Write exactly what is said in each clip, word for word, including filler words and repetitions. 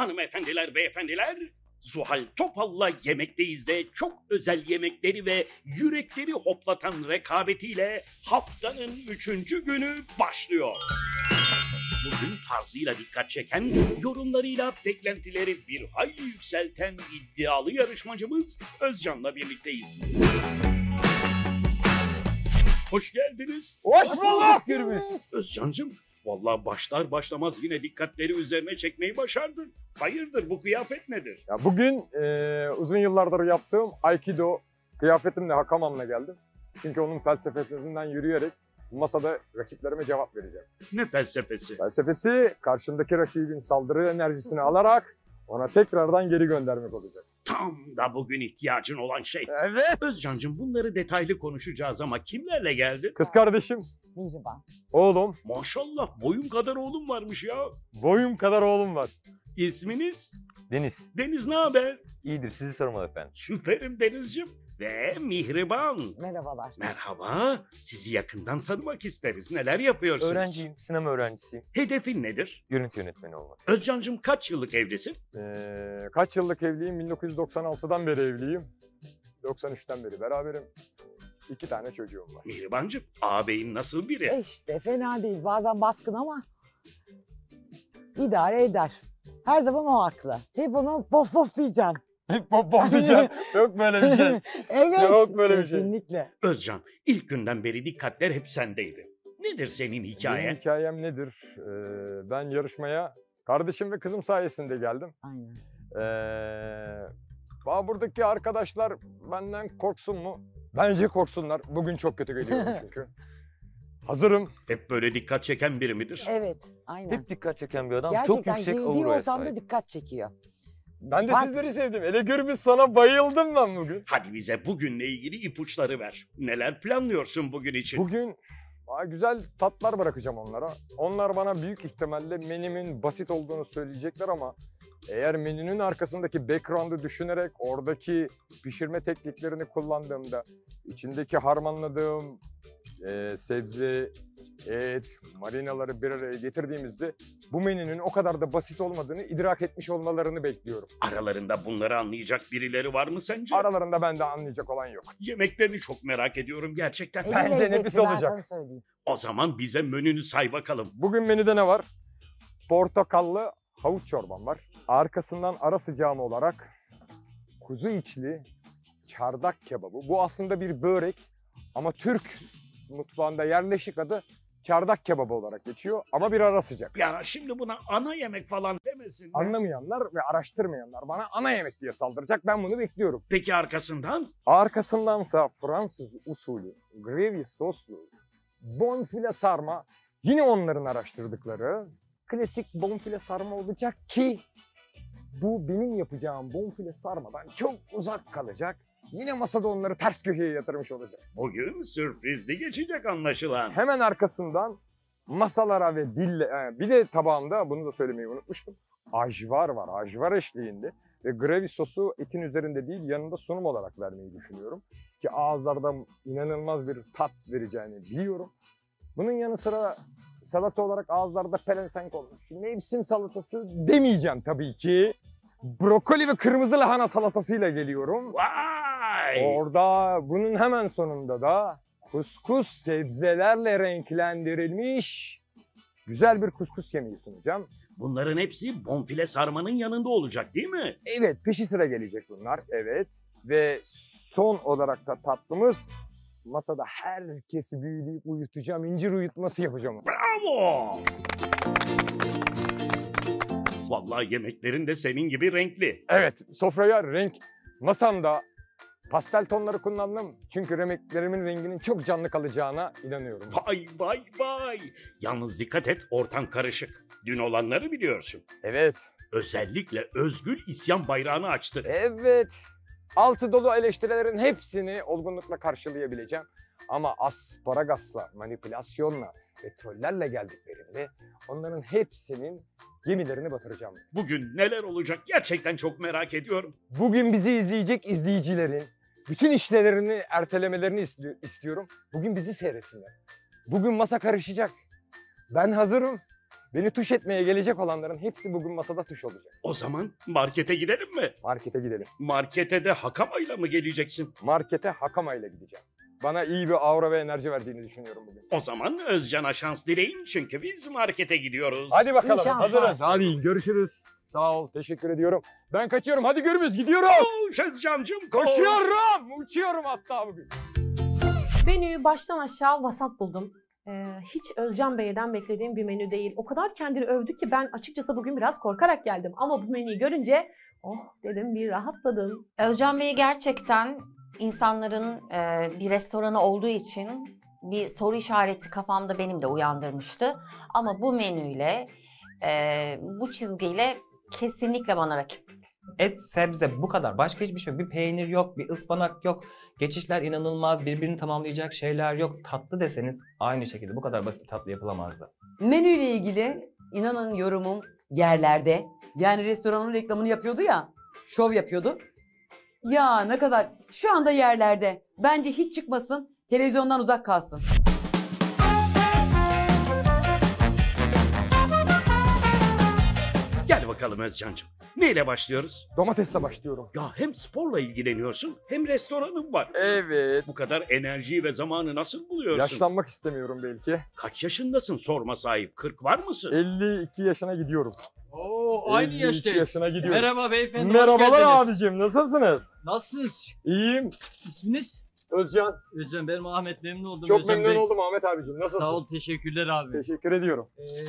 Hanımefendiler, beyefendiler, Zuhal Topal'la yemekteyiz de çok özel yemekleri ve yürekleri hoplatan rekabetiyle haftanın üçüncü günü başlıyor. Bugün tarzıyla dikkat çeken, yorumlarıyla beklentileri bir hayli yükselten iddialı yarışmacımız Özcan'la birlikteyiz. Hoş geldiniz. Hoş bulduk Gürbüz. Özcan'cığım, vallahi başlar başlamaz yine dikkatleri üzerine çekmeyi başardın. Hayırdır, bu kıyafet nedir? Ya bugün e, uzun yıllardır yaptığım Aikido kıyafetimle, hakamamla geldim. Çünkü onun felsefesinden yürüyerek masada rakiplerime cevap vereceğim. Ne felsefesi? Felsefesi, karşındaki rakibin saldırı enerjisini alarak ona tekrardan geri göndermek olacak. Tam da bugün ihtiyacın olan şey. Evet. Özcan'cığım, bunları detaylı konuşacağız ama kimlerle geldin? Kız kardeşim. Mihriban. Oğlum. Maşallah, boyum kadar oğlum varmış ya. Boyum kadar oğlum var. İsminiz? Deniz. Deniz, ne haber? İyidir, sizi sormalı efendim. Süperim Deniz'cim. Ve Mihriban. Merhabalar. Merhaba. Sizi yakından tanımak isteriz. Neler yapıyorsunuz? Öğrenciyim. Sinema öğrencisiyim. Hedefin nedir? Görüntü yönetmeni olmak. Özcan'cığım, kaç yıllık evlisin? Ee, kaç yıllık evliyim? bin dokuz yüz doksan altıdan beri evliyim. doksan üçten beri beraberim. İki tane çocuğum var. Mihribancığım, ağabeyim nasıl biri? E işte fena değil. Bazen baskın ama idare eder. Her zaman o haklı. Hep onu bof bof diyeceğim. Pop pop diyeceğim. Yok böyle bir şey. Evet. Yok böyle bir şey. Kesinlikle. Özcan, ilk günden beri dikkatler hep sendeydi. Nedir senin hikayen? Benim hikayem nedir? Ee, ben yarışmaya kardeşim ve kızım sayesinde geldim. Aynen. Ee, buradaki arkadaşlar benden korksun mu? Bence korksunlar. Bugün çok kötü geliyorum çünkü. Hazırım. Hep böyle dikkat çeken biri midir? Evet, aynen. Hep dikkat çeken bir adam. Gerçekten çok yüksek auraya sahip. Ortamda dikkat çekiyor. Ben de Bak. sizleri sevdim. Ele Gürbüz, sana bayıldım ben bugün. Hadi bize bugünle ilgili ipuçları ver. Neler planlıyorsun bugün için? Bugün güzel tatlar bırakacağım onlara. Onlar bana büyük ihtimalle menümün basit olduğunu söyleyecekler ama eğer menünün arkasındaki background'u düşünerek oradaki pişirme tekniklerini kullandığımda, içindeki harmanladığım e, sebze, et, marinaları bir araya getirdiğimizde bu menünün o kadar da basit olmadığını idrak etmiş olmalarını bekliyorum. Aralarında bunları anlayacak birileri var mı sence? Aralarında ben de anlayacak olan yok. Yemeklerini çok merak ediyorum gerçekten. E, Bence nefis olacak. O zaman bize menünü say bakalım. Bugün menüde ne var? Portakallı havuç çorbam var. Arkasından ara sıcağım olarak kuzu içli çardak kebabı. Bu aslında bir börek ama Türk mutfağında yerleşik adı çardak kebabı olarak geçiyor ama bir ara sıcak. Ya şimdi buna ana yemek falan demesinler. Anlamayanlar ve araştırmayanlar bana ana yemek diye saldıracak. Ben bunu bekliyorum. Peki arkasından? Arkasındansa Fransız usulü Gravy soslu bonfile sarma. Yine onların araştırdıkları klasik bonfile sarma olacak ki bu benim yapacağım bonfile sarmadan çok uzak kalacak. Yine masada onları ters köşeye yatırmış olacak. Bugün sürprizli geçecek anlaşılan. Hemen arkasından masalara ve dille... Bir de tabağımda, bunu da söylemeyi unutmuştum, ajvar var. Ajvar eşliğinde ve gravy sosu etin üzerinde değil, yanında sunum olarak vermeyi düşünüyorum. Ki ağızlarda inanılmaz bir tat vereceğini biliyorum. Bunun yanı sıra salata olarak ağızlarda pelesenk olmuş. Mevsim salatası demeyeceğim tabii ki. Brokoli ve kırmızı lahana salatasıyla geliyorum. Vay! Orada bunun hemen sonunda da kuskus sebzelerle renklendirilmiş güzel bir kuskus yemeği sunacağım. Bunların hepsi bonfile sarmanın yanında olacak değil mi? Evet, peşi sıra gelecek bunlar. Evet. Ve son olarak da tatlımız, masada herkesi büyüleyip uyutacağım, incir uyutması yapacağım. Bravo! Vallahi yemeklerin de senin gibi renkli. Evet, sofraya renk. Masamda pastel tonları kullandım. Çünkü yemeklerimin renginin çok canlı kalacağına inanıyorum. Vay vay vay. Yalnız dikkat et, ortam karışık. Dün olanları biliyorsun. Evet. Özellikle Özgül isyan bayrağını açtı. Evet. Altı dolu eleştirilerin hepsini olgunlukla karşılayabileceğim. Ama asparagasla, manipülasyonla ve trollerle geldiklerinde onların hepsinin gemilerini batıracağım. Bugün neler olacak gerçekten çok merak ediyorum. Bugün bizi izleyecek izleyicilerin bütün işlerini ertelemelerini ist- istiyorum. Bugün bizi seyretsinler. Bugün masa karışacak. Ben hazırım. Beni tuş etmeye gelecek olanların hepsi bugün masada tuş olacak. O zaman markete gidelim mi? Markete gidelim. Markete de hakamayla mı geleceksin? Markete hakamayla gideceğim. Bana iyi bir aura ve enerji verdiğini düşünüyorum bugün. O zaman Özcan'a şans dileyin çünkü biz markete gidiyoruz. Hadi bakalım, İnşallah. hazırız. Hadi görüşürüz. Sağ ol, teşekkür ediyorum. Ben kaçıyorum, hadi Gürbüz, gidiyorum. Koş Özcan'cığım, koş. Koşuyorum, uçuyorum hatta bugün. Menüyü baştan aşağı vasat buldum. Ee, hiç Özcan Bey'den beklediğim bir menü değil. O kadar kendini övdü ki ben açıkçası bugün biraz korkarak geldim. Ama bu menüyü görünce oh dedim, bir rahatladım. Özcan Bey'i gerçekten insanların e, bir restoranı olduğu için bir soru işareti kafamda benim de uyandırmıştı. Ama bu menüyle, e, bu çizgiyle kesinlikle bana rakip. Et, sebze bu kadar. Başka hiçbir şey yok. Bir peynir yok, bir ıspanak yok. Geçişler inanılmaz, birbirini tamamlayacak şeyler yok. Tatlı deseniz aynı şekilde bu kadar basit bir tatlı yapılamazdı. Menüyle ilgili inanın yorumum yerlerde. Yani restoranın reklamını yapıyordu ya, şov yapıyordu. Ya ne kadar, şu anda yerlerde. Bence hiç çıkmasın, televizyondan uzak kalsın. Gel bakalım Özcan'cığım. Neyle başlıyoruz? Domatesle başlıyorum. Ya hem sporla ilgileniyorsun hem restoranın var. Evet. Bu kadar enerjiyi ve zamanı nasıl buluyorsun? Yaşlanmak istemiyorum belki. Kaç yaşındasın sorma sahip? kırk var mısın? elli iki yaşına gidiyorum. Oo, aynı yaştayız. Merhaba beyefendi. Merhabalar abicim, nasılsınız? Nasılsınız? İyiyim. İsminiz? Özcan. Özcan, benim Ahmet, memnun oldum. Çok Özcan memnun Bey. oldum Ahmet abicim. Nasılsın? Sağ ol, teşekkürler abi. Teşekkür ediyorum. Ee,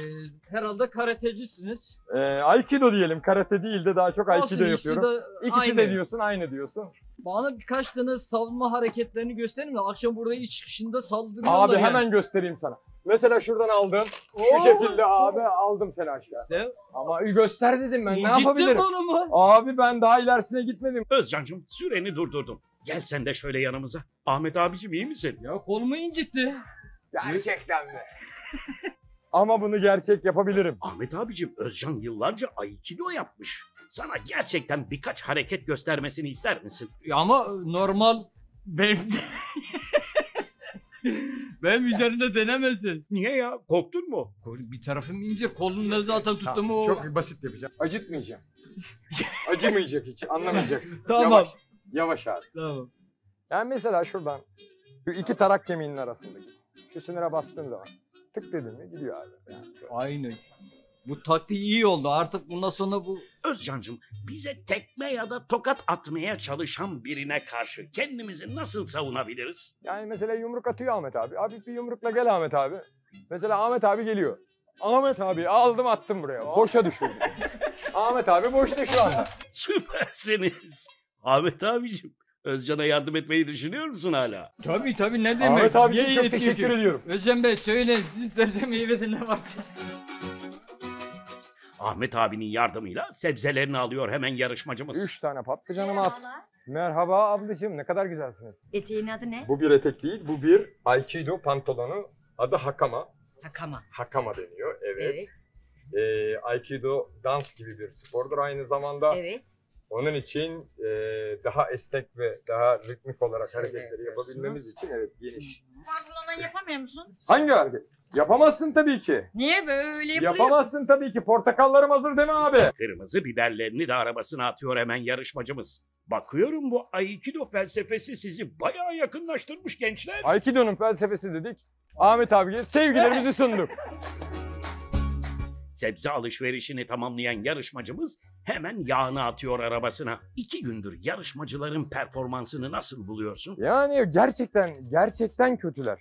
herhalde karatecisiniz. Ee, Aikido diyelim, karate değil de daha çok Aikido Olsun, yapıyorum. De İkisi aynı. de diyorsun, aynı diyorsun. Bana birkaç tane savunma hareketlerini göstereyim mi? Akşam burada iç çıkışında saldırıyorlar. Abi yani. Hemen göstereyim sana. Mesela şuradan aldım. Oo. Şu şekilde abi aldım seni aşağı. İşte. Ama göster dedim ben. Ne yapabilirim? Mı? Abi ben daha ilerisine gitmedim. Özcan'cığım süreni durdurdum. Gel sen de şöyle yanımıza. Ahmet abicim iyi misin? Ya kolumu incitti. Gerçekten mi? Ama bunu gerçek yapabilirim. Ahmet abicim, Özcan yıllarca Aikido yapmış. Sana gerçekten birkaç hareket göstermesini ister misin? Ya ama normal benim... Benim üzerinde denemesin. Niye ya? Korktun mu? Bir tarafım ince, kolunu zaten tuttum o. Çok basit yapacağım. Acıtmayacağım. Acımayacak hiç, anlamayacaksın. Tamam. Yavaş, yavaş abi. Tamam. Yani mesela şuradan, şu iki tarak kemiğinin arasındaki, şu sınıra bastığın zaman tık dedin mi gidiyor abi. Yani aynen. Bu taktiği iyi oldu, artık bundan sonra bu... Özcan'cığım, bize tekme ya da tokat atmaya çalışan birine karşı kendimizi nasıl savunabiliriz? Yani mesela yumruk atıyor Ahmet abi. Hafif bir yumrukla gel Ahmet abi. Mesela Ahmet abi geliyor. Ahmet abi aldım attım buraya. Boşa düşürdüm. Ahmet abi boşta şu anda. Süpersiniz. Ahmet abicim, Özcan'a yardım etmeyi düşünüyor musun hala? Tabii tabii, ne demek. Ahmet abicim çok ediyorum. teşekkür ediyorum. Özcan Bey söyle, sizlerde meyvede ne var? Ahmet abinin yardımıyla sebzelerini alıyor hemen yarışmacımız. Üç tane patlıcanımı at. Merhaba ablacığım, ne kadar güzelsiniz. Eteğin adı ne? Bu bir etek değil, bu bir Aikido pantolonu. Adı Hakama. Hakama. Hakama deniyor, evet. evet. Ee, Aikido dans gibi bir spordur aynı zamanda. Evet. Onun için e, daha esnek ve daha ritmik olarak Şöyle hareketleri yapabilmemiz için evet geniş. Pantolondan yapamıyor musun? Hangi hareket? Yapamazsın tabii ki. Niye böyle yapılıyor? Yapamazsın tabii ki. Portakallarım hazır değil mi abi? Kırmızı biberlerini de arabasına atıyor hemen yarışmacımız. Bakıyorum bu Aikido felsefesi sizi bayağı yakınlaştırmış gençler. Aikido'nun felsefesi dedik. Ahmet abiye sevgilerimizi sunduk. Sebze alışverişini tamamlayan yarışmacımız hemen yağını atıyor arabasına. İki gündür yarışmacıların performansını nasıl buluyorsun? Yani gerçekten, gerçekten kötüler.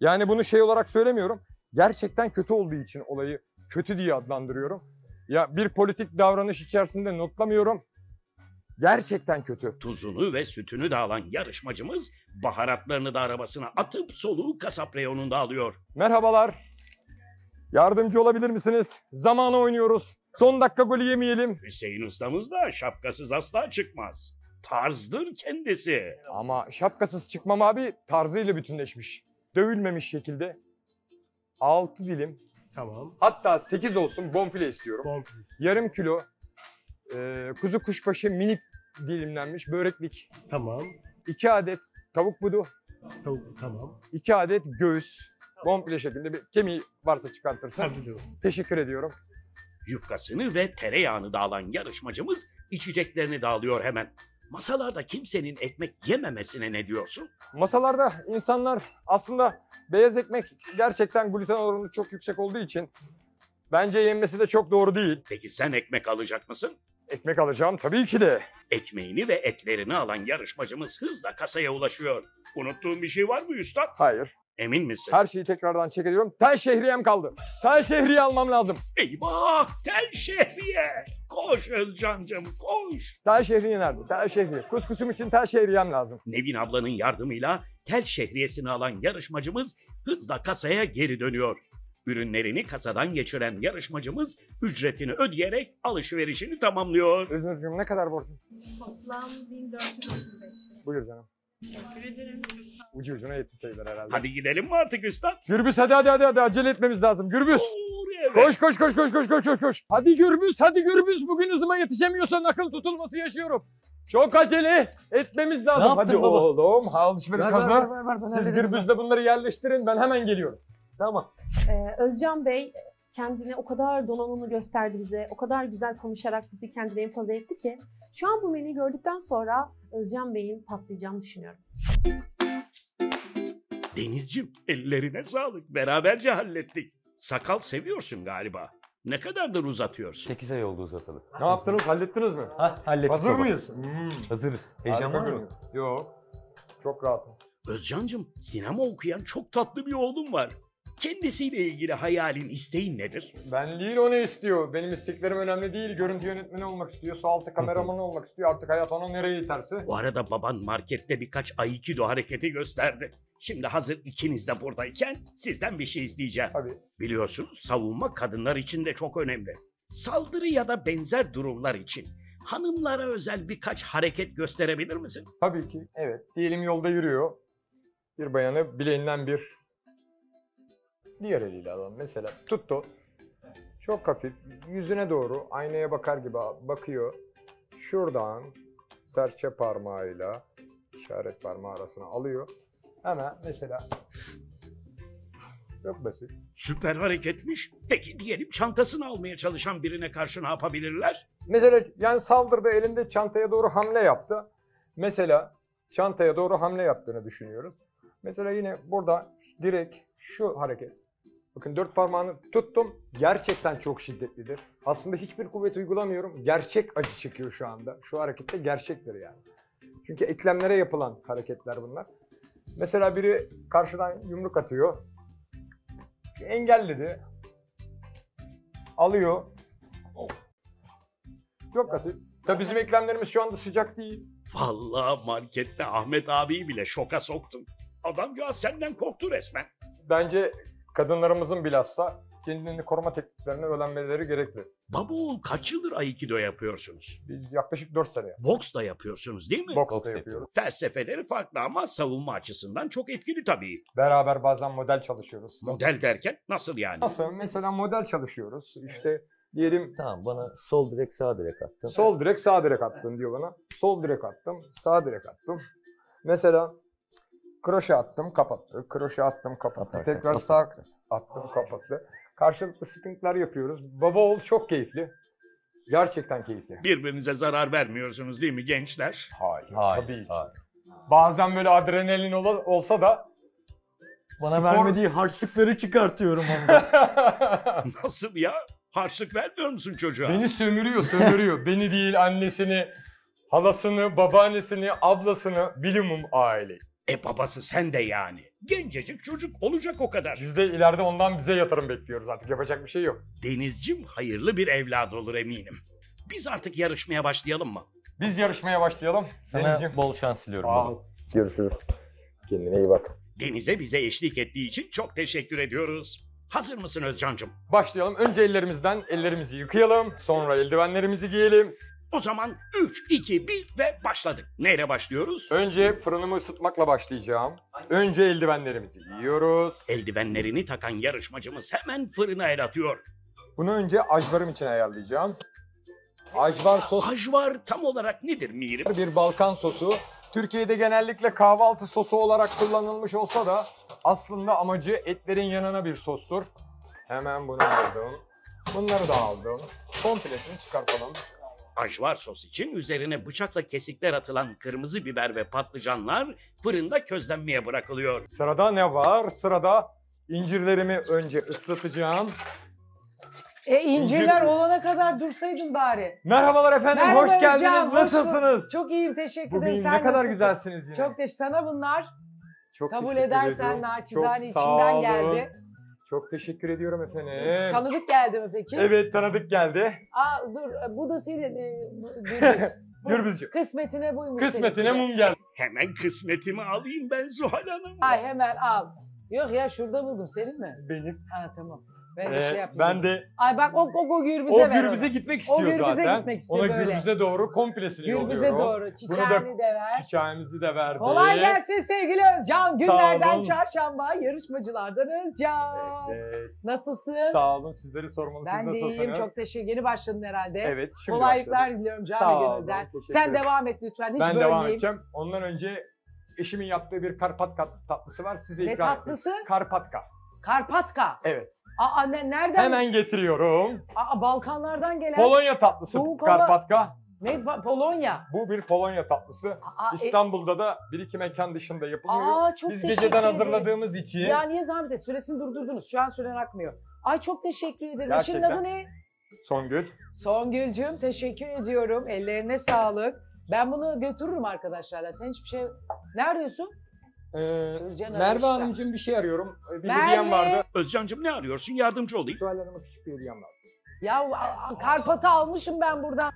Yani bunu şey olarak söylemiyorum. Gerçekten kötü olduğu için olayı kötü diye adlandırıyorum. Ya bir politik davranış içerisinde notlamıyorum. Gerçekten kötü. Tuzunu ve sütünü de alan yarışmacımız baharatlarını da arabasına atıp soluğu kasap reyonunda alıyor. Merhabalar. Yardımcı olabilir misiniz? Zamana oynuyoruz. Son dakika golü yemeyelim. Hüseyin ustamız da şapkasız asla çıkmaz. Tarzdır kendisi. Ama şapkasız çıkmam abi tarzıyla bütünleşmiş. Dövülmemiş şekilde altı dilim, tamam. Hatta sekiz olsun bonfile istiyorum. Bonfile. Yarım kilo e, kuzu kuşbaşı minik dilimlenmiş böreklik. Tamam. iki adet tavuk budu. Tavuk, tamam. iki adet göğüs. bonfile şeklinde bir kemiği varsa çıkartırsın. Hazırlıyorum. Teşekkür ediyorum. Yufkasını ve tereyağını da alan yarışmacımız içeceklerini de alıyor hemen. Masalarda kimsenin ekmek yememesine ne diyorsun? Masalarda insanlar aslında beyaz ekmek gerçekten gluten oranı çok yüksek olduğu için bence yenmesi de çok doğru değil. Peki sen ekmek alacak mısın? Ekmek alacağım tabii ki de. Ekmeğini ve etlerini alan yarışmacımız hızla kasaya ulaşıyor. Unuttuğun bir şey var mı üstad? Hayır. Emin misin? Her şeyi tekrardan check ediyorum. Tel şehriyem kaldı. Tel şehriye almam lazım. Eyvah! Tel şehriye! Koş Özcan'cığım koş! Tel şehriye nerede? Tel şehriye. Kuskusum için tel şehriyem lazım. Nevin ablanın yardımıyla tel şehriyesini alan yarışmacımız hızla kasaya geri dönüyor. Ürünlerini kasadan geçiren yarışmacımız ücretini ödeyerek alışverişini tamamlıyor. Özgürcüğüm ne kadar borcun? Toplam bin dört yüz elli beş. Buyur canım. Teşekkür ederim. Ucu ucuna yetti sayılar herhalde. Hadi gidelim mi artık üstad? Gürbüz hadi hadi hadi, hadi. Acele etmemiz lazım Gürbüz. Doğru, evet. Koş koş koş koş koş koş koş. Hadi Gürbüz hadi Gürbüz bugün hızıma yetişemiyorsan akıl tutulması yaşıyorum. Çok acele etmemiz lazım. Ne hadi oğlum alışveriş hazır. Siz Gürbüz'le bunları yerleştirin ben hemen geliyorum. Tamam. Ee, Özcan Bey kendine o kadar donanımlı gösterdi bize, o kadar güzel konuşarak bizi kendine empoze etti ki şu an bu menüyü gördükten sonra Özcan Bey'in patlayacağını düşünüyorum. Denizciğim ellerine sağlık, beraberce hallettik. Sakal seviyorsun galiba. Ne kadardır uzatıyorsun? sekiz ay oldu uzatalım. Ne yaptınız, hallettiniz mi? Ha, hallettik. Hazır baba. Mıyız? Hmm. Hazırız. Heyecan var mı? Yok, çok rahatım. Özcan'cığım sinema okuyan çok tatlı bir oğlum var. Kendisiyle ilgili hayalin, isteğin nedir? Ben değil o ne istiyor. Benim isteklerim önemli değil. Görüntü yönetmeni olmak istiyor, su altı kameramanı olmak istiyor. Artık hayat onu nereye iterse. Bu arada baban markette birkaç Aikido hareketi gösterdi. Şimdi hazır ikiniz de buradayken sizden bir şey isteyeceğim. Tabii. Biliyorsunuz savunma kadınlar için de çok önemli. Saldırı ya da benzer durumlar için hanımlara özel birkaç hareket gösterebilir misin? Tabii ki. Evet. Diyelim yolda yürüyor. Bir bayanı bileğinden bir diğer eliyle alalım. Mesela tuttu. Çok hafif. Yüzüne doğru aynaya bakar gibi bakıyor. Şuradan serçe parmağıyla işaret parmağı arasına alıyor. Hemen mesela çok basit. Süper hareketmiş. Peki diyelim çantasını almaya çalışan birine karşı ne yapabilirler? Mesela yani saldırdı elinde çantaya doğru hamle yaptı. Mesela çantaya doğru hamle yaptığını düşünüyoruz. Mesela yine burada direkt şu hareket. Bakın dört parmağını tuttum. Gerçekten çok şiddetlidir. Aslında hiçbir kuvvet uygulamıyorum. Gerçek acı çekiyor şu anda. Şu harekette gerçektir yani. Çünkü eklemlere yapılan hareketler bunlar. Mesela biri karşıdan yumruk atıyor. Engelledi. Alıyor. Çok basit. Tabii bizim eklemlerimiz şu anda sıcak değil. Vallahi markette Ahmet abiyi bile şoka soktum. Adamcağız senden korktu resmen. Bence kadınlarımızın bilhassa kendini koruma tekniklerini öğrenmeleri gerekli. Baba oğul kaç yıldır Aikido yapıyorsunuz? Biz yaklaşık dört sene. Boks da yapıyorsunuz değil mi? Boks, Boks da yapıyoruz. Felsefeleri farklı ama savunma açısından çok etkili tabii. Beraber bazen model çalışıyoruz. Model derken nasıl yani? Nasıl? Mesela model çalışıyoruz. İşte diyelim... Tamam bana sol direk sağ direk attın. Sol direk sağ direk attın diyor bana. Sol direk attım, sağ direk attım. Mesela... Kroşe attım, kapattı. Kroşe attım, kapattı. Tekrar sağ attım, kapattı. Karşılıklı springler yapıyoruz. Baba oğul çok keyifli. Gerçekten keyifli. Birbirinize zarar vermiyorsunuz değil mi gençler? Hayır, hayır tabii ki. Hayır. Bazen böyle adrenalin ol olsa da... Bana spor... vermediği harçlıkları çıkartıyorum onda. Nasıl ya? Harçlık vermiyor musun çocuğa? Beni sömürüyor, sömürüyor. Beni değil, annesini, halasını, babaannesini, ablasını, bilimum aileyi. E babası sen de yani. Gencecik çocuk olacak o kadar. Biz de ileride ondan bize yatırım bekliyoruz artık. Yapacak bir şey yok. Denizciğim hayırlı bir evlad olur eminim. Biz artık yarışmaya başlayalım mı? Biz yarışmaya başlayalım. Denizciğim bol şans diliyorum. Aa, görüşürüz. Kendine iyi bak. Deniz'e bize eşlik ettiği için çok teşekkür ediyoruz. Hazır mısın Özcan'cığım? Başlayalım. Önce ellerimizden ellerimizi yıkayalım. Sonra eldivenlerimizi giyelim. O zaman üç, iki, bir ve başladık. Neyle başlıyoruz? Önce fırınımı ısıtmakla başlayacağım. Önce eldivenlerimizi giyiyoruz. Eldivenlerini takan yarışmacımız hemen fırına el atıyor. Bunu önce ajvarım için ayarlayacağım. Ajvar sos... Ajvar tam olarak nedir Mihriban? Bir Balkan sosu. Türkiye'de genellikle kahvaltı sosu olarak kullanılmış olsa da Aslında amacı etlerin yanına bir sostur. Hemen bunu aldım. Bunları da aldım. Komplesini çıkartalım. Ajvar sos için üzerine bıçakla kesikler atılan kırmızı biber ve patlıcanlar fırında közlenmeye bırakılıyor. Sırada ne var? Sırada incirlerimi önce ıslatacağım. E incirler İncir... olana kadar dursaydın bari. Merhabalar efendim, Merhaba hoş geldiniz. Can, nasılsınız? Hoş Çok iyiyim, teşekkür ederim. Bugün Sen ne kadar nasılsın? güzelsiniz yine. Çok teşekkür Sana bunlar Çok kabul edersen naçizane içinden geldi. Çok teşekkür ediyorum efendim. Tanıdık geldi mi peki? Evet, tanıdık geldi. Aa dur, bu da senin e, Gürbüz. Gürbüzcüğüm. Kısmetine buymuş. Kısmetine senin. mum geldi. Hemen kısmetimi alayım ben Zuhal Hanım. Ay hemen al. Yok ya, şurada buldum, senin mi? Benim. Ha tamam. Ben de ee, şey yapayım. Ben de... Ay bak o, o, o Gürbüz'e ver O Gürbüz'e gitmek istiyor zaten. O Gürbüz'e zaten. gitmek istiyor Ona böyle. Gürbüz'e doğru komplesini yolluyorum. Gürbüz'e doğru. Çiçeğini de ver. Çiçeğimizi de verdi. Kolay gelsin sevgili Özcan. Günlerden çarşamba yarışmacılardan Özcan. Evet. Nasılsın? Sağ olun. Sizleri sormalı. Ben Siz de iyiyim. Çok teşekkür Yeni başladın herhalde. Evet. Şimdi Kolaylıklar başladım. diliyorum canlı gönülden. Sen devam et lütfen. Hiç ben devam edeceğim. Ondan önce eşimin yaptığı bir Karpatka tatlısı var. Size ikram ediyorum. Ne tatlısı? Karpatka. Karpatka? Evet. Aa ne, nereden? Hemen getiriyorum. Aa Balkanlardan gelen. Polonya tatlısı Karpatka. Ne Polonya? Bu bir Polonya tatlısı. Aa, İstanbul'da e... da bir iki mekan dışında yapılıyor. Aa, çok Biz geceden hazırladığımız için. Ya niye zahmet et? Süresini durdurdunuz. Şu an süren akmıyor. Ay çok teşekkür ederim. Eşinin adı ne? Songül. Songül'cüğüm teşekkür ediyorum. Ellerine sağlık. Ben bunu götürürüm arkadaşlarla. Sen hiçbir şey... Ne arıyorsun? Ee, Merve Hanımcığım bir şey arıyorum. Bir hediyem vardı. Özcan'cığım ne arıyorsun? Yardımcı olayım. Zuhal Hanım'a küçük bir hediyem vardı. Ya Karpat'ı almışım ben buradan.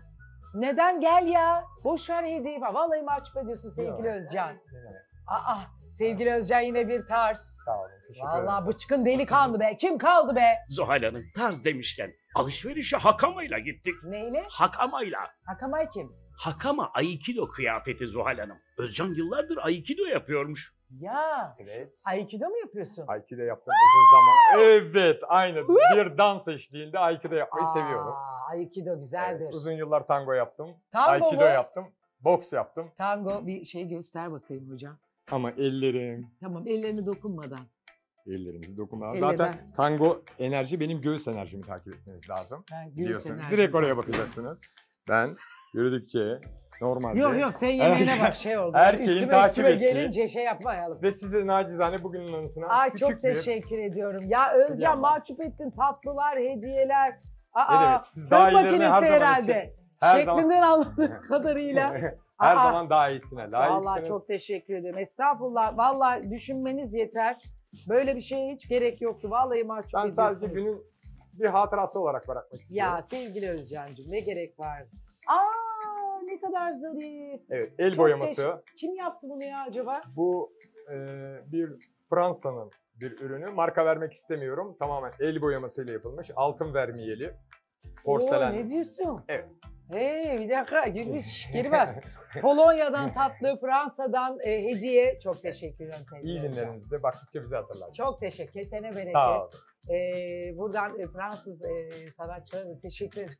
Neden gel ya? Boş ver hediyeyi. Vallahi mahcup ediyorsun sevgili ya, Özcan. Aa, sevgili ya. Özcan yine bir tarz. Sağ olun. Vallahi bıçkın delikanlı be. Kim kaldı be? Zuhal Hanım tarz demişken alışverişe Hakama'yla gittik. Neyle? Hakama'yla. Hakama kim? Hakama Aikido kıyafeti Zuhal Hanım. Özcan yıllardır Aikido yapıyormuş. Ya. Evet. Aikido mu yapıyorsun? Aikido yaptım uzun zaman. Evet, aynı. Bir dans eşliğinde Aikido yapmayı Aa, seviyorum. Aikido güzeldir. Evet, uzun yıllar tango yaptım. Tango Aikido mu? yaptım. Boks yaptım. Tango bir şey göster bakayım hocam. Ama ellerim. Tamam, ellerini dokunmadan. Ellerimizi dokunmadan. Elleri Zaten ben... tango enerji benim göğüs enerjimi takip etmeniz lazım. Ben göğüs enerjimi. Direkt oraya bakacaksınız. Ben yürüdükçe normalde. Yok yok sen yemeğine bak şey oldu. Erkeğin üstüme üstüme gelince şey yapmayalım. Ve size nacizane bugünün anısına Ay, küçük çok bir... teşekkür ediyorum. Ya Özcan mahcup ettin tatlılar, hediyeler. Aa, ne demek siz daha iyilerine her zaman herhalde. Her Şeklinden zaman... anladığım kadarıyla. her Aa, zaman daha iyisine. Daha Vallahi iyisine. çok teşekkür ederim. Estağfurullah. Vallahi düşünmeniz yeter. Böyle bir şeye hiç gerek yoktu. Vallahi mahcup ben sadece günün bir hatırası olarak bırakmak istiyorum. Ya sevgili Özcan'cığım ne gerek var? Aa! Ne kadar zarif. Evet, el Çok boyaması. Kim yaptı bunu ya acaba? Bu e, bir Fransa'nın bir ürünü. Marka vermek istemiyorum. Tamamen el boyamasıyla yapılmış. Altın vermiyeli. Porselen. Oo, ne diyorsun? Evet. Hey, bir dakika. Gürbüz girmez. Polonya'dan tatlı, Fransa'dan e, hediye. Çok teşekkür ederim. İyi günlerinizde. Baktıkça bizi hatırlar. Çok teşekkür. Kesene bereket. Sağ olun. Ee, buradan e, Fransız e, sanatçılara teşekkür ederim.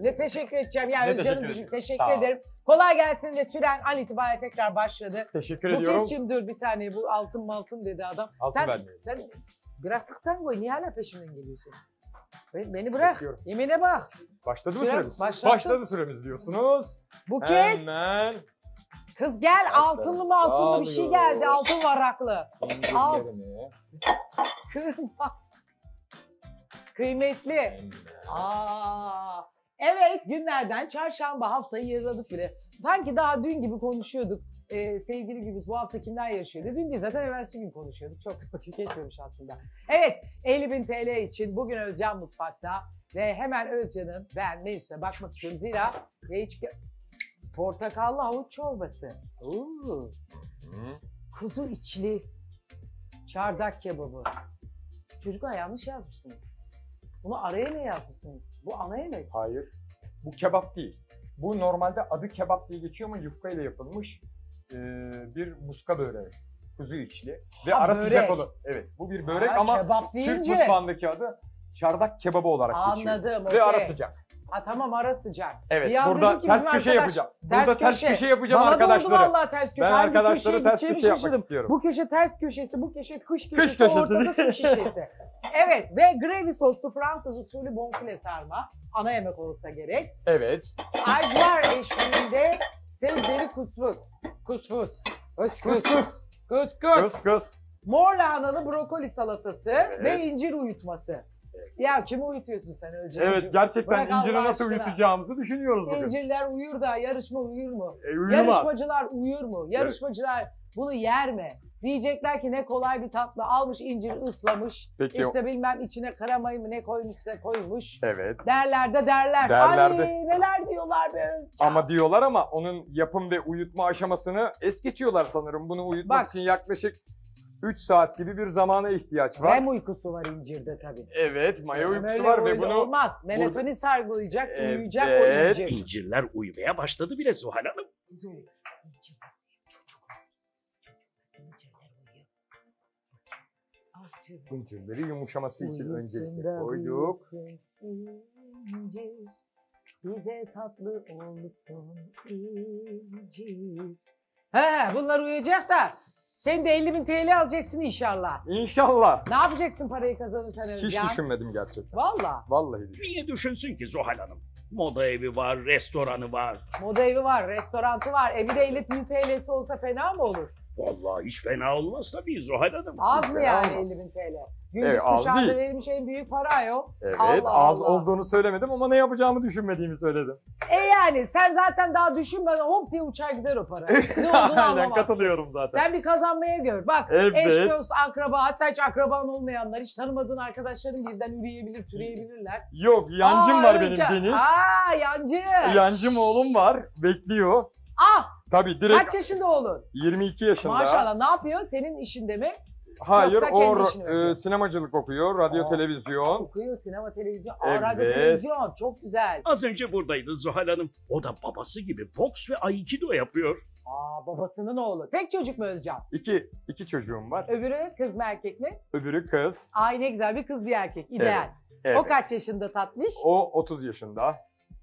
Ne teşekkür edeceğim ya yani Özcan'ım teşekkür, teşekkür ederim. Kolay gelsin ve süren an itibariyle tekrar başladı. Teşekkür bu ediyorum. Bu kim dur bir saniye bu altın maltın dedi adam. Altın sen, sen bıraktıktan koy niye hala peşimden geliyorsun? Beni bırak. Bekliyorum. Yemine bak. Başladı mı Süre, süremiz? Başlattım. Başladı süremiz diyorsunuz. Buket. Hemen. Kız gel Başladım. altınlı mı altınlı Dağılıyor. bir şey geldi altın varaklı. Al. Kırma. Kıymetli. Aa, evet günlerden çarşamba haftayı yarıladık bile. Sanki daha dün gibi konuşuyorduk. Ee, sevgili Gürbüz bu hafta kimler yarışıyordu? Dün değil zaten evvelsi gün konuşuyorduk. Çok vakit geçmemiş aslında. Evet elli bin T L için bugün Özcan mutfakta. Ve hemen Özcan'ın ben menüsüne bakmak istiyorum. Zira ve hiç... Portakallı havuç çorbası. Oo. Kuzu içli. Çardak kebabı. Çocuklar yanlış yazmışsınız. Bunu ara yemeği yapmışsınız. Bu ana yemek. Hayır. Bu kebap değil. Bu normalde adı kebap diye geçiyor ama yufka ile yapılmış e, bir muska böreği. Kuzu içli. Ve ha, ara börek. sıcak olur. Evet. Bu bir börek ha, ama Türk mutfağındaki adı çardak kebabı olarak Anladım, geçiyor. Anladım. Okay. Ve ara sıcak. Ha, tamam, ara sıcak. Evet, ya burada ters köşe arkadaş, yapacağım. Burada ters, ters köşe, köşe yapacağım arkadaşlara. Bana da oldu valla ters köşe. Ben arkadaşlara ters köşe yapmak şaşırdım. istiyorum. Bu köşe ters köşesi, bu köşe kış köşesi, kış köşesi. Ortada su şişesi. Evet ve gravy soslu Fransız usulü bonfile sarma. Ana yemek olsa gerek. Evet. Ajvar eşliğinde sebzeli kuskus. Kuskus. Kuskus. Kuskus. Mor lahanalı brokoli salatası evet. ve incir uyutması. Ya kimi uyutuyorsun sen Özcan? Evet, gerçekten bırak inciri nasıl uyutacağımızı düşünüyoruz bugün. İncirler uyur da yarışma uyur mu? E, uyumaz. Yarışmacılar uyur mu? Yarışmacılar evet. bunu yer mi? Diyecekler ki ne kolay bir tatlı almış, incir ıslamış. Peki, işte bilmem içine kremayı mı ne koymuşsa koymuş. Evet. Derler de derler. derler Ay de. neler diyorlar be Özcan. Ama diyorlar ama onun yapım ve uyutma aşamasını es geçiyorlar sanırım. Bunu uyutmak Bak. için yaklaşık üç saat gibi bir zamana ihtiyaç var. Mem uykusu var incirde tabii. Evet, maya yani uykusu var ve bunu... Olmaz, melatonin burada... sargılayacak, evet. uyuyacak o incir. İncirler uyumaya başladı bile Zuhal Hanım. Zuhal, incirler uyuyor. İncirleri yumuşaması için öncelikle koyduk. İncir, bize tatlı olsun incir. He, bunlar uyuyacak da... Sen de elli bin T L alacaksın inşallah. İnşallah. Ne yapacaksın parayı kazanırsan Özcan? Hiç düşünmedim gerçekten. Valla? Vallahi düşünmedim. Niye düşünsün ki Zuhal Hanım? Moda evi var, restoranı var. Moda evi var, restoranı var. Evi de elli bin T L'si olsa fena mı olur? Vallahi hiç fena olmaz tabii Zuhal Hanım. Az mı yani elli bin T L? Gürbüz evet, dışarıda verilmiş en büyük para yok. Evet Allah az Allah. olduğunu söylemedim ama ne yapacağımı düşünmediğimi söyledim. E yani sen zaten daha düşünmeden hop diye uçar gider o para. Ne olduğunu anlamazsın. Katılıyorum zaten. Sen bir kazanmaya gör. Bak evet. eş, dost, akraba hatta hiç akraban olmayanlar, hiç tanımadığın arkadaşların birden üreyebilir, türeyebilirler. Yok yancım Aa, var önce. benim Deniz. Aa yancı. Yancım oğlum var bekliyor. Ah. Tabii direkt. Kaç yaşında oğlun? yirmi iki yaşında. Maşallah ne yapıyor? Senin işinde mi? Hayır, o e, sinemacılık okuyor, radyo Aa, televizyon. Okuyor, sinema televizyon, Aa, evet. radyo televizyon çok güzel. Az önce buradaydı Zuhal Hanım. O da babası gibi boks ve Aikido yapıyor. Aa, babasının oğlu. Tek çocuk mu Özcan? İki, iki çocuğum var. Öbürü kız mı erkek mi? Öbürü kız. Ay ne güzel bir kız bir erkek, ideal. Evet, evet. O kaç yaşında tatlış? O otuz yaşında.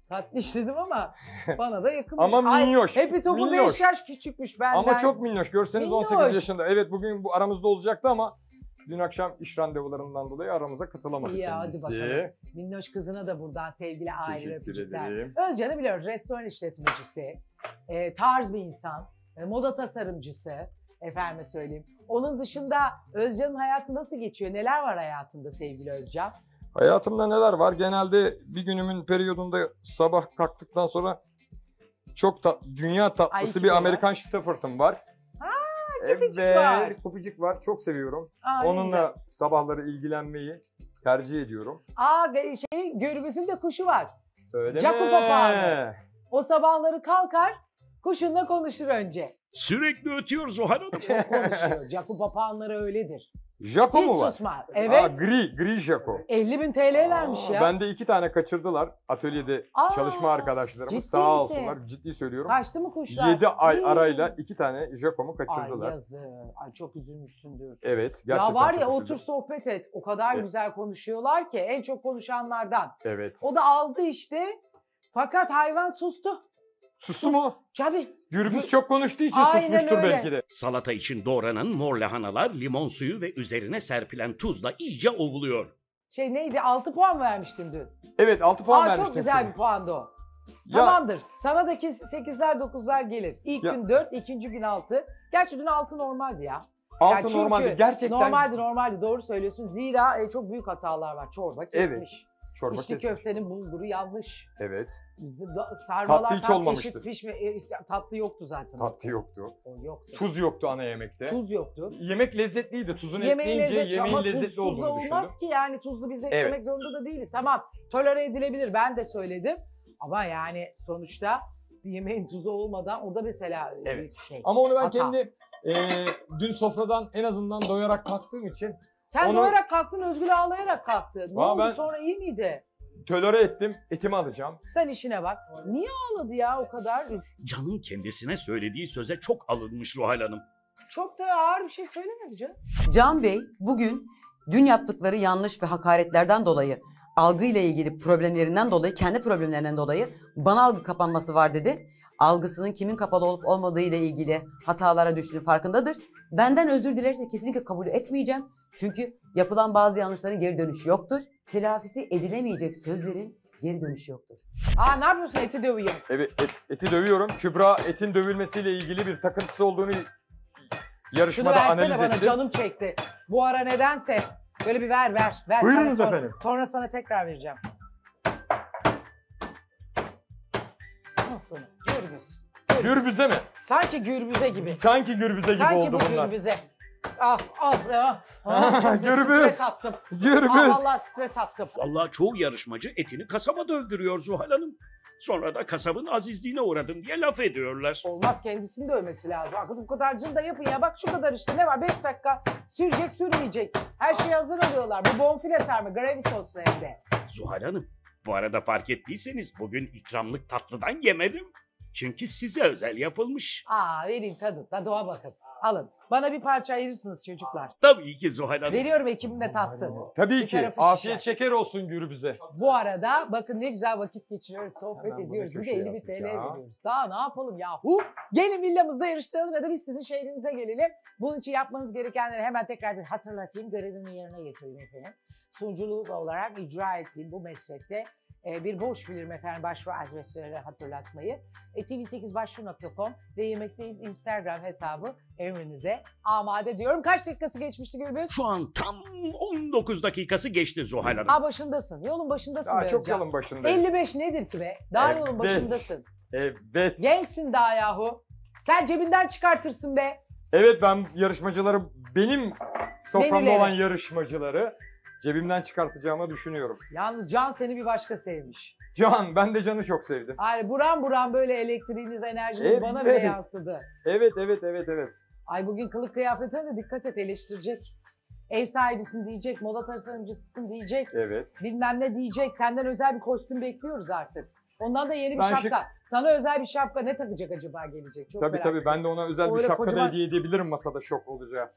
Tatlış dedim ama bana da yakınmış. Ama minnoş. Hepi topu beş yaş küçükmüş benden. Ama çok minnoş. Görseniz minnoş. on sekiz yaşında. Evet bugün bu aramızda olacaktı ama dün akşam iş randevularından dolayı aramıza katılamadı kendisi. Ya hadi bakalım. Minnoş kızına da buradan sevgili aile öpücükler. Özcan'ı biliyoruz. Restoran işletmecisi, e, tarz bir insan, e, moda tasarımcısı. Efendime söyleyeyim. Onun dışında Özcan'ın hayatı nasıl geçiyor? Neler var hayatında sevgili Özcan? Hayatımda neler var? Genelde bir günümün periyodunda sabah kalktıktan sonra çok da dünya tatlısı bir Amerikan Stafford'um var. Haa köpücük evet, var. Köpücük var. Çok seviyorum. Aa, Onunla sabahları ilgilenmeyi tercih ediyorum. Aa şey Gürbüz'ün de kuşu var. Öyle Caku mi? Papağanı. O sabahları kalkar kuşunla konuşur önce. Sürekli ötüyor Zuhal Hanım. Çok konuşuyor. Caku papağanları öyledir. Jako mu var? Susma. Evet. Aa, gri, gri jako. elli bin T L vermiş Aa, ya. Bende iki tane kaçırdılar atölyede Aa, çalışma arkadaşlarımız sağ olsunlar. Ciddi söylüyorum. Kaçtı mı kuşlar? yedi ay Değil. arayla iki tane jakomu kaçırdılar. Ay yazık. Ay çok üzülmüşsündür. Evet. Ya var ya otur sohbet et. O kadar evet. güzel konuşuyorlar ki en çok konuşanlardan. Evet. O da aldı işte fakat hayvan sustu. Sustu Sus. mu? Tabii. Gürbüz çok konuştuğu için Aynen susmuştur öyle. belki de. Salata için doğranan mor lahanalar limon suyu ve üzerine serpilen tuzla iyice ovuluyor. Şey neydi altı puan vermiştin dün? Evet altı puan Aa, vermiştim. Çok güzel şimdi. bir puandı o. Ya. Tamamdır. Sana da sekizler dokuzlar gelir. İlk ya. gün dört, ikinci gün altı. Gerçi dün altı normaldi ya. altı yani normaldi gerçekten. Normaldi normaldi doğru söylüyorsun. Zira e, çok büyük hatalar var. Çorba kesmiş. Evet. Çorba İçli köftenin bulguru yanlış. Evet. Sarmalar tatlı hiç olmamıştı. Eşit pişme, tatlı yoktu zaten. Tatlı yoktu. O yoktu. Tuz yoktu ana yemekte. Tuz yoktu. Yemek lezzetliydi. Tuzun eklenince lezzet, yemeğin lezzetli olduğunu düşündüm. Ama tuzsuz olmaz ki yani tuzlu biz eklemek evet. zorunda da değiliz. Tamam tolere edilebilir ben de söyledim. Ama yani sonuçta yemeğin tuzu olmadan o da mesela evet. şey. Ama onu ben hata. kendi e, dün sofradan en azından doyarak kalktığım için... Sen Onu... doyarak kalktın, Özgül ağlayarak kalktı. Ne Aa, oldu ben... sonra iyi miydi? Tölöre ettim, etimi alacağım. Sen işine bak. Niye ağladı ya o kadar? Can'ın kendisine söylediği söze çok alınmış Zuhal Hanım. Çok da ağır bir şey söylemedi Can. Can Bey bugün dün yaptıkları yanlış ve hakaretlerden dolayı algıyla ilgili problemlerinden dolayı, kendi problemlerinden dolayı bana algı kapanması var dedi. Algısının kimin kapalı olup olmadığı ile ilgili hatalara düştüğünün farkındadır. Benden özür dilerse kesinlikle kabul etmeyeceğim. Çünkü yapılan bazı yanlışların geri dönüşü yoktur. Telafisi edilemeyecek sözlerin geri dönüşü yoktur. Aa, ne yapıyorsun? Eti dövüyorum. Evet, et, eti dövüyorum. Kübra etin dövülmesiyle ilgili bir takıntısı olduğunu yarışmada analiz etti. Bana canım çekti. Bu ara nedense böyle bir ver ver. ver. Buyurunuz sana, efendim. Sonra sana tekrar vereceğim. Nasıl? Gürbüz. Gürbüz. Gürbüze mi? Sanki gürbüze gibi. Sanki gürbüze gibi Sanki oldu bunlar. Sanki gürbüze. Ah ah ah. Gürbüz. Gürbüz. Ah, vallahi stres attım. Vallahi çoğu yarışmacı etini kasaba dövdürüyor Zuhal Hanım. Sonra da kasabın azizliğine uğradım diye laf ediyorlar. Olmaz, kendisini dövmesi lazım. Kızım, bu kadarcını da yapın ya. Bak şu kadar işte, ne var? Beş dakika sürecek, sürmeyecek. Her şeyi hazır alıyorlar. Bu bonfile sarma, gravy soslu evde. Zuhal Hanım, bu arada fark ettiyseniz bugün ikramlık tatlıdan yemedim. Çünkü size özel yapılmış. Aa, vereyim tadın. Da doğa bakın. Alın. Bana bir parça ayırırsınız çocuklar. Tabii ki Zuhal Hanım. Veriyorum, ekibim de tatsın. Tabii ki. Afiyet şeker olsun Gürbüz'e. Bu arada bakın ne güzel vakit geçiriyoruz, sohbet Hemen ediyoruz. Bir de elli bin T L veriyoruz. Daha ne yapalım yahu? Gelin villamızda yarıştıralım ya da biz sizin şehrinize gelelim. Bunun için yapmanız gerekenleri hemen tekrar bir hatırlatayım. Görevimi yerine getireyim efendim. Sunuculuk olarak icra ettiğim bu meslekte bir borç bilirim efendim, başvuru adresleri hatırlatmayı. E, T V sekiz başvuru nokta com ve Yemekteyiz Instagram hesabı emrinize. Amade diyorum. Kaç dakikası geçmişti Gürbüz? Şu an tam on dokuz dakikası geçti Zuhal Hanım. Aa, başındasın. Yolun başındasın. Daha çok yolun başındayız. elli beş nedir ki be? Daha evet. Yolun başındasın. Evet. Gençsin daha yahu. Sen cebinden çıkartırsın be. Evet, ben yarışmacıları, benim soframda olan yarışmacıları cebimden çıkartacağımı düşünüyorum. Yalnız Can seni bir başka sevmiş. Can, ben de Can'ı çok sevdim. Ay, buram buram böyle elektriğiniz, enerjiniz evet, bana bile evet. yansıdı. Evet, evet, evet, evet. Ay, bugün kılık kıyafetine de dikkat et, eleştirecek. Ev sahibisin diyecek, moda tasarımcısısın diyecek. Evet. Bilmem ne diyecek, senden özel bir kostüm bekliyoruz artık. Ondan da yeni bir ben şapka. Şık... Sana özel bir şapka ne takacak acaba gelecek? Çok tabii merak tabii, ediyorum. Ben de ona özel o bir şapka kocaman... hediye edebilirim, masada şok olacağı.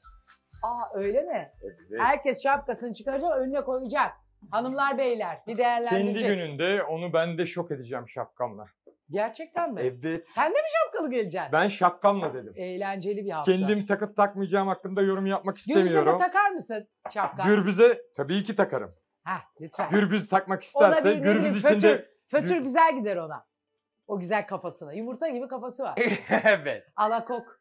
Aa, öyle mi? Evet. Herkes şapkasını çıkaracak, önüne koyacak. Hanımlar, beyler, bir değerlendirecek. Kendi gününde onu ben de şok edeceğim şapkamla. Gerçekten mi? Evet. Sen de mi şapkalı geleceksin? Ben şapkamla dedim. Eğlenceli bir hafta. Kendim takıp takmayacağım hakkında yorum yapmak istemiyorum. Gürbüz'e de takar mısın şapkanı? Gürbüz'e tabii ki takarım. Heh, lütfen. Gürbüz takmak isterse, Gürbüz için de... Fötür güzel gider ona. O güzel kafasına. Yumurta gibi kafası var. Evet. Alakok.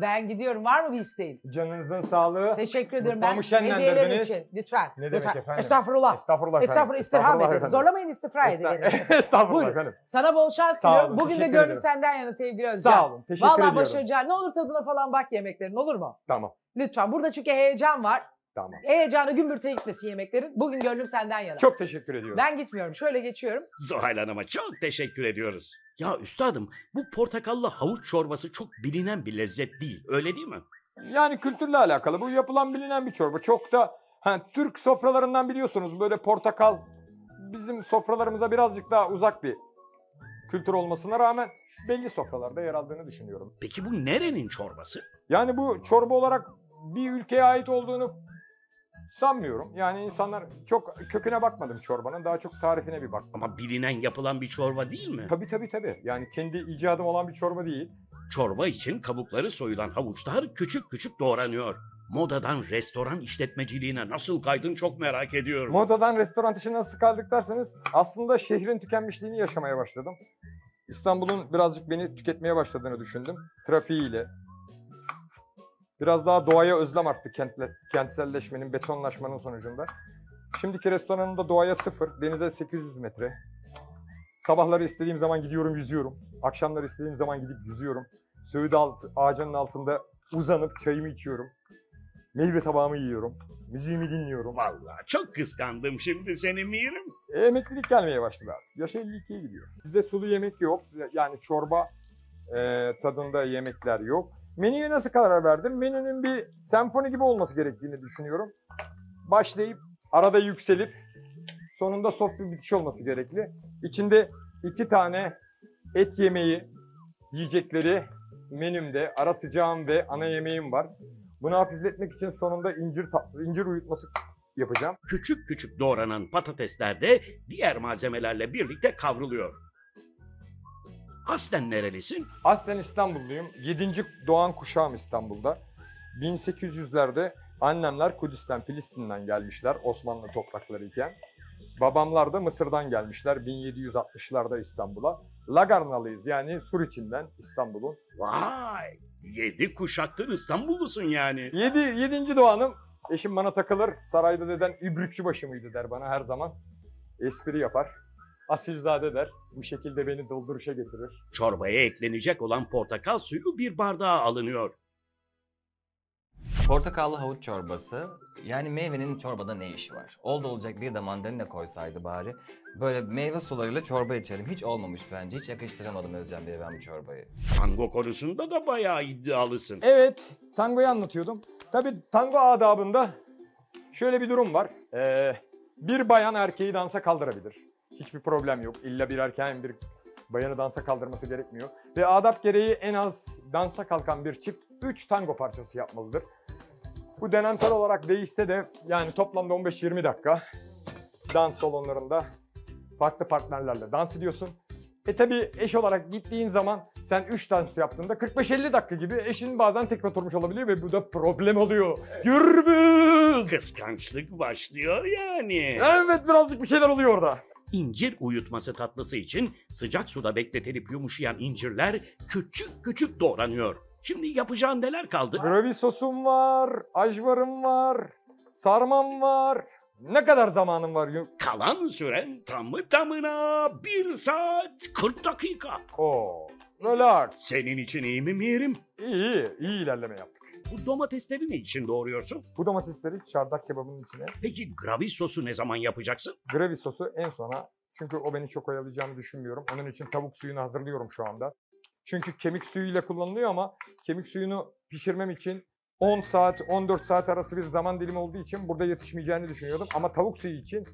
Ben gidiyorum. Var mı bir isteğin? Canınızın sağlığı. Teşekkür ederim. Ben hediyelerim için. Lütfen. Ne demek efendim? Estağfurullah. Estağfurullah efendim. Estağfurullah efendim. Zorlamayın, istifra edelim. Estağfurullah efendim. Sana bol şans diliyorum. Bugün de gönlüm senden yana sevgili Özcan. Sağ olun. Teşekkür ediyorum. Vallahi başaracağım. Ne olur tadına falan bak yemeklerin, olur mu? Tamam. Lütfen. Burada çünkü heyecan var. Tamam. Heyecanı gümbürtüye gitmesi yemeklerin. Bugün gönlüm senden yana. Çok teşekkür ediyorum. Ben gitmiyorum. Şöyle geçiyorum. Zuhal Hanım'a çok teşekkür ediyoruz. Ya üstadım, bu portakallı havuç çorbası çok bilinen bir lezzet değil. Öyle değil mi? Yani kültürle alakalı. Bu yapılan bilinen bir çorba. Çok da hani, Türk sofralarından biliyorsunuz böyle portakal bizim sofralarımıza birazcık daha uzak bir kültür olmasına rağmen belli sofralarda yer aldığını düşünüyorum. Peki bu nerenin çorbası? Yani bu çorba olarak bir ülkeye ait olduğunu sanmıyorum. Yani insanlar çok köküne bakmadım çorbanın. Daha çok tarifine bir baktım. Ama bilinen, yapılan bir çorba değil mi? Tabii tabii tabii. Yani kendi icadım olan bir çorba değil. Çorba için kabukları soyulan havuçlar küçük küçük doğranıyor. Modadan restoran işletmeciliğine nasıl kaydın çok merak ediyorum. Modadan restoran işine nasıl kaldık derseniz, aslında şehrin tükenmişliğini yaşamaya başladım. İstanbul'un birazcık beni tüketmeye başladığını düşündüm. Trafiğiyle. Biraz daha doğaya özlem arttı kentle, kentselleşmenin, betonlaşmanın sonucunda. Şimdiki restoranımda doğaya sıfır, denize sekiz yüz metre. Sabahları istediğim zaman gidiyorum, yüzüyorum. Akşamları istediğim zaman gidip yüzüyorum. Söğüt ağacının altında uzanıp çayımı içiyorum. Meyve tabağımı yiyorum. Müziğimi dinliyorum. Vallahi çok kıskandım şimdi seni Mirim. E, emeklilik gelmeye başladı artık. Yaş elli ikiye gidiyor. Bizde sulu yemek yok. Yani çorba e, tadında yemekler yok. Menüye nasıl karar verdim? Menünün bir senfoni gibi olması gerektiğini düşünüyorum. Başlayıp, arada yükselip, sonunda soft bir bitiş olması gerekli. İçinde iki tane et yemeği, yiyecekleri menümde, ara sıcağım ve ana yemeğim var. Bunu hafifletmek için sonunda incir, incir uyutması yapacağım. Küçük küçük doğranan patatesler de diğer malzemelerle birlikte kavruluyor. Aslen nerelisin? Aslen İstanbulluyum. yedinci doğan kuşağım İstanbul'da. bin sekiz yüzlerde annemler Kudüs'ten, Filistin'den gelmişler Osmanlı toprakları iken. Babamlar da Mısır'dan gelmişler bin yedi yüz altmışlarda İstanbul'a. Lagarnalıyız, yani Sur içinden İstanbul'un. Vay! Yedi kuşaktır İstanbullusun yani. Yedi, yedinci doğanım. Eşim bana takılır. Sarayda deden übrükçü başı mıydı der bana her zaman. Espri yapar. Asilzade der. Bu şekilde beni dolduruşa getirir. Çorbaya eklenecek olan portakal suyu bir bardağa alınıyor. Portakallı havuç çorbası, yani meyvenin çorbada ne işi var? Oldu olacak bir de mandalina koysaydı bari. Böyle meyve sularıyla çorba içelim. Hiç olmamış bence. Hiç yakıştıramadım Özcan Bey'e ben bu çorbayı. Tango konusunda da bayağı iddialısın. Evet, tangoyu anlatıyordum. Tabii tango adabında şöyle bir durum var. Ee, bir bayan erkeği dansa kaldırabilir. Hiçbir problem yok. İlla bir erkeğin bir bayanı dansa kaldırması gerekmiyor. Ve adap gereği en az dansa kalkan bir çift üç tango parçası yapmalıdır. Bu denemsel olarak değişse de yani toplamda on beş yirmi dakika dans salonlarında farklı partnerlerle dans ediyorsun. E tabi eş olarak gittiğin zaman sen üç dans yaptığında kırk beş elli dakika gibi eşin bazen tek oturmuş olabiliyor ve bu da problem oluyor. Gürbüz! Kıskançlık başlıyor yani. Evet, birazcık bir şeyler oluyor orada. İncir uyutması tatlısı için sıcak suda bekletilip yumuşayan incirler küçük küçük doğranıyor. Şimdi yapacağın neler kaldı? Gravy sosum var, ajvarım var, sarmam var. Ne kadar zamanım var? Kalan süren tamı tamına bir saat kırk dakika. Oo, relax. Senin için iyi mi Mihrim? İyi, iyi, iyi ilerleme yaptık. Bu domatesleri ne için doğruyorsun? Bu domatesleri çardak kebabının içine. Peki gravy sosu ne zaman yapacaksın? Gravy sosu en sona. Çünkü o beni çok oyalayacağını düşünmüyorum. Onun için tavuk suyunu hazırlıyorum şu anda. Çünkü kemik suyuyla kullanılıyor ama kemik suyunu pişirmem için on saat on dört saat arası bir zaman dilimi olduğu için burada yetişmeyeceğini düşünüyordum. Ama tavuk suyu için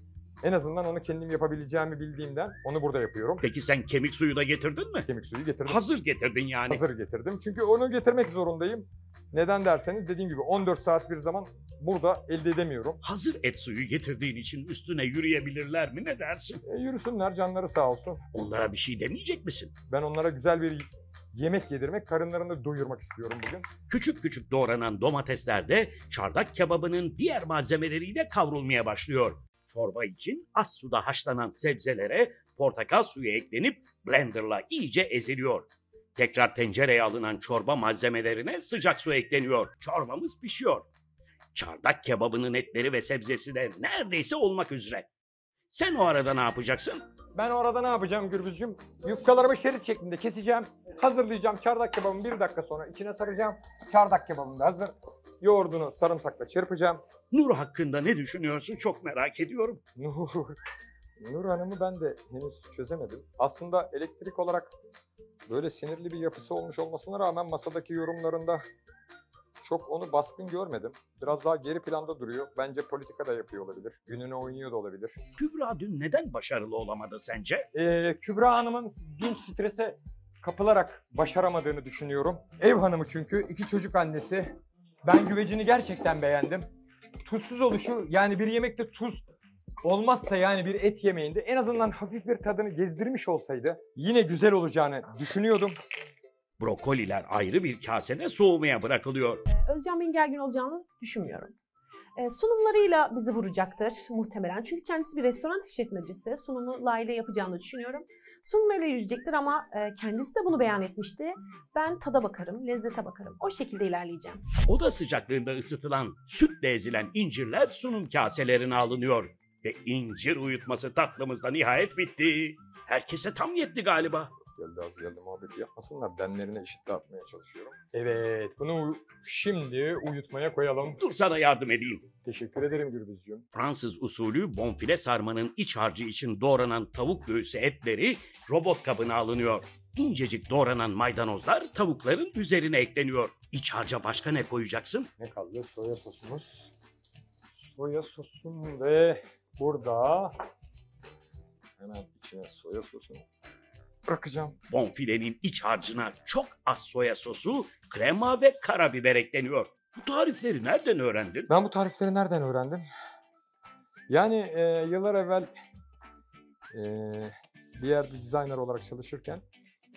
en azından onu kendim yapabileceğimi bildiğimden onu burada yapıyorum. Peki sen kemik suyu da getirdin mi? Kemik suyu getirdim. Hazır getirdin yani. Hazır getirdim. Çünkü onu getirmek zorundayım. Neden derseniz dediğim gibi on dört saat bir zaman burada elde edemiyorum. Hazır et suyu getirdiğin için üstüne yürüyebilirler mi? Ne dersin? E, yürüsünler, canları sağ olsun. Onlara bir şey demeyecek misin? Ben onlara güzel bir yemek yedirmek, karınlarını doyurmak istiyorum bugün. Küçük küçük doğranan domatesler de çardak kebabının diğer malzemeleriyle kavrulmaya başlıyor. Çorba için az suda haşlanan sebzelere portakal suyu eklenip blenderla iyice eziliyor. Tekrar tencereye alınan çorba malzemelerine sıcak su ekleniyor. Çorbamız pişiyor. Çardak kebabının etleri ve sebzesi de neredeyse olmak üzere. Sen o arada ne yapacaksın? Ben o arada ne yapacağım Gürbüzcüğüm? Yufkalarımı şerit şeklinde keseceğim. Hazırlayacağım çardak kebabını bir dakika sonra içine saracağım. Çardak kebabım da hazır. Yoğurdunu sarımsakla çırpacağım. Nur hakkında ne düşünüyorsun? Çok merak ediyorum. Nur, Nur Hanım'ı ben de henüz çözemedim. Aslında elektrik olarak böyle sinirli bir yapısı olmuş olmasına rağmen masadaki yorumlarında çok onu baskın görmedim. Biraz daha geri planda duruyor. Bence politika da yapıyor olabilir. Gününe oynuyor da olabilir. Kübra dün neden başarılı olamadı sence? Ee, Kübra Hanım'ın dün strese kapılarak başaramadığını düşünüyorum. Ev hanımı çünkü. İki çocuk annesi. Ben güvecini gerçekten beğendim. Tuzsuz oluşu, yani bir yemekte tuz olmazsa yani bir et yemeğinde en azından hafif bir tadını gezdirmiş olsaydı yine güzel olacağını düşünüyordum. Brokoliler ayrı bir kasede soğumaya bırakılıyor. Ee, Özcan Bey'in gergin olacağını düşünmüyorum. Ee, sunumlarıyla bizi vuracaktır muhtemelen. Çünkü kendisi bir restoran işletmecisi. Sunumu layığıyla yapacağını düşünüyorum. Sunumlarıyla yürüyecektir ama e, kendisi de bunu beyan etmişti. Ben tada bakarım, lezzete bakarım. O şekilde ilerleyeceğim. Oda sıcaklığında ısıtılan, sütle ezilen incirler sunum kaselerine alınıyor. Ve incir uyutması tatlımızda nihayet bitti. Herkese tam yetti galiba. Geldi az geldi muhabbeti yapmasınlar. Demlerine eşit dağıtmaya çalışıyorum. Evet, bunu şimdi uyutmaya koyalım. Dur sana yardım edeyim. Teşekkür ederim Gürbüzcüğüm. Fransız usulü bonfile sarmanın iç harcı için doğranan tavuk göğsü etleri robot kabına alınıyor. İncecik doğranan maydanozlar tavukların üzerine ekleniyor. İç harca başka ne koyacaksın? Ne kaldı? Soya sosumuz. Soya sosum ve burada hemen içine soya sosunu bırakacağım. Bonfilenin iç harcına çok az soya sosu, krema ve karabiber ekleniyor. Bu tarifleri nereden öğrendin? Ben bu tarifleri nereden öğrendim? Yani e, yıllar evvel e, diğer bir designer olarak çalışırken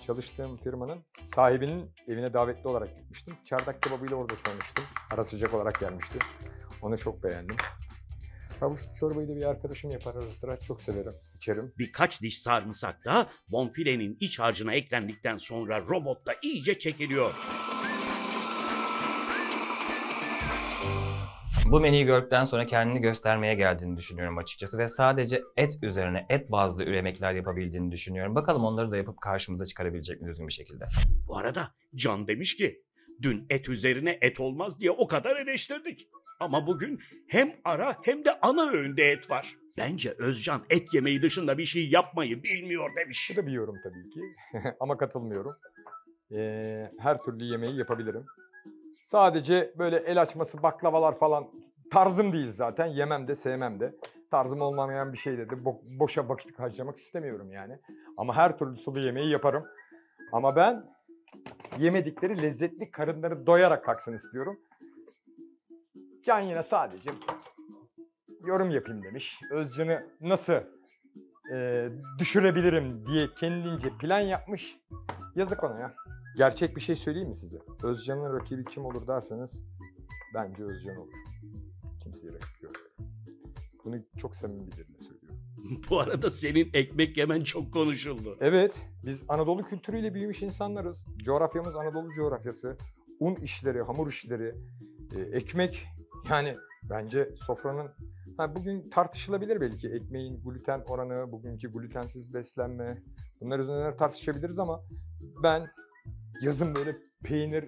çalıştığım firmanın sahibinin evine davetli olarak gitmiştim. Çardak kebabıyla orada tanıştım. Ara sıcak olarak gelmişti. Onu çok beğendim. Havuçlu çorbayı da bir arkadaşım yapar ara sıra. Çok severim, içerim. Birkaç diş sarımsak da bonfilenin iç harcına eklendikten sonra robotta iyice çekiliyor. Bu menüyü gördükten sonra kendini göstermeye geldiğini düşünüyorum açıkçası ve sadece et üzerine, et bazlı üremekler yapabildiğini düşünüyorum. Bakalım onları da yapıp karşımıza çıkarabilecek mi düzgün bir şekilde. Bu arada Can demiş ki, dün et üzerine et olmaz diye o kadar eleştirdik. Ama bugün hem ara hem de ana öğünde et var. Bence Özcan et yemeği dışında bir şey yapmayı bilmiyor demiş. Bu da biliyorum tabii ki ama katılmıyorum. Ee, her türlü yemeği yapabilirim. Sadece böyle el açması baklavalar falan tarzım değil zaten. Yemem de sevmem de. Tarzım olmayan bir şey dedi. Bo- boşa vakit harcamak istemiyorum yani. Ama her türlü sulu yemeği yaparım. Ama ben yemedikleri lezzetli karınları doyarak kalksın istiyorum. Can yine sadece yorum yapayım demiş. Özcan'ı nasıl e, düşürebilirim diye kendince plan yapmış. Yazık ona ya. Gerçek bir şey söyleyeyim mi size? Özcan'ın rakibi kim olur derseniz bence Özcan olur. Kimseye rakip yok. Bunu çok samimi bir dille söylüyorum. Bu arada senin ekmek yemen çok konuşuldu. Evet, biz Anadolu kültürüyle büyümüş insanlarız. Coğrafyamız Anadolu coğrafyası. Un işleri, hamur işleri, ekmek. Yani bence sofranın... Ha, bugün tartışılabilir belki ekmeğin gluten oranı, bugünkü glutensiz beslenme. Bunlar üzerine tartışabiliriz ama ben... Yazın böyle peynir,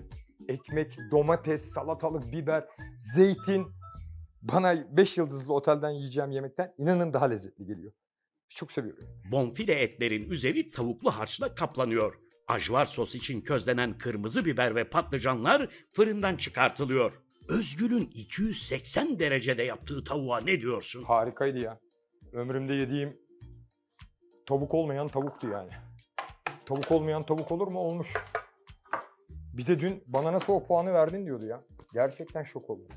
ekmek, domates, salatalık, biber, zeytin bana beş yıldızlı otelden yiyeceğim yemekten inanın daha lezzetli geliyor. Çok seviyorum. Bonfile etlerin üzeri tavuklu harçla kaplanıyor. Ajvar sos için közlenen kırmızı biber ve patlıcanlar fırından çıkartılıyor. Özgül'ün iki yüz seksen derecede yaptığı tavuğa ne diyorsun? Harikaydı ya. Ömrümde yediğim tavuk olmayan tavuktu yani. Tavuk olmayan tavuk olur mu? Olmuş. Bir de dün bana nasıl o puanı verdin diyordu ya. Gerçekten şok oldum.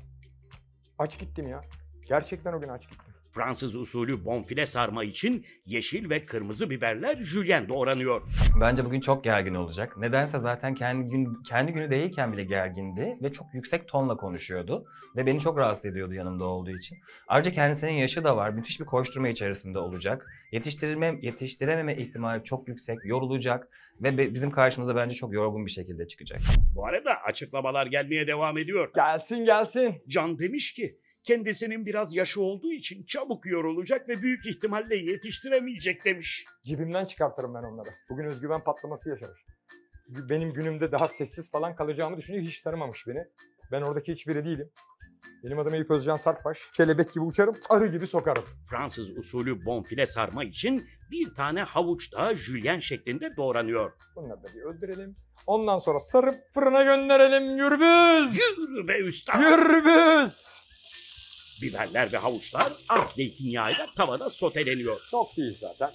Aç gittim ya. Gerçekten o gün aç gittim. Fransız usulü bonfile sarma için yeşil ve kırmızı biberler jülyen doğranıyor. Bence bugün çok gergin olacak. Nedense zaten kendi, gün, kendi günü değilken bile gergindi ve çok yüksek tonla konuşuyordu. Ve beni çok rahatsız ediyordu yanımda olduğu için. Ayrıca kendisinin yaşı da var. Müthiş bir koşturma içerisinde olacak. Yetiştirme, yetiştirememe ihtimali çok yüksek, yorulacak. Ve be, bizim karşımıza bence çok yorgun bir şekilde çıkacak. Bu arada açıklamalar gelmeye devam ediyor. Gelsin gelsin. Can demiş ki, kendisinin biraz yaşı olduğu için çabuk yorulacak ve büyük ihtimalle yetiştiremeyecek demiş. Cebimden çıkartırım ben onları. Bugün özgüven patlaması yaşamış. Benim günümde daha sessiz falan kalacağımı düşünüyor. Hiç tanımamış beni. Ben oradaki hiçbiri değilim. Benim adım Eyüp Özcan Sarkbaş. Kelebek gibi uçarım, arı gibi sokarım. Fransız usulü bonfile sarma için bir tane havuç da jülyen şeklinde doğranıyor. Bunları da bir öldürelim. Ondan sonra sarıp fırına gönderelim. Gürbüz! Yürü be üstad! Gürbüz! Biberler ve havuçlar az zeytinyağıyla tavada soteleniyor. Çok değil zaten.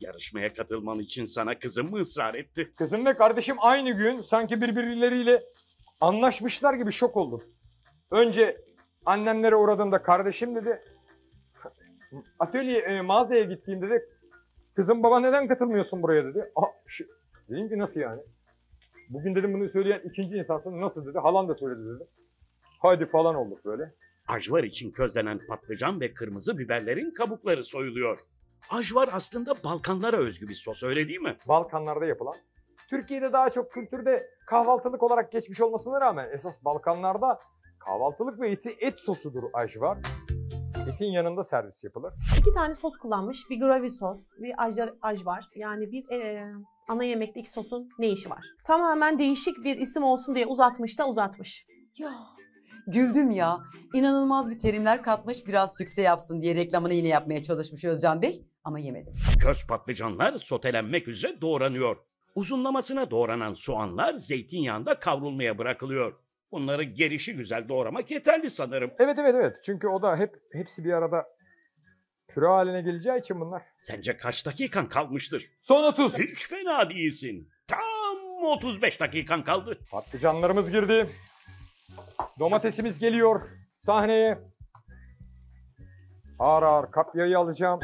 Yarışmaya katılman için sana kızım mı ısrar etti? Kızım ve kardeşim aynı gün sanki birbirleriyle anlaşmışlar gibi şok oldum. Önce annemlere uğradığımda kardeşim dedi. Atölye mağazaya gittiğimde de kızım baba neden katılmıyorsun buraya dedi. Aa, şu, dedim ki nasıl yani? Bugün dedim bunu söyleyen ikinci insansın nasıl dedi. Halan da söyledi dedi. Haydi falan olduk böyle. Ajvar için közlenen patlıcan ve kırmızı biberlerin kabukları soyuluyor. Ajvar aslında Balkanlara özgü bir sos, öyle değil mi? Balkanlarda yapılan. Türkiye'de daha çok kültürde kahvaltılık olarak geçmiş olmasına rağmen esas Balkanlarda kahvaltılık ve eti et sosudur ajvar. Etin yanında servis yapılır. İki tane sos kullanmış. Bir gravy sos, bir ajvar. Yani bir ee, ana yemekte iki sosun ne işi var? Tamamen değişik bir isim olsun diye uzatmış da uzatmış. Ya. Güldüm ya. İnanılmaz bir terimler katmış, biraz sükse yapsın diye reklamını yine yapmaya çalışmış Özcan Bey ama yemedim. Köz patlıcanlar sotelenmek üzere doğranıyor. Uzunlamasına doğranan soğanlar zeytinyağında kavrulmaya bırakılıyor. Bunları gelişi güzel doğramak yeterli sanırım. Evet evet evet. Çünkü o da hep hepsi bir arada püre haline geleceği için bunlar. Sence kaç dakikan kalmıştır? Son otuz. Hiç fena değilsin. Tam otuz beş dakikan kaldı. Patlıcanlarımız girdi. Domatesimiz geliyor sahneye. Ağır ağır kapyayı alacağım.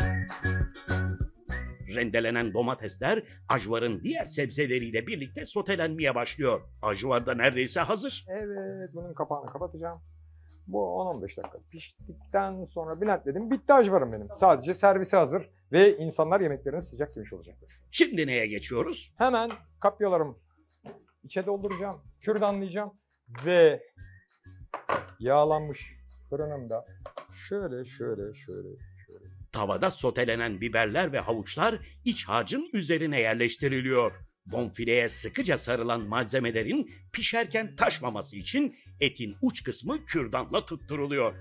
Rendelenen domatesler ajvarın diğer sebzeleriyle birlikte sotelenmeye başlıyor. Ajvar da neredeyse hazır. Evet, bunun kapağını kapatacağım. Bu on on beş dakika piştikten sonra Bülent dedim, bitti ajvarım benim. Sadece servise hazır ve insanlar yemeklerini sıcak yemiş olacaklar. Şimdi neye geçiyoruz? Hemen kapyalarım içe dolduracağım, kürdanlayacağım ve yağlanmış fırınımda şöyle şöyle şöyle şöyle. Tavada sotelenen biberler ve havuçlar iç harcın üzerine yerleştiriliyor. Bonfileye sıkıca sarılan malzemelerin pişerken taşmaması için etin uç kısmı kürdanla tutturuluyor.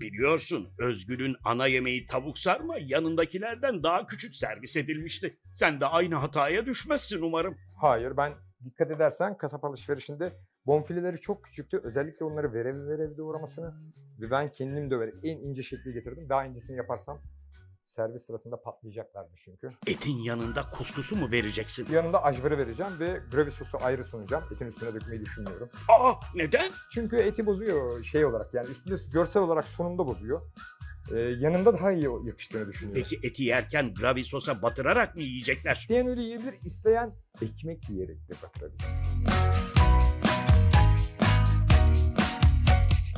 Biliyorsun, Özgül'ün ana yemeği tavuk sarma yanındakilerden daha küçük servis edilmişti. Sen de aynı hataya düşmezsin umarım. Hayır, ben dikkat edersen kasap alışverişinde bonfileleri çok küçüktü. Özellikle onları verev verev doğramasını ve ben kendim döverek en ince şekli getirdim. Daha incesini yaparsam servis sırasında patlayacaklardı çünkü. Etin yanında kuskusu mu vereceksin? Yanında ajvarı vereceğim ve gravy sosu ayrı sunacağım. Etin üstüne dökmeyi düşünmüyorum. Aa, neden? Çünkü eti bozuyor şey olarak, yani üstünde görsel olarak sunumda bozuyor. Ee, yanında daha iyi yakıştığını düşünüyorum. Peki eti yerken gravy sosa batırarak mı yiyecekler? İsteyen öyle yiyebilir, isteyen ekmek yiyerek de batırabilir.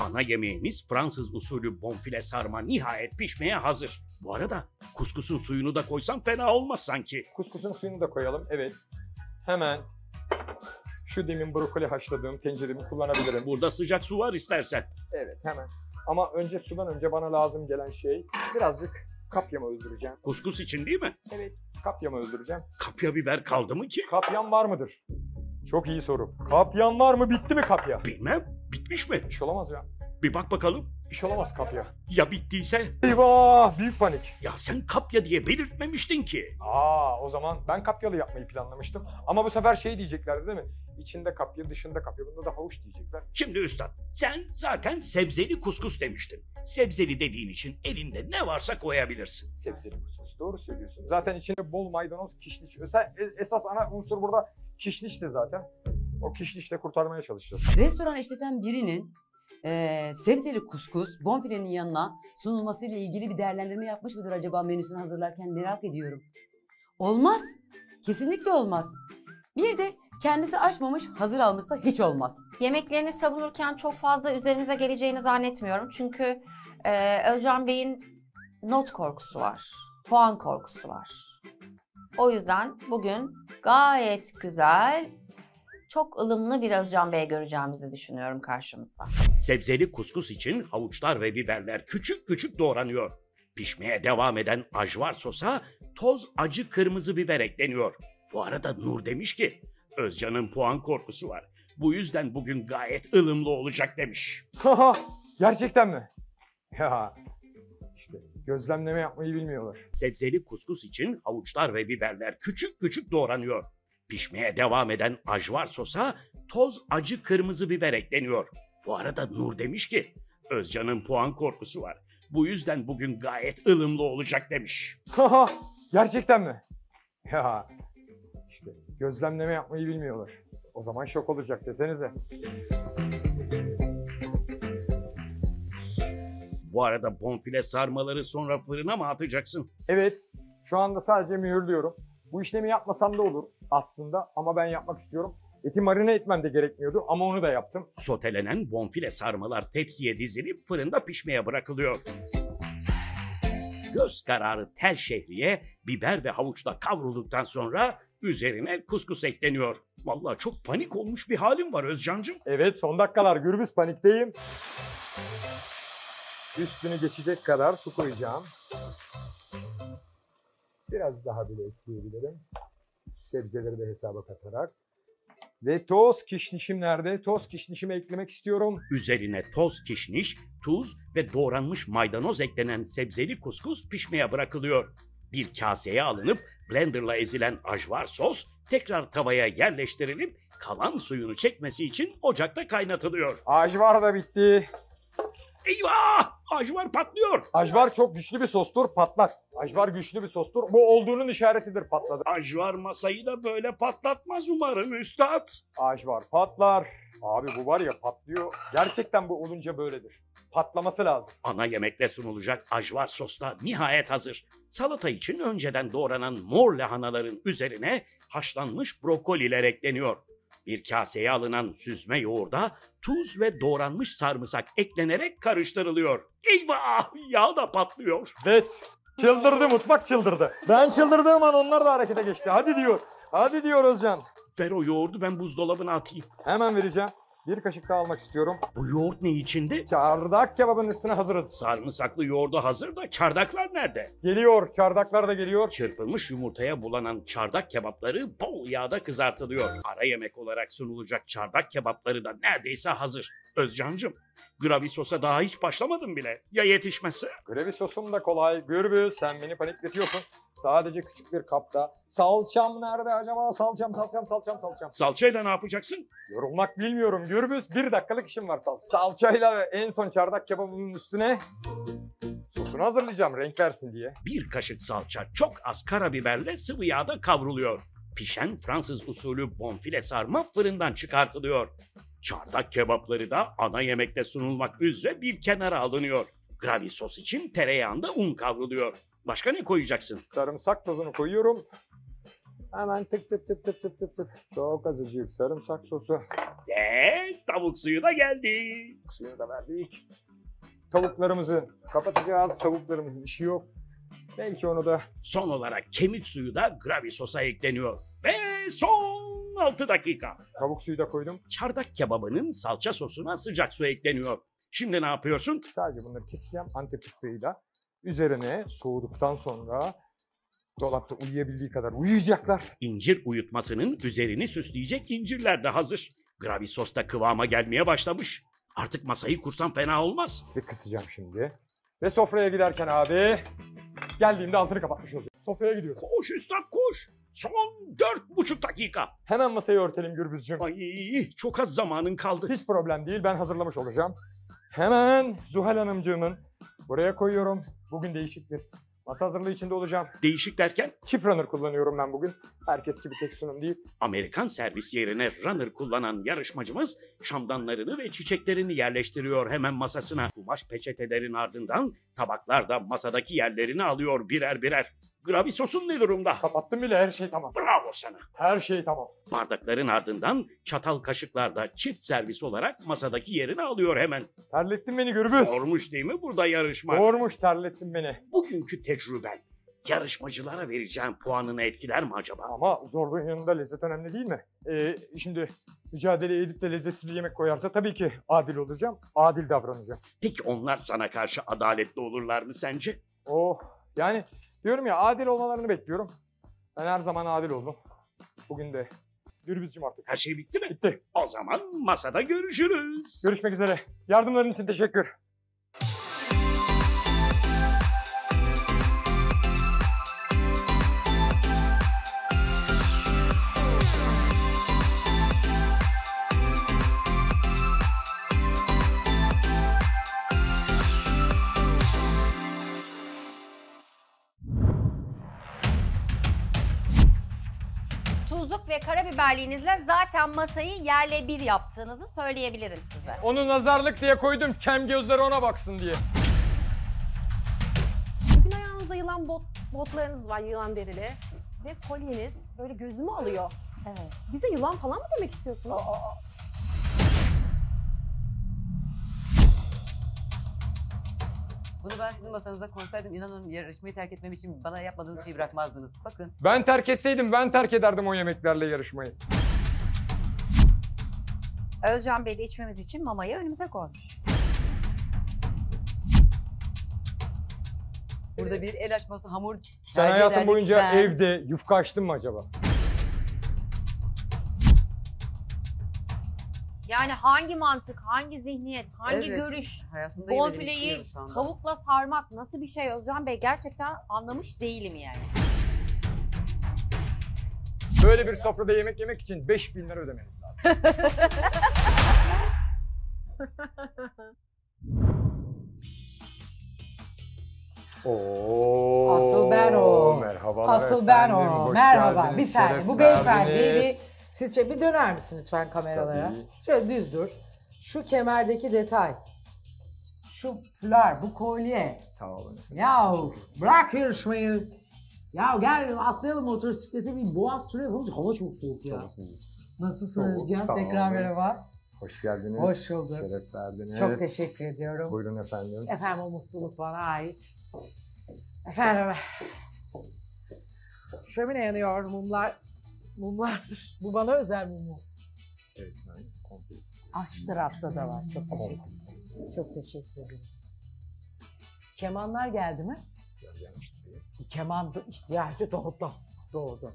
Ana yemeğimiz Fransız usulü bonfile sarma nihayet pişmeye hazır. Bu arada kuskusun suyunu da koysam fena olmaz sanki. Kuskusun suyunu da koyalım, evet. Hemen şu demin brokoli haşladığım tenceremi kullanabilirim. Burada sıcak su var istersen. Evet, hemen. Ama önce sudan önce bana lazım gelen şey birazcık kapyamı öldüreceğim. Kuskus için değil mi? Evet, kapyamı öldüreceğim. Kapya biber kaldı mı ki? Kapyam var mıdır? Çok iyi soru. Kapyan var mı? Bitti mi kapya? Bilmem. Bitmiş mi? İş olamaz ya. Bir bak bakalım. İş olamaz kapya. Ya bittiyse? Eyvah! Büyük panik. Ya sen kapya diye belirtmemiştin ki. Aa, o zaman ben kapyalı yapmayı planlamıştım. Ama bu sefer şey diyeceklerdi değil mi? İçinde kapya, dışında kapya. Bunda da havuç diyecekler. Şimdi üstad, sen zaten sebzeli kuskus demiştin. Sebzeli dediğin için elinde ne varsa koyabilirsin. Sebzeli kuskus. Doğru söylüyorsun. Zaten içinde bol maydanoz, kişniş. Esas ana unsur burada kişnişti zaten. O kişnişle kurtarmaya çalışacağız. Restoran işleten birinin e, sebzeli kuskus bonfilenin yanına sunulmasıyla ilgili bir değerlendirme yapmış mıdır acaba menüsünü hazırlarken, merak ediyorum. Olmaz. Kesinlikle olmaz. Bir de kendisi açmamış, hazır almışsa hiç olmaz. Yemeklerini savunurken çok fazla üzerinize geleceğini zannetmiyorum. Çünkü e, Özcan Bey'in not korkusu var. Puan korkusu var. O yüzden bugün gayet güzel, çok ılımlı bir Özcan Bey göreceğimizi düşünüyorum karşımızda. Sebzeli kuskus için havuçlar ve biberler küçük küçük doğranıyor. Pişmeye devam eden ajvar sosa toz acı kırmızı biber ekleniyor. Bu arada Nur demiş ki Özcan'ın puan korkusu var. Bu yüzden bugün gayet ılımlı olacak demiş. Haha, gerçekten mi? Ya işte gözlemleme yapmayı bilmiyorlar. Sebzeli kuskus için havuçlar ve biberler küçük küçük doğranıyor. Pişmeye devam eden ajvar sosa toz acı kırmızı biber ekleniyor. Bu arada Nur demiş ki Özcan'ın puan korkusu var. Bu yüzden bugün gayet ılımlı olacak demiş. Haha, gerçekten mi? Ya işte gözlemleme yapmayı bilmiyorlar. O zaman şok olacak desenize. Bu arada bonfile sarmaları sonra fırına mı atacaksın? Evet, şu anda sadece mühürlüyorum. Bu işlemi yapmasam da olur aslında ama ben yapmak istiyorum. Eti marine etmem de gerekmiyordu ama onu da yaptım. Sotelenen bonfile sarmalar tepsiye dizilip fırında pişmeye bırakılıyor. Göz kararı tel şehriye biber ve havuçla kavrulduktan sonra üzerine kuskus ekleniyor. Vallahi çok panik olmuş bir halim var Özcan'cığım. Evet, son dakikalar Gürbüz, panikteyim. Üstünü geçecek kadar su koyacağım. Biraz daha bile ekleyebilirim. Sebzeleri de hesaba katarak. Ve toz kişnişim nerede? Toz kişnişimi eklemek istiyorum. Üzerine toz kişniş, tuz ve doğranmış maydanoz eklenen sebzeli kuskus pişmeye bırakılıyor. Bir kaseye alınıp blenderla ezilen ajvar sos tekrar tavaya yerleştirilip kalan suyunu çekmesi için ocakta kaynatılıyor. Ajvar da bitti. Eyvah! Ajvar patlıyor. Ajvar çok güçlü bir sostur, patlar. Ajvar güçlü bir sostur. Bu olduğunun işaretidir, patladı. Ajvar masayı da böyle patlatmaz umarım üstad. Ajvar patlar. Abi bu var ya, patlıyor. Gerçekten bu olunca böyledir. patlaması lazım. Ana yemekle sunulacak ajvar sosta nihayet hazır. Salata için önceden doğranan mor lahanaların üzerine haşlanmış brokoliler ekleniyor. Bir kaseye alınan süzme yoğurda tuz ve doğranmış sarımsak eklenerek karıştırılıyor. Eyvah! Yağ da patlıyor. Evet. Çıldırdı mutfak, çıldırdı. Ben çıldırdığım an onlar da harekete geçti. Hadi diyor. Hadi diyor Özcan. Ver o yoğurdu, ben buzdolabına atayım. Hemen vereceğim. Bir kaşık daha almak istiyorum. Bu yoğurt ne içinde? Çardak kebabının üstüne hazırız. Sarımsaklı yoğurdu hazır da çardaklar nerede? Geliyor, çardaklar da geliyor. Çırpılmış yumurtaya bulanan çardak kebapları bol yağda kızartılıyor. Ara yemek olarak sunulacak çardak kebapları da neredeyse hazır. Özcancığım, gravy sosa daha hiç başlamadım bile. Ya yetişmezse? Gravy sosum da kolay. Gürbüz, sen beni panikletiyorsun. Sadece küçük bir kapta. Salçam nerede acaba? Salçam, salçam, salçam, salçam. Salçayla ne yapacaksın? Yorulmak bilmiyorum Gürbüz. Bir dakikalık işim var salça. Salçayla en son çardak kebabının üstüne sosunu hazırlayacağım renk versin diye. Bir kaşık salça çok az karabiberle sıvı yağda kavruluyor. Pişen Fransız usulü bonfile sarma fırından çıkartılıyor. Çardak kebapları da ana yemekte sunulmak üzere bir kenara alınıyor. Gravy sos için tereyağında un kavruluyor. Başka ne koyacaksın? Sarımsak tozunu koyuyorum. Hemen tık tık tık tık tık tık tık. Çok azıcık sarımsak sosu. Eee tavuk suyu da geldi. Tavuk suyu da verdik. Tavuklarımızı kapatacağız. Tavuklarımızın işi yok. Belki onu da... Son olarak kemik suyu da gravy sosa ekleniyor. Ve son altı dakika. Tavuk suyu da koydum. Çardak kebabının salça sosuna sıcak su ekleniyor. Şimdi ne yapıyorsun? Sadece bunları keseceğim antep fıstığıyla. Üzerine soğuduktan sonra dolapta uyuyabildiği kadar uyuyacaklar. İncir uyutmasının üzerini süsleyecek incirler de hazır. Gravy sos da kıvama gelmeye başlamış. Artık masayı kursam fena olmaz. Ve kısacağım şimdi. Ve sofraya giderken abi geldiğimde altını kapatmış olacağım. Sofraya gidiyorum. Koş üstad koş. Son dört buçuk dakika. Hemen masayı örtelim Gürbüzcüğüm. Ay çok az zamanın kaldı. Hiç problem değil, ben hazırlamış olacağım. Hemen Zuhal Hanımcığımın buraya koyuyorum. Bugün değişik bir masa hazırlığı içinde olacağım. Değişik derken? Çift runner kullanıyorum ben bugün. Herkes gibi tek sunum değil. Amerikan servis yerine runner kullanan yarışmacımız şamdanlarını ve çiçeklerini yerleştiriyor hemen masasına. Kumaş peçetelerin ardından tabaklar da masadaki yerlerini alıyor birer birer. Gravy sosun ne durumda? Kapattım bile, her şey tamam. Bravo sana. Her şey tamam. Bardakların ardından çatal kaşıklar da çift servis olarak masadaki yerini alıyor hemen. Terlettin beni Gürbüz. Zormuş değil mi burada yarışma? Zormuş, terlettin beni. Bugünkü tecrüben yarışmacılara vereceğim puanını etkiler mi acaba? Ama zorluğun yanında lezzet önemli değil mi? Ee, şimdi mücadele edip de lezzetsiz bir yemek koyarsa tabii ki adil olacağım. Adil davranacağım. Peki onlar sana karşı adaletli olurlar mı sence? Oh. Yani diyorum ya, adil olmalarını bekliyorum. Ben her zaman adil oldum. Bugün de Gürbüzcüğüm artık. Her şey bitti mi? Bitti. O zaman masada görüşürüz. Görüşmek üzere. Yardımların için teşekkür. Ve karabiberliğinizle zaten masayı yerle bir yaptığınızı söyleyebilirim size. Onu nazarlık diye koydum, kem gözleri ona baksın diye. Bugün ayağınızda yılan bot, botlarınız var, yılan derili. Ve kolyeniz böyle gözümü alıyor. Evet. Bize yılan falan mı demek istiyorsunuz? Aa, aa. Bunu ben sizin masanıza koysaydım, inanın yarışmayı terk etmem için bana yapmadığınız şeyi bırakmazdınız. Bakın. Ben terk etseydim ben terk ederdim o yemeklerle yarışmayı. Özcan Bey'le içmemiz için mamayı önümüze koymuş. Burada bir el açması, hamur tercih ederdik. Sen hayatın boyunca ben... evde yufka açtın mı acaba? Yani hangi mantık, hangi zihniyet, hangi evet, görüş, bonfileyi tavukla sarmak nasıl bir şey Özcan Bey? Gerçekten anlamış değilim yani. Böyle bir sofrada yemek yemek için beş bin lira ödemeniz lazım. Oo, asıl ben o. Asıl ben efendim, o. Merhaba. Geldiniz, bir saniye. Bu beyefendi. Sizce bir döner misin lütfen kameralara? Tabii. Şöyle düz dur. Şu kemerdeki detay. şu fular, bu kolye. Sağ olun. Yahu bırak yarışmayı. Ya gel atlayalım motosiklete, bir boğaz turu yapalım. Hava çok soğuk ya. Çok soğuk. Nasılsınız Can? Tekrar merhaba. Hoş geldiniz. Hoş bulduk. Şeref verdiniz. Çok teşekkür ediyorum. Buyurun efendim. Efendim o mutluluk bana ait. Efendim. Şömine yanıyor, mumlar. Mumlar. Bu bana özel bir mum. Evet efendim. Ah şu tarafta da var. Çok teşekkür ederim. Çok teşekkür ederim. Kemanlar geldi mi? Gelmişti. Keman ihtiyacı doğdu. Doğdu.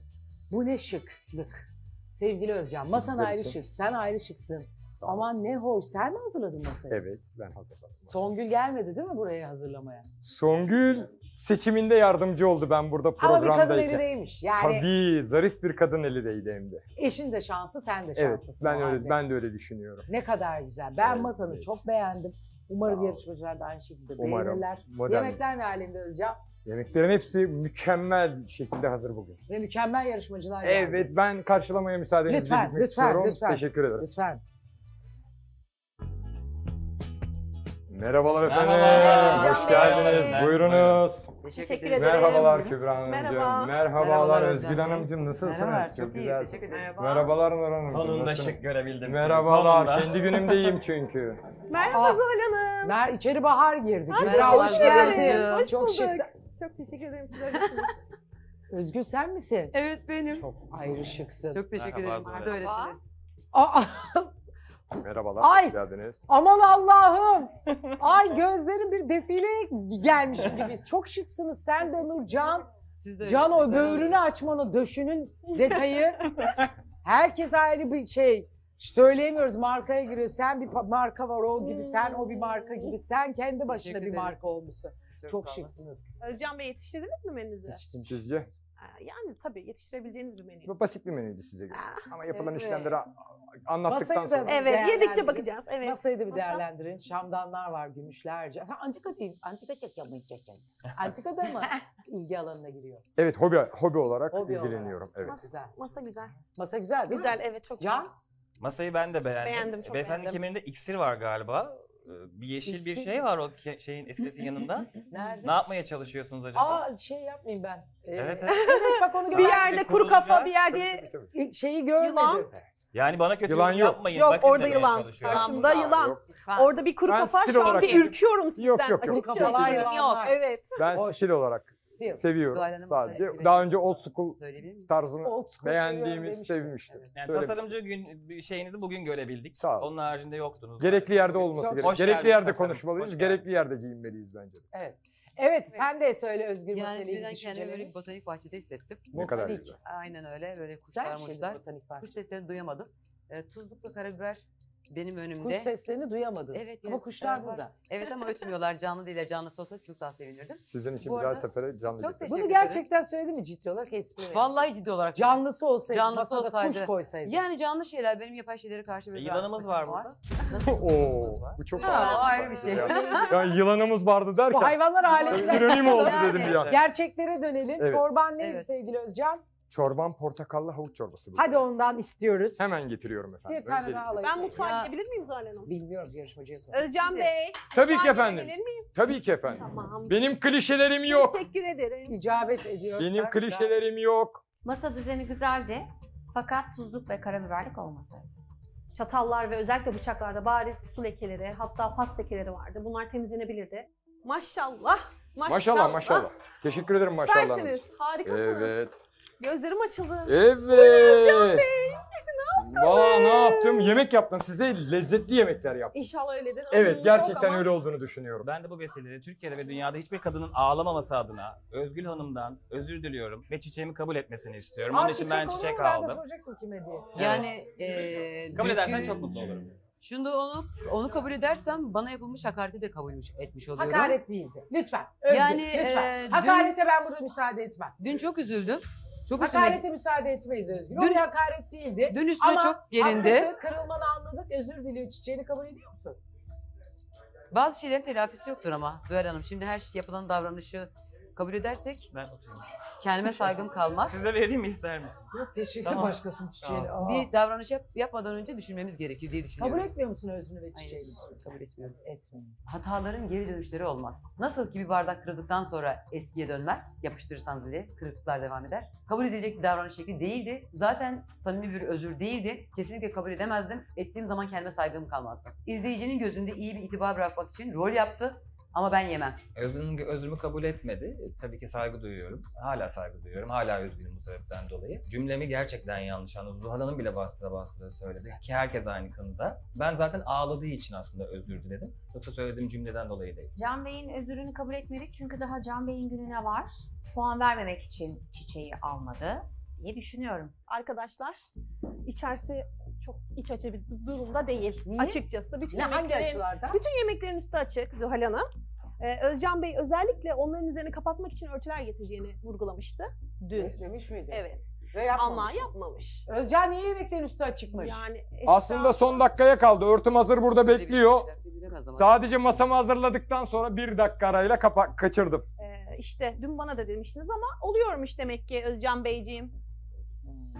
Bu ne şıklık. Sevgili Özcan, masan ayrı şık, sen ayrı şıksın. Aman ne hoş, sen mi hazırladın masayı? Evet, ben hazırladım. Songül gelmedi değil mi burayı hazırlamaya? Songül seçiminde yardımcı oldu ben burada programdayken. Ama bir kadın eli değmiş. Yani... Tabii, zarif bir kadın eli değdi hem de. Eşin de şanslı, sen de şanslısın. Evet, ben, öyle, ben de öyle düşünüyorum. Ne kadar güzel, ben evet, masanı evet. çok beğendim. Umarım yarışmacılar da aynı şekilde Umarım. beğenirler. Modern. Yemekler ne halinde Özcan? Yemeklerin hepsi mükemmel şekilde hazır bugün. Ve mükemmel yarışmacılar. Evet, yani. ben karşılamaya müsaadenizle gitmek lütfen, istiyorum. Lütfen, teşekkür ederim. Lütfen. Merhabalar efendim, merhaba. hoş geldiniz. Merhaba. Buyurunuz. Teşekkür ederim. Merhabalar Kübra Hanımcığım. Merhaba. Merhabalar Özgül Hanımcığım, nasılsınız? Merhaba, çok iyi, teşekkür ederim. Merhabalar Nur Hanımcığım. Sonunda şık görebildim. Merhabalar, kendi günümdeyim çünkü. Merhaba Zuhal Hanım. Mer içeri bahar girdi. Kübra hoş geldin. Hoş bulduk. Çok teşekkür ederim, siz öylesiniz. Özgül sen misin? Evet benim. Çok ayrı şıksın. Çok teşekkür ederim, siz de öylesiniz. Merhabalar, ay, hoş geldiniz. Aman Allah'ım! Ay gözlerim bir defileye gelmişim gibiyiz. Çok şıksınız sen de Nur, Can. Siz de Can o böğrünü açmanı, döşünün detayı. Herkes ayrı bir şey. Söyleyemiyoruz, markaya giriyor. Sen bir marka var o gibi, sen o bir marka gibi. Sen kendi başına bir marka olmuşsun. Çok, Çok şıksınız. Özcan Bey yetiştirdiniz mi menünüzü? Yetiştim sizce. Yani tabii yetiştirebileceğiniz bir menü. Basit bir menüydü size göre. Aa, ama yapılan evet. işlemleri anlattıktan sonra. Evet, yedikçe bakacağız. Evet. Masayı da bir değerlendirin. Şamdanlar var, gümüşlerce. Ha, antika değil, antika çekemeyecek yani. Antika da mı ilgi alanına giriyor? Evet, hobi hobi olarak hobi ilgileniyorum. Olarak. Evet. Masa güzel. Masa güzel. Masa güzel değil güzel, mi? Evet, çok Can? Güzel. Masayı ben de beğendim. Beğendim, çok Beyefendi beğendim. Kemerinde iksir var galiba. Bir yeşil iksir. bir şey var o şeyin eskletin yanında. Nerede? Ne yapmaya çalışıyorsunuz acaba? Aa şey yapmayayım ben. Ee, evet, evet. evet bak onu bir yerde kuru kafa bir yerde tabii, tabii. şeyi görmedim. Yılan. Yani bana kötü yılan yapmayın. Yok Bakın orada yılan. Karşımda yılan. Yok. Orada bir kuru ben kafa şu an bir ürküyorum sizden. Yok yok yok. Kuru kafalar yılan yok. Evet. Ben o, stil olarak stil. seviyorum sadece. Direkt. Daha önce old school tarzını old school beğendiğimiz sevmiştim. Evet. Yani tasarımcı gün şeyinizi bugün görebildik. Sağ olun. Onun haricinde yoktunuz. Gerekli yerde olması gerekiyor. Gerekli yerde konuşmalıyız. Gerekli yerde giyinmeliyiz bence. Evet. Evet, evet, sen de söyle Özgür yani meseleyi. Yani kendimi böyle bir botanik bahçede hissettim. Ne kadar güzel. Aynen öyle, böyle kuşlar muşlar. Kuş seslerini duyamadım. E, tuzluklu karabiber benim önümde. Kuş seslerini duyamadın evet, ama yani, kuşlar evet, burada. Evet ama ötmüyorlar, canlı değiller. Canlısı olsa çok daha sevinirdim. Sizin için bu bir daha sefere canlı çok teşekkür ederim. Bunu gerçekten söyledi mi ciddi olarak espri? Vallahi ciddi olarak. Canlısı olsaydı, canlısı olsaydı. Kuş koysaydı. Yani canlı şeyler benim yapay şeylere karşı bir e, yılanımız var burada. Oo, bu çok ha, ayrı bir şey. Yani. yani yılanımız vardı derken. Bu hayvanlar aleminde. Önemli oldu yani. dedim bir an. Gerçeklere dönelim. Evet. Çorban neydi evet. sevgili Özcan? Çorban portakallı havuç çorbası. Hadi burada. ondan istiyoruz. Hemen getiriyorum efendim. Bir tane daha alayım. Ben mutfağa gidebilir miyim Zuhal Hanım? Bilmiyoruz yarışmacıya sonra. Özcan Bey. Tabii ki efendim. Tabii ki efendim. Tamam. Benim klişelerim yok. Teşekkür ederim. İcabet ediyoruz. Benim klişelerim yok. Masa düzeni güzeldi. Fakat tuzluk ve karabiberlik olmasaydı. Çatallar ve özellikle bıçaklarda bariz su lekeleri, hatta pas lekeleri vardı. Bunlar temizlenebilirdi. Maşallah, maşallah. Maşallah, maşallah. Teşekkür ederim maşallahınız. Süpersiniz, harikasınız. Evet. Gözlerim açıldı. Evet. Can Bey, ne yaptın? Valla ne yaptım? Yemek yaptım. Size lezzetli yemekler yaptım. İnşallah öyledir. Evet, gerçekten ama... öyle olduğunu düşünüyorum. Ben de bu vesileyle Türkiye'de ve dünyada hiçbir kadının ağlamaması adına Özgül Hanım'dan özür diliyorum ve çiçeğimi kabul etmesini istiyorum. Aa, Onun için ben çiçek aldım. Ben de soracaktım kime diye. Yani ee, kabul edersen dükü... çok mutlu olurum. Şimdi onu onu kabul edersem bana yapılmış hakareti de kabul etmiş oluyorum. Hakaret değildi. Lütfen. Özgür, yani lütfen. E, hakarete dün... ben burada müsaade etmem. Dün çok üzüldüm. Çok Hakarete üzüldüm. müsaade etmeyiz Özgül. Dün hakaret değildi. Dün üstüne ama çok gelindi. Ama kırılmanı anladık. Özür diliyor, çiçeğini kabul ediyor musun? Bazı şeylerin telafisi yoktur ama Zuhal Hanım. Şimdi her şey yapılan davranışı, Kabul edersek ben oturayım. Kendime saygım kalmaz. Size vereyim ister misiniz? Yok teşekkür ederim. Başkasının çiçeğini. Tamam. Bir davranış yap, yapmadan önce düşünmemiz gerekir diye düşünüyorum. Kabul etmiyor musun özünü ve çiçeğini? Hayır, kabul etmiyorum. Etmiyorum. Hataların geri dönüşleri olmaz. Nasıl ki bir bardak kırıldıktan sonra eskiye dönmez, yapıştırırsanız bile kırıklıklar devam eder. Kabul edilecek bir davranış şekli değildi. Zaten samimi bir özür değildi. Kesinlikle kabul edemezdim. Ettiğim zaman kendime saygım kalmazdı. İzleyicinin gözünde iyi bir itibar bırakmak için rol yaptı. Ama ben yemem. Özgün, özrümü kabul etmedi. Tabii ki saygı duyuyorum. Hala saygı duyuyorum. Hala üzgünüm bu sebepten dolayı. Cümlemi gerçekten yanlış anladım. Zuhal Hanım bile bastıra bastıra söyledi. Ki herkes aynı kanıda. Ben zaten ağladığı için aslında özür diledim. Yoksa söylediğim cümleden dolayı değil. Can Bey'in özrünü kabul etmedik çünkü daha Can Bey'in gününe var. Puan vermemek için çiçeği almadı diye düşünüyorum. Arkadaşlar içerisi çok iç açı bir durumda değil. Niye? Açıkçası. Bütün ne, hangi açılardan? Bütün yemeklerin üstü açık Zuhal Hanım. Ee, Özcan Bey özellikle onların üzerini kapatmak için örtüler getireceğini vurgulamıştı dün. Beklemiş miydi? Evet. Ve yapmamış. Ama yapmamış. Özcan niye yemeklerin üstü açıkmış? Yani aslında daha... son dakikaya kaldı. Örtüm hazır burada böyle bekliyor. Sadece masamı hazırladıktan sonra bir dakika arayla kapa kaçırdım. Ee, işte dün bana da demiştiniz ama oluyormuş demek ki Özcan Beyciğim.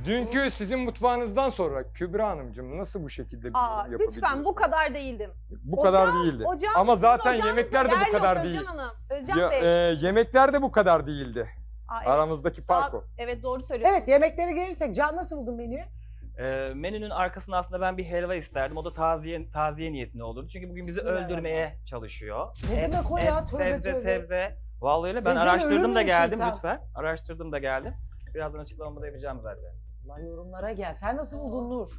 Dünkü sizin mutfağınızdan sonra Kübra Hanımcığım nasıl bu şekilde bir Aa, yapabiliyorsun? Lütfen bu kadar değildim. Bu Ocağım, kadar değildi. Ocağım, ama zaten yemekler de bu kadar değil. Ya, e, yemekler de bu kadar değildi. Aa, evet. Aramızdaki fark Aa, o. Evet doğru söylüyorsun. Evet yemeklere gelirsek Can nasıl buldun menüyü? Ee, menünün arkasında aslında ben bir helva isterdim. O da taziye, taziye niyetine olurdu. Çünkü bugün bizi Bismillah öldürmeye Allah. Çalışıyor. Ne et, demek o et, ya? Tövbe sebze, tövbe. sebze. Vallahi öyle. Ben araştırdım da geldim sen? Lütfen. Araştırdım da geldim. Birazdan açıklamamı da yapacağım zaten. Lan yorumlara gel. Sen nasıl buldun Nur?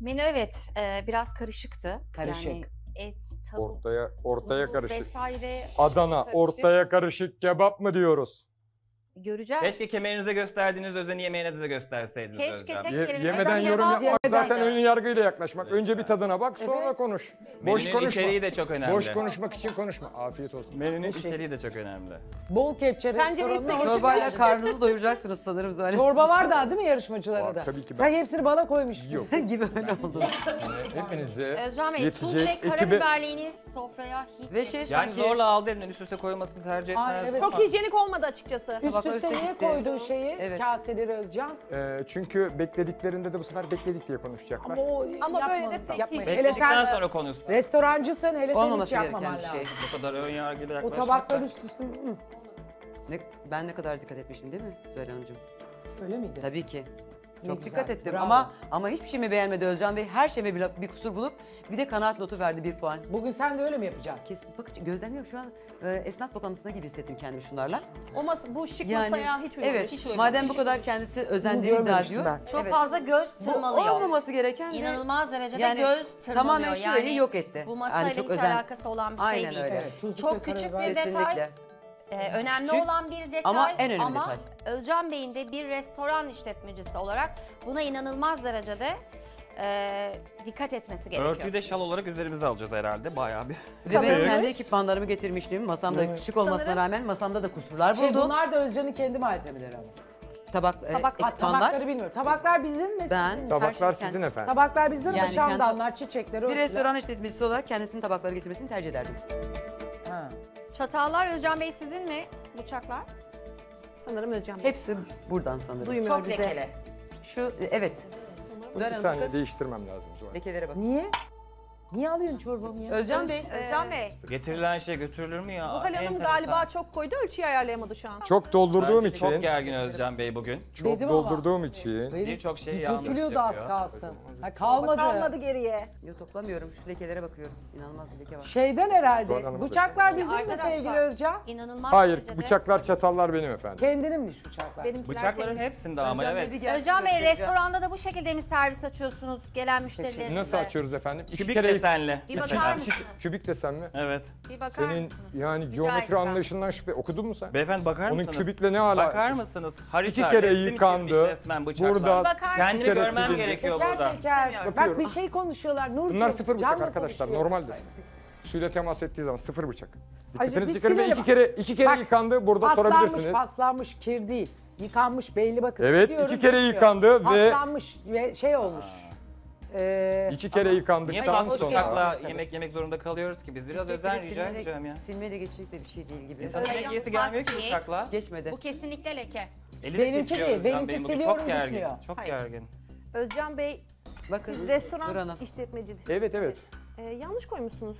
Menü evet e, biraz karışıktı. Karışık. Yani et, tavuk, ortaya, ortaya karışık. Vesaire. Adana karışık. Ortaya karışık kebap mı diyoruz? Göreceğiz. Keşke kemerinize gösterdiğiniz özeni yemeğine de gösterseydiniz. Keşke tek Ye Yemeden yorum yapmak zaten ön yargıyla yaklaşmak. Evet. Önce bir tadına bak sonra evet. konuş. Menünün Boş konuşma. içeriği de çok önemli. Boş konuşmak için konuşma. Afiyet olsun. Menünün Teşekkür. içeriği de çok önemli. Bol kepçe restoranına çorbayla karnınızı doyuracaksınız sanırım zaten. Çorba var daha değil mi yarışmacılara da? Tabii ki. Ben... Sen hepsini bana koymuşsun. Yok. gibi öyle oldu. Hepinize Özcan Bey, tuz ve karabiberliğini sofraya hiç... Ve şey sanki... Yani zorla aldı eline üst üste koymasını tercih etmez. Çok hijyenik olmadı açıkçası. Üst üste koyduğu şeyi, evet. kaseleri Özcan? Ee, çünkü beklediklerinde de bu sefer bekledik diye konuşacaklar. Ama, o, Ama böyle de pek hiç. Bekledikten sonra konuş. Restorancısın, hele sen hiç yapmaman lazım. Şey. Bu kadar ön yargıyla yaklaşmak. O tabaklar üst üste... Ne, ben ne kadar dikkat etmişim değil mi Zuhal Hanımcığım? Öyle miydi? Tabii ki. Çok ne dikkat güzel. ettim Bravo. ama ama hiçbir şey mi beğenmedi Özcan Bey? Her şeyime bir, bir kusur bulup bir de kanaat notu verdi bir puan. Bugün sen de öyle mi yapacaksın? Kesin. Bak gözlemliyorum şu an e, esnaf lokantasında gibi hissettim kendimi şunlarla. O masa, bu şık yani, masaya hiç uymamış. Evet. Hiç uymamış. Madem bu kadar kendisi özendiğini iddia ediyor. Çok evet. fazla göz tırmalıyor. Bu olmaması gereken ve inanılmaz derecede yani, göz tırmalıyor. Tamamen şurayı yani, yok etti. Bu masayla yani, çok hiç özen... alakası olan bir Aynen şey değil. Öyle. Evet, çok küçük bir detay. Kesinlikle. Ee, önemli Küçük, olan bir detay ama, en önemli ama detay. Özcan Bey'in de bir restoran işletmecisi olarak buna inanılmaz derecede e, dikkat etmesi gerekiyor. Örtüyü de şal olarak üzerimize alacağız herhalde bayağı bir. Ve ben kendi ekipmanlarımı getirmiştim masamda evet. küçük olmasına Sanırım, rağmen masamda da kusurlar şey, buldum. Bunlar da Özcan'ın kendi malzemeleri ama. Tabak, Tabak, e, tabakları bilmiyorum. Tabaklar bizim mi? Ben, tabaklar sizin kendim, efendim. Tabaklar bizden yani ama şamdanlar, çiçekleri. Bir ölçüler. Restoran işletmecisi olarak kendisinin tabakları getirmesini tercih ederdim. Ha. Çatallar Özcan Bey sizin mi? Bıçaklar? Sanırım Özcan Bey. Hepsi buradan sanırım. Duymuyor Çok bize. Lekeli. Şu evet. Bir saniye değiştirmem lazım. Lekelere bak. Niye? Niye alıyorsun çorbamı ya? Özcan Bey. Özcan Bey. Ee, Getirilen şey götürülür mü ya? Zuhal Hanım galiba çok koydu, ölçüyü ayarlayamadı şu an. Çok doldurduğum için. Çok gergin Özcan Bey bugün. Çok Dedim doldurduğum ama. için. Birçok şey yanlış yapıyor. Dökülüyordu az kalsın. Ha, kalmadı. Kalmadı geriye. Yo, toplamıyorum, şu lekelere bakıyorum. İnanılmaz bir leke var. Şeyden herhalde, bıçaklar bizim mi sevgili Özcan? İnanılmaz. Hayır, derecede. Bıçaklar, çatallar benim efendim. Kendininmiş bıçaklar. Benimkiler Bıçakların temiz. hepsinde ama evet. Özcan Bey, restoranda da bu şekilde mi servis açıyorsunuz gelen müşterilerinize? Nasıl açıyoruz efendim? Kübik desenli. Bir bakar mısınız? Kübik desenli. Evet. Bir bakar Senin mısınız? Yani geometri anlayışından şüphe. Okudun mu sen? Beyefendi bakar Onun mısınız? Onun kübikle ne ala? Bakar mısınız? Harita, İki kere yıkandı. Burada kendimi görmem silindi. gerekiyor e, burada. Bak bir şey konuşuyorlar. Nurcuğum. Bunlar sıfır bıçak arkadaşlar. Normaldir. Suyla temas ettiği zaman sıfır bıçak. Dikkatinizi çıkarın ve iki kere iki kere Bak, yıkandı. Burada paslanmış, sorabilirsiniz. Paslanmış, paslanmış, kir değil. Yıkanmış belli bakın. Evet, iki kere yıkandı ve paslanmış ve şey olmuş. Ee, İki kere yıkandıktan sonra. Bıçakla yemek yemek zorunda kalıyoruz ki biz biraz özen rica edeceğim ya. Silmeyle geçecek de bir şey değil gibi. İnsanın yemek yiyesi gelmiyor ki bıçakla. Geçmedi. Bu kesinlikle leke. Eli benimki değil, benimki siliyorum gitmiyor. Çok gergin. Özcan Bey, bakın, siz restoran işletmecisiniz. Evet evet. Ee, yanlış koymuşsunuz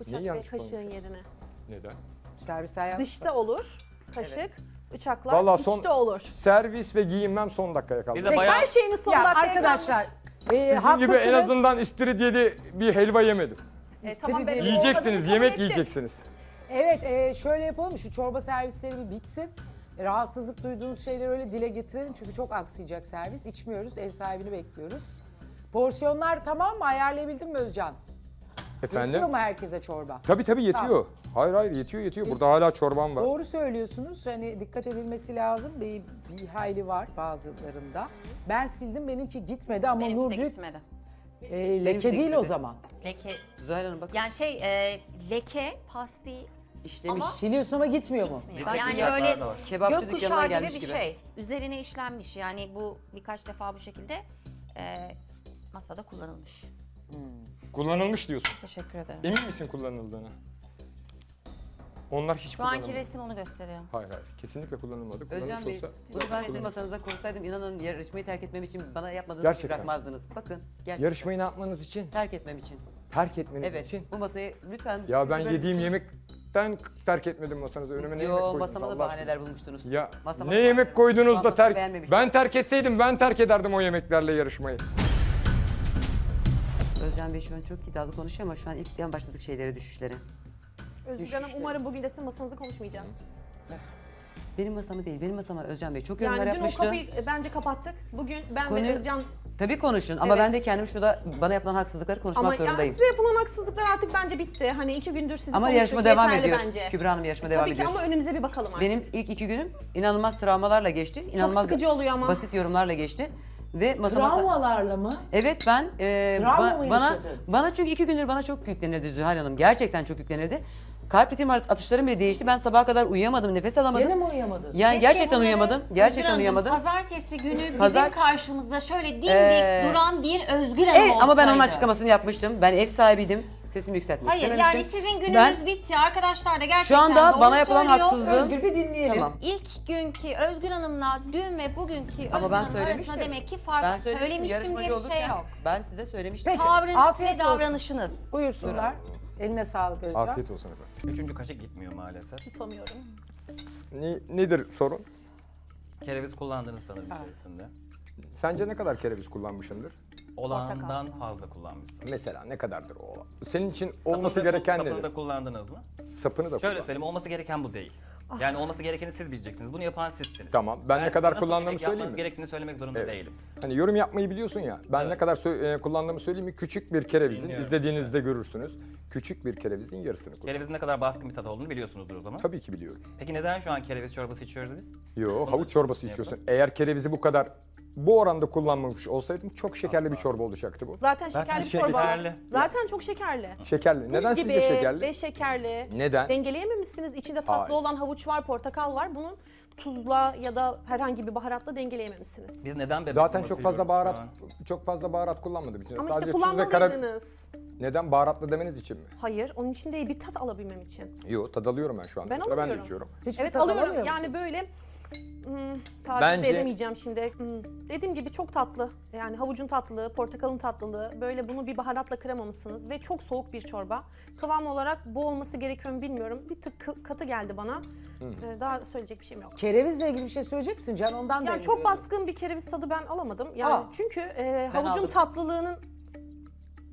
bıçak ve kaşığın yerine. Neden? Servisler yanlış. Dışta olur kaşık. Evet. Bıçaklar vallahi son, içte olur. Servis ve giyinmem son dakikaya kaldı. Ve bayağı... her şeyini son ya dakikaya arkadaşlar. E, sizin gibi en azından istiridyeli bir helva yemedim. E, tamam, yiyeceksiniz, yemek ettim. Yiyeceksiniz. Evet, e, şöyle yapalım, şu çorba servisleri bir bitsin. Rahatsızlık duyduğunuz şeyleri öyle dile getirelim çünkü çok aksayacak servis. İçmiyoruz, ev sahibini bekliyoruz. Porsiyonlar tamam mı? Ayarlayabildin mi Özcan? Efendim? Yetiyor mu herkese çorba? Tabii tabii yetiyor. Tamam. Hayır hayır yetiyor yetiyor. Burada hala çorbam var. Doğru söylüyorsunuz. Hani dikkat edilmesi lazım. Bir, bir hayli var bazılarında. Ben sildim, benimki gitmedi ama benimki Nur de gitmedi. E, leke benimki de değil gitmedi. O zaman. Leke. Zuhal Hanım bakın. Yani şey e, leke pas değil. İşlemiş. Ama siliyorsun ama gitmiyor mu? Gitmiyor. Yani, yani öyle gökkuşağı gibi bir şey. Gibi. Üzerine işlenmiş. Yani bu birkaç defa bu şekilde e, masada kullanılmış. Hmm. Kullanılmış diyorsun. Teşekkür ederim. Emin misin kullanıldığını? Onlar hiç şu anki resim onu gösteriyor. Hayır hayır kesinlikle kullanılmadı. Özcan Bey, bunu ben sizin masanıza koysaydım inanın yarışmayı terk etmem için bana yapmadığınız gibi bırakmazdınız. Bakın. Gerçekten. Yarışmayı ne yapmanız için? Terk etmem için. Terk etmeniz evet, için? Evet bu masayı lütfen... Ya ben yediğim yemekten terk etmedim masanıza. Önüme ne yemek koydunuz? Yo masama da bahaneler bulmuştunuz. Ya masama ne yemek koydunuz da terk... Ben terk etseydim ben terk ederdim o yemeklerle yarışmayı. Özcan Bey şu an çok iddialı konuşuyor ama şu an ilk başladık şeylere, düşüşlere. Özgül Hanım umarım bugün de sizin masanızı konuşmayacağız. Benim masamı değil, benim masama Özcan Bey çok yorumlar yapmıştı. Yani dün yapmıştı. O kapıyı bence kapattık. Bugün ben Konu... ve Özcan... Tabii konuşun ama evet. Ben de kendim şurada bana yapılan haksızlıkları konuşmak ama zorundayım. Ama size yapılan haksızlıklar artık bence bitti. Hani iki gündür sizi ama konuştuk, yeterli bence. Ama yarışma devam ediyor. Bence. Kübra Hanım yarışma e, devam ediyor. Tabii ki ama önümüze bir bakalım artık. Benim ilk iki günüm inanılmaz travmalarla geçti. İnanılmaz çok sıkıcı oluyor ama. Basit yorumlarla geçti. Ve masa travmalarla masa... mı? Evet ben e, ba mı bana bana çünkü iki gündür bana çok yüklenirdi Zuhal Hanım. Gerçekten çok yüklenirdi. Kalp ritim atışlarım bile değişti. Ben sabaha kadar uyuyamadım, nefes alamadım. Yine mi uyuyamadın? Yani keşke gerçekten uyuyamadım. Gerçekten Hanım, uyuyamadım. Pazartesi günü Pazar... bizim karşımızda şöyle dimdik ee... duran bir Özgül Hanım evet, olsaydı. Ama ben onun açıklamasını yapmıştım. Ben ev sahibiydim. Sesimi yükseltmek hayır, istememiştim. Hayır yani sizin gününüz ben... bitti arkadaşlar da gerçekten şu anda bana yapılan söylüyor. Haksızlığı. Özgül bir dinleyelim. Tamam. İlk günkü Özgül Hanım'la dün ve bugünkü Özgül Hanım'ın arasında demek ki fark. Ben söylemiştim, söylemiştim diye bir şey yok. Ben size söylemiştim. Tavrınız ve davranışınız. Buyursunlar. Eline sağlık Özcan. Afiyet olsun efendim. Üçüncü kaşık gitmiyor maalesef. Sanıyorum. Ne, nedir sorun? Kereviz kullandınız sanırım evet. içerisinde. Sence ne kadar kereviz kullanmışındır? Olandan fazla kullanmışsın. Mesela ne kadardır o? Senin için sapını olması da, gereken nedir? Sapını da kullandınız mı? Sapını da şöyle söyleyeyim, olması gereken bu değil. Ah. Yani olması gerekeni siz bileceksiniz. Bunu yapan sizsiniz. Tamam. Ben, ben ne kadar kullandığımı söyleyeyim mi? Gerektiğini söylemek zorunda evet. değilim. Hani yorum yapmayı biliyorsun ya. Ben evet. ne kadar e, kullandığımı söyleyeyim mi? Küçük bir kerevizin bilmiyorum. İzlediğinizde görürsünüz. Küçük bir kerevizin yarısını kullandım. Kerevizin ne kadar baskın bir tat olduğunu biliyorsunuzdur o zaman. Tabii ki biliyorum. Peki neden şu an kereviz çorbası içiyoruz biz? Yok, havuç çorbası içiyorsun. Eğer kerevizi bu kadar bu oranda kullanmamış olsaydım çok şekerli bir çorba olacaktı bu. Zaten şekerli çorba. Zaten çok şekerli. Şekerli. Neden sizce şekerli? Ve şekerli. Neden? Dengeleyememişsiniz. İçinde tatlı olan havuç var, portakal var. Bunun tuzla ya da herhangi bir baharatla dengeleyememişsiniz. Biz neden zaten çok fazla baharat çok fazla baharat kullanmadım içinde. Ama sadece işte kullanmalıydınız. Neden baharatla demeniz için mi? Hayır, onun için değil, bir tat alabilmem için. Yok, tad alıyorum ben şu anda. Ben alıyorum. Ben de içiyorum. Evet, alıyorum. Yani böyle Hmm, tarif de edemeyeceğim şimdi. Hmm. Dediğim gibi çok tatlı. Yani havucun tatlılığı, portakalın tatlılığı. Böyle bunu bir baharatla kıramamışsınız ve çok soğuk bir çorba. Kıvam olarak bu olması gerekiyor mu bilmiyorum. Bir tık katı geldi bana. Hmm. Ee, daha söyleyecek bir şeyim yok. Kerevizle ilgili bir şey söyleyecek misin? Can ondan yani da çok baskın bir kereviz tadı ben alamadım. Yani Aa, çünkü e, havucun tatlılığının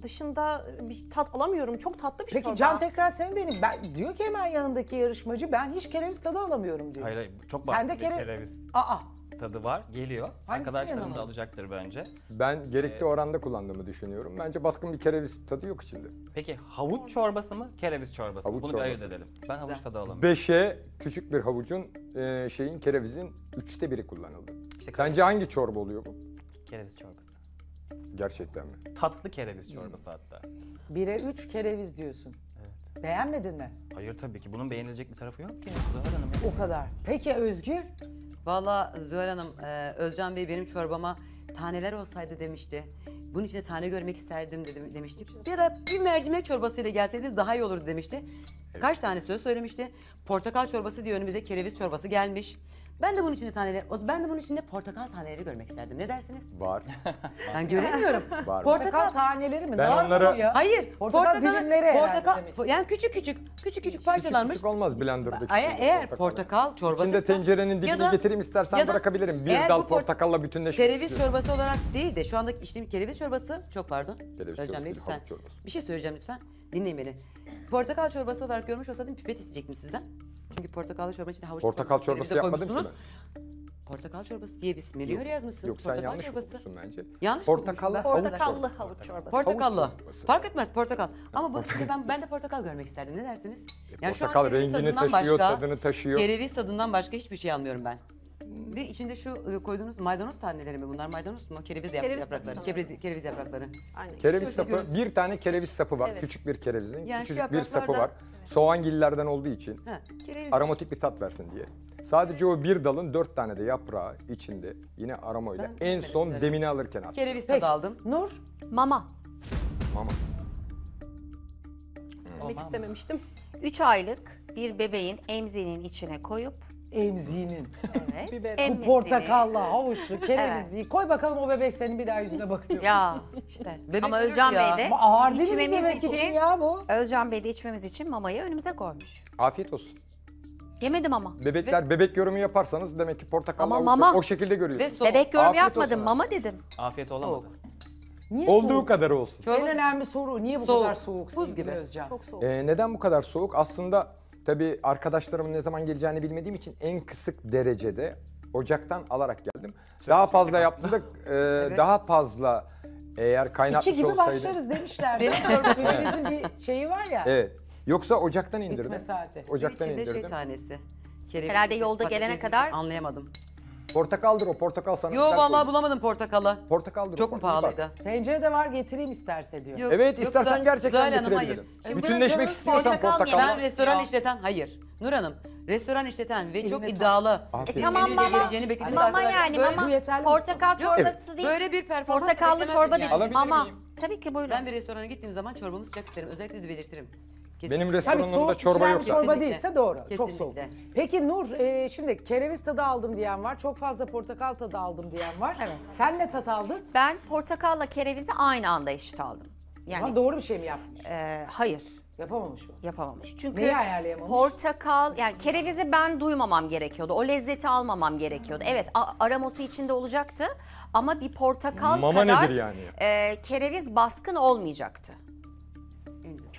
dışında bir tat alamıyorum. Çok tatlı bir şey. Peki çorba. Can tekrar seni deneyim. Ben, diyor ki hemen yanındaki yarışmacı ben hiç kereviz tadı alamıyorum diyor. Hayır hayır çok basit bir kere... kereviz Aa. tadı var. Geliyor. Hangisi arkadaşlarım da alacaktır bence. Ben gerekli ee... oranda kullandığımı düşünüyorum. Bence baskın bir kereviz tadı yok içinde. Peki havuç çorbası mı kereviz çorbası mı? Bunu çorbası. Bir ayırt edelim. Ben havuç tadı alamıyorum. Beşe küçük bir havucun e, şeyin kerevizin üçte biri kullanıldı. İşte sence hangi çorba oluyor bu? Kereviz çorbası. Gerçekten mi? Tatlı kereviz çorbası hatta. Bire üç kereviz diyorsun. Evet. Beğenmedin mi? Hayır tabii ki. Bunun beğenilecek bir tarafı yok ki. Zuhal Hanım. O kadar. Peki Özgül? Vallahi Zuhal Hanım, Özcan Bey benim çorbama taneler olsaydı demişti. bunun içinde tane görmek isterdim dedim, demişti. Ya da bir mercimek çorbasıyla gelseydiniz daha iyi olurdu demişti. Evet. Kaç tane söz söylemişti. Portakal çorbası diye önümüze kereviz çorbası gelmiş. Ben de bunun içinde taneleri, ben de bunun içinde portakal taneleri görmek isterdim. Ne dersiniz? Var. Ben göremiyorum. Var. Portakal taneleri mi? Ben Dar onlara... ya? Hayır. Portakal dilimleri. Portakal, portakal yani küçük küçük, küçük küçük parçalanmış. Küçük olmaz blender'daki. Eğer portakal, portakal çorbası. İçinde tencerenin dibini da, getireyim istersen da, bırakabilirim. Bir dal portakalla bütünleşmiş. Kereviz istiyorum. Çorbası olarak değil de şu andaki içtiğim kereviz çorbası çok pardon. Kereviz çorbası değil, lütfen. Bir şey söyleyeceğim lütfen. Dinleyin beni. Portakal çorbası olarak görmüş olsaydım pipet isteyecektim sizden. Çünkü portakallı çorba içinde havuç portakal çorbası yapmadım ki ben. Portakal çorbası diye bir menüye yazmışsınız. Yok, portakal sen yanlış çorbası. Bence. Yanlış portakallı, havuç portakallı havuç çorbası. Portakallı. Havuç fark etmez portakal. Ama bu türlü ben ben de portakal görmek isterdim. Ne dersiniz? Yani portakal rengini taşıyor, başka, tadını taşıyor. Kereviz tadından başka hiçbir şey almıyorum ben. Ve içinde şu koyduğunuz maydanoz taneleri mi bunlar? Maydanoz mu? Kereviz, kereviz yaprakları. Kereviz, kereviz yaprakları. Aynen. Kereviz şu sapı, görün. Bir tane kereviz sapı var. Evet. Küçük bir kerevizin, yani küçücük bir sapı var. Evet. Soğangillerden olduğu için ha, aromatik bir tat versin diye. Sadece o bir dalın dört tane de yaprağı içinde yine aromayla. Ben en son öyle. Demini alırken attım. Kereviz tadı aldım. Nur, mama. Mama. Söylemek hmm. istememiştim. Üç aylık bir bebeğin emzinin içine koyup emzinin. Evet. Bu portakallı, havuçlu, kerevizliği evet. Koy bakalım o bebek senin bir daha yüzüne bakıyor. Ya işte. Bebek ama Özcan ya. Bey de ağır değil mi bebek için ya bu? Özcan Bey de içmemiz için mamayı önümüze koymuş. Afiyet olsun. Yemedim ama. Bebekler ve... bebek yorumu yaparsanız demek ki portakallı ama mama. O şekilde görüyorsunuz. Bebek yorumu afiyet yapmadım olsun. Mama dedim. Afiyet olamadı. Niye olduğu soğuk? Kadar olsun. En önemli soru niye bu soğuk. Kadar soğuk? Buz gibi Özcan. Çok soğuk. Ee, neden bu kadar soğuk? Aslında tabii arkadaşlarımın ne zaman geleceğini bilmediğim için en kısık derecede ocaktan alarak geldim. Söyle daha fazla yaptık, e, evet. Daha fazla eğer kaynatmış olsaydı. İki gibi olsaydı... başlarız demişler. Benim örgülerimizin bir şeyi var ya. Evet. Yoksa ocaktan indirdim. Bitme saati. Ocaktan İçinde indirdim. Şey tanesi. Kereviz, herhalde yolda gelene kadar. Anlayamadım. Portakaldır o, portakal sana. Yo vallahi bulamadım portakalı. Portakaldır. Çok mu pahalıydı? Tencerede var, getireyim isterse diyor. Yok, evet, yok istersen da, gerçekten Zuhal getirebilirim. Hanım, bütünleşmek istiyorsan portakal. Ben restoran ya. işleten, hayır. Nur Hanım, restoran işleten ve eline çok iddialı. E, tamam mama, geleceğini beklediğim mama yani böyle, mama, bu portakal çorbası yok, değil. Böyle bir performans portakallı çorba yani. Dedim ama tabii ki buyurun. Ben bir restorana gittiğim zaman çorbamı sıcak isterim, özellikle de belirtirim. Kesinlikle. Benim restoranımda çorba yok. Çorba değilse doğru. Kesinlikle. Çok soğuk. Peki Nur, e, şimdi kereviz tadı aldım diyen var. Çok fazla portakal tadı aldım diyen var. Evet. Sen ne tat aldın? Ben portakalla kerevizi aynı anda eşit aldım. Yani ama doğru bir şey mi yapmış? E, hayır. Yapamamış mı? Yapamamış. Çünkü neyi ayarlayamamış? Portakal, yani kerevizi ben duymamam gerekiyordu. O lezzeti almamam gerekiyordu. Evet, aroması içinde olacaktı. Ama bir portakal mama kadar nedir yani? E, kereviz baskın olmayacaktı.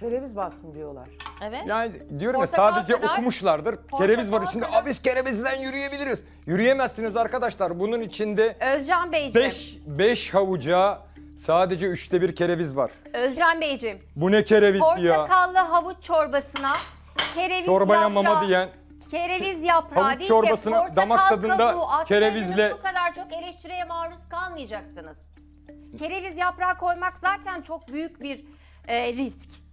Kereviz basın diyorlar. Evet. Yani diyorum ya sadece kadar, okumuşlardır. Kereviz var içinde. Abi biz kerevizden yürüyebiliriz. Yürüyemezsiniz arkadaşlar. Bunun içinde Özcan Beyciğim. beş havuca sadece üçte bir kereviz var. Özcan Beyciğim. Bu ne kereviz ya? Portakallı havuç çorbasına kereviz çorbaya yaprağı, mama diyen. Kereviz yaprağı havuç değil çorbasına, de damak tadında bu, kerevizle. Bu kadar çok eleştiriye maruz kalmayacaktınız. Kereviz yaprağı koymak zaten çok büyük bir e, risk.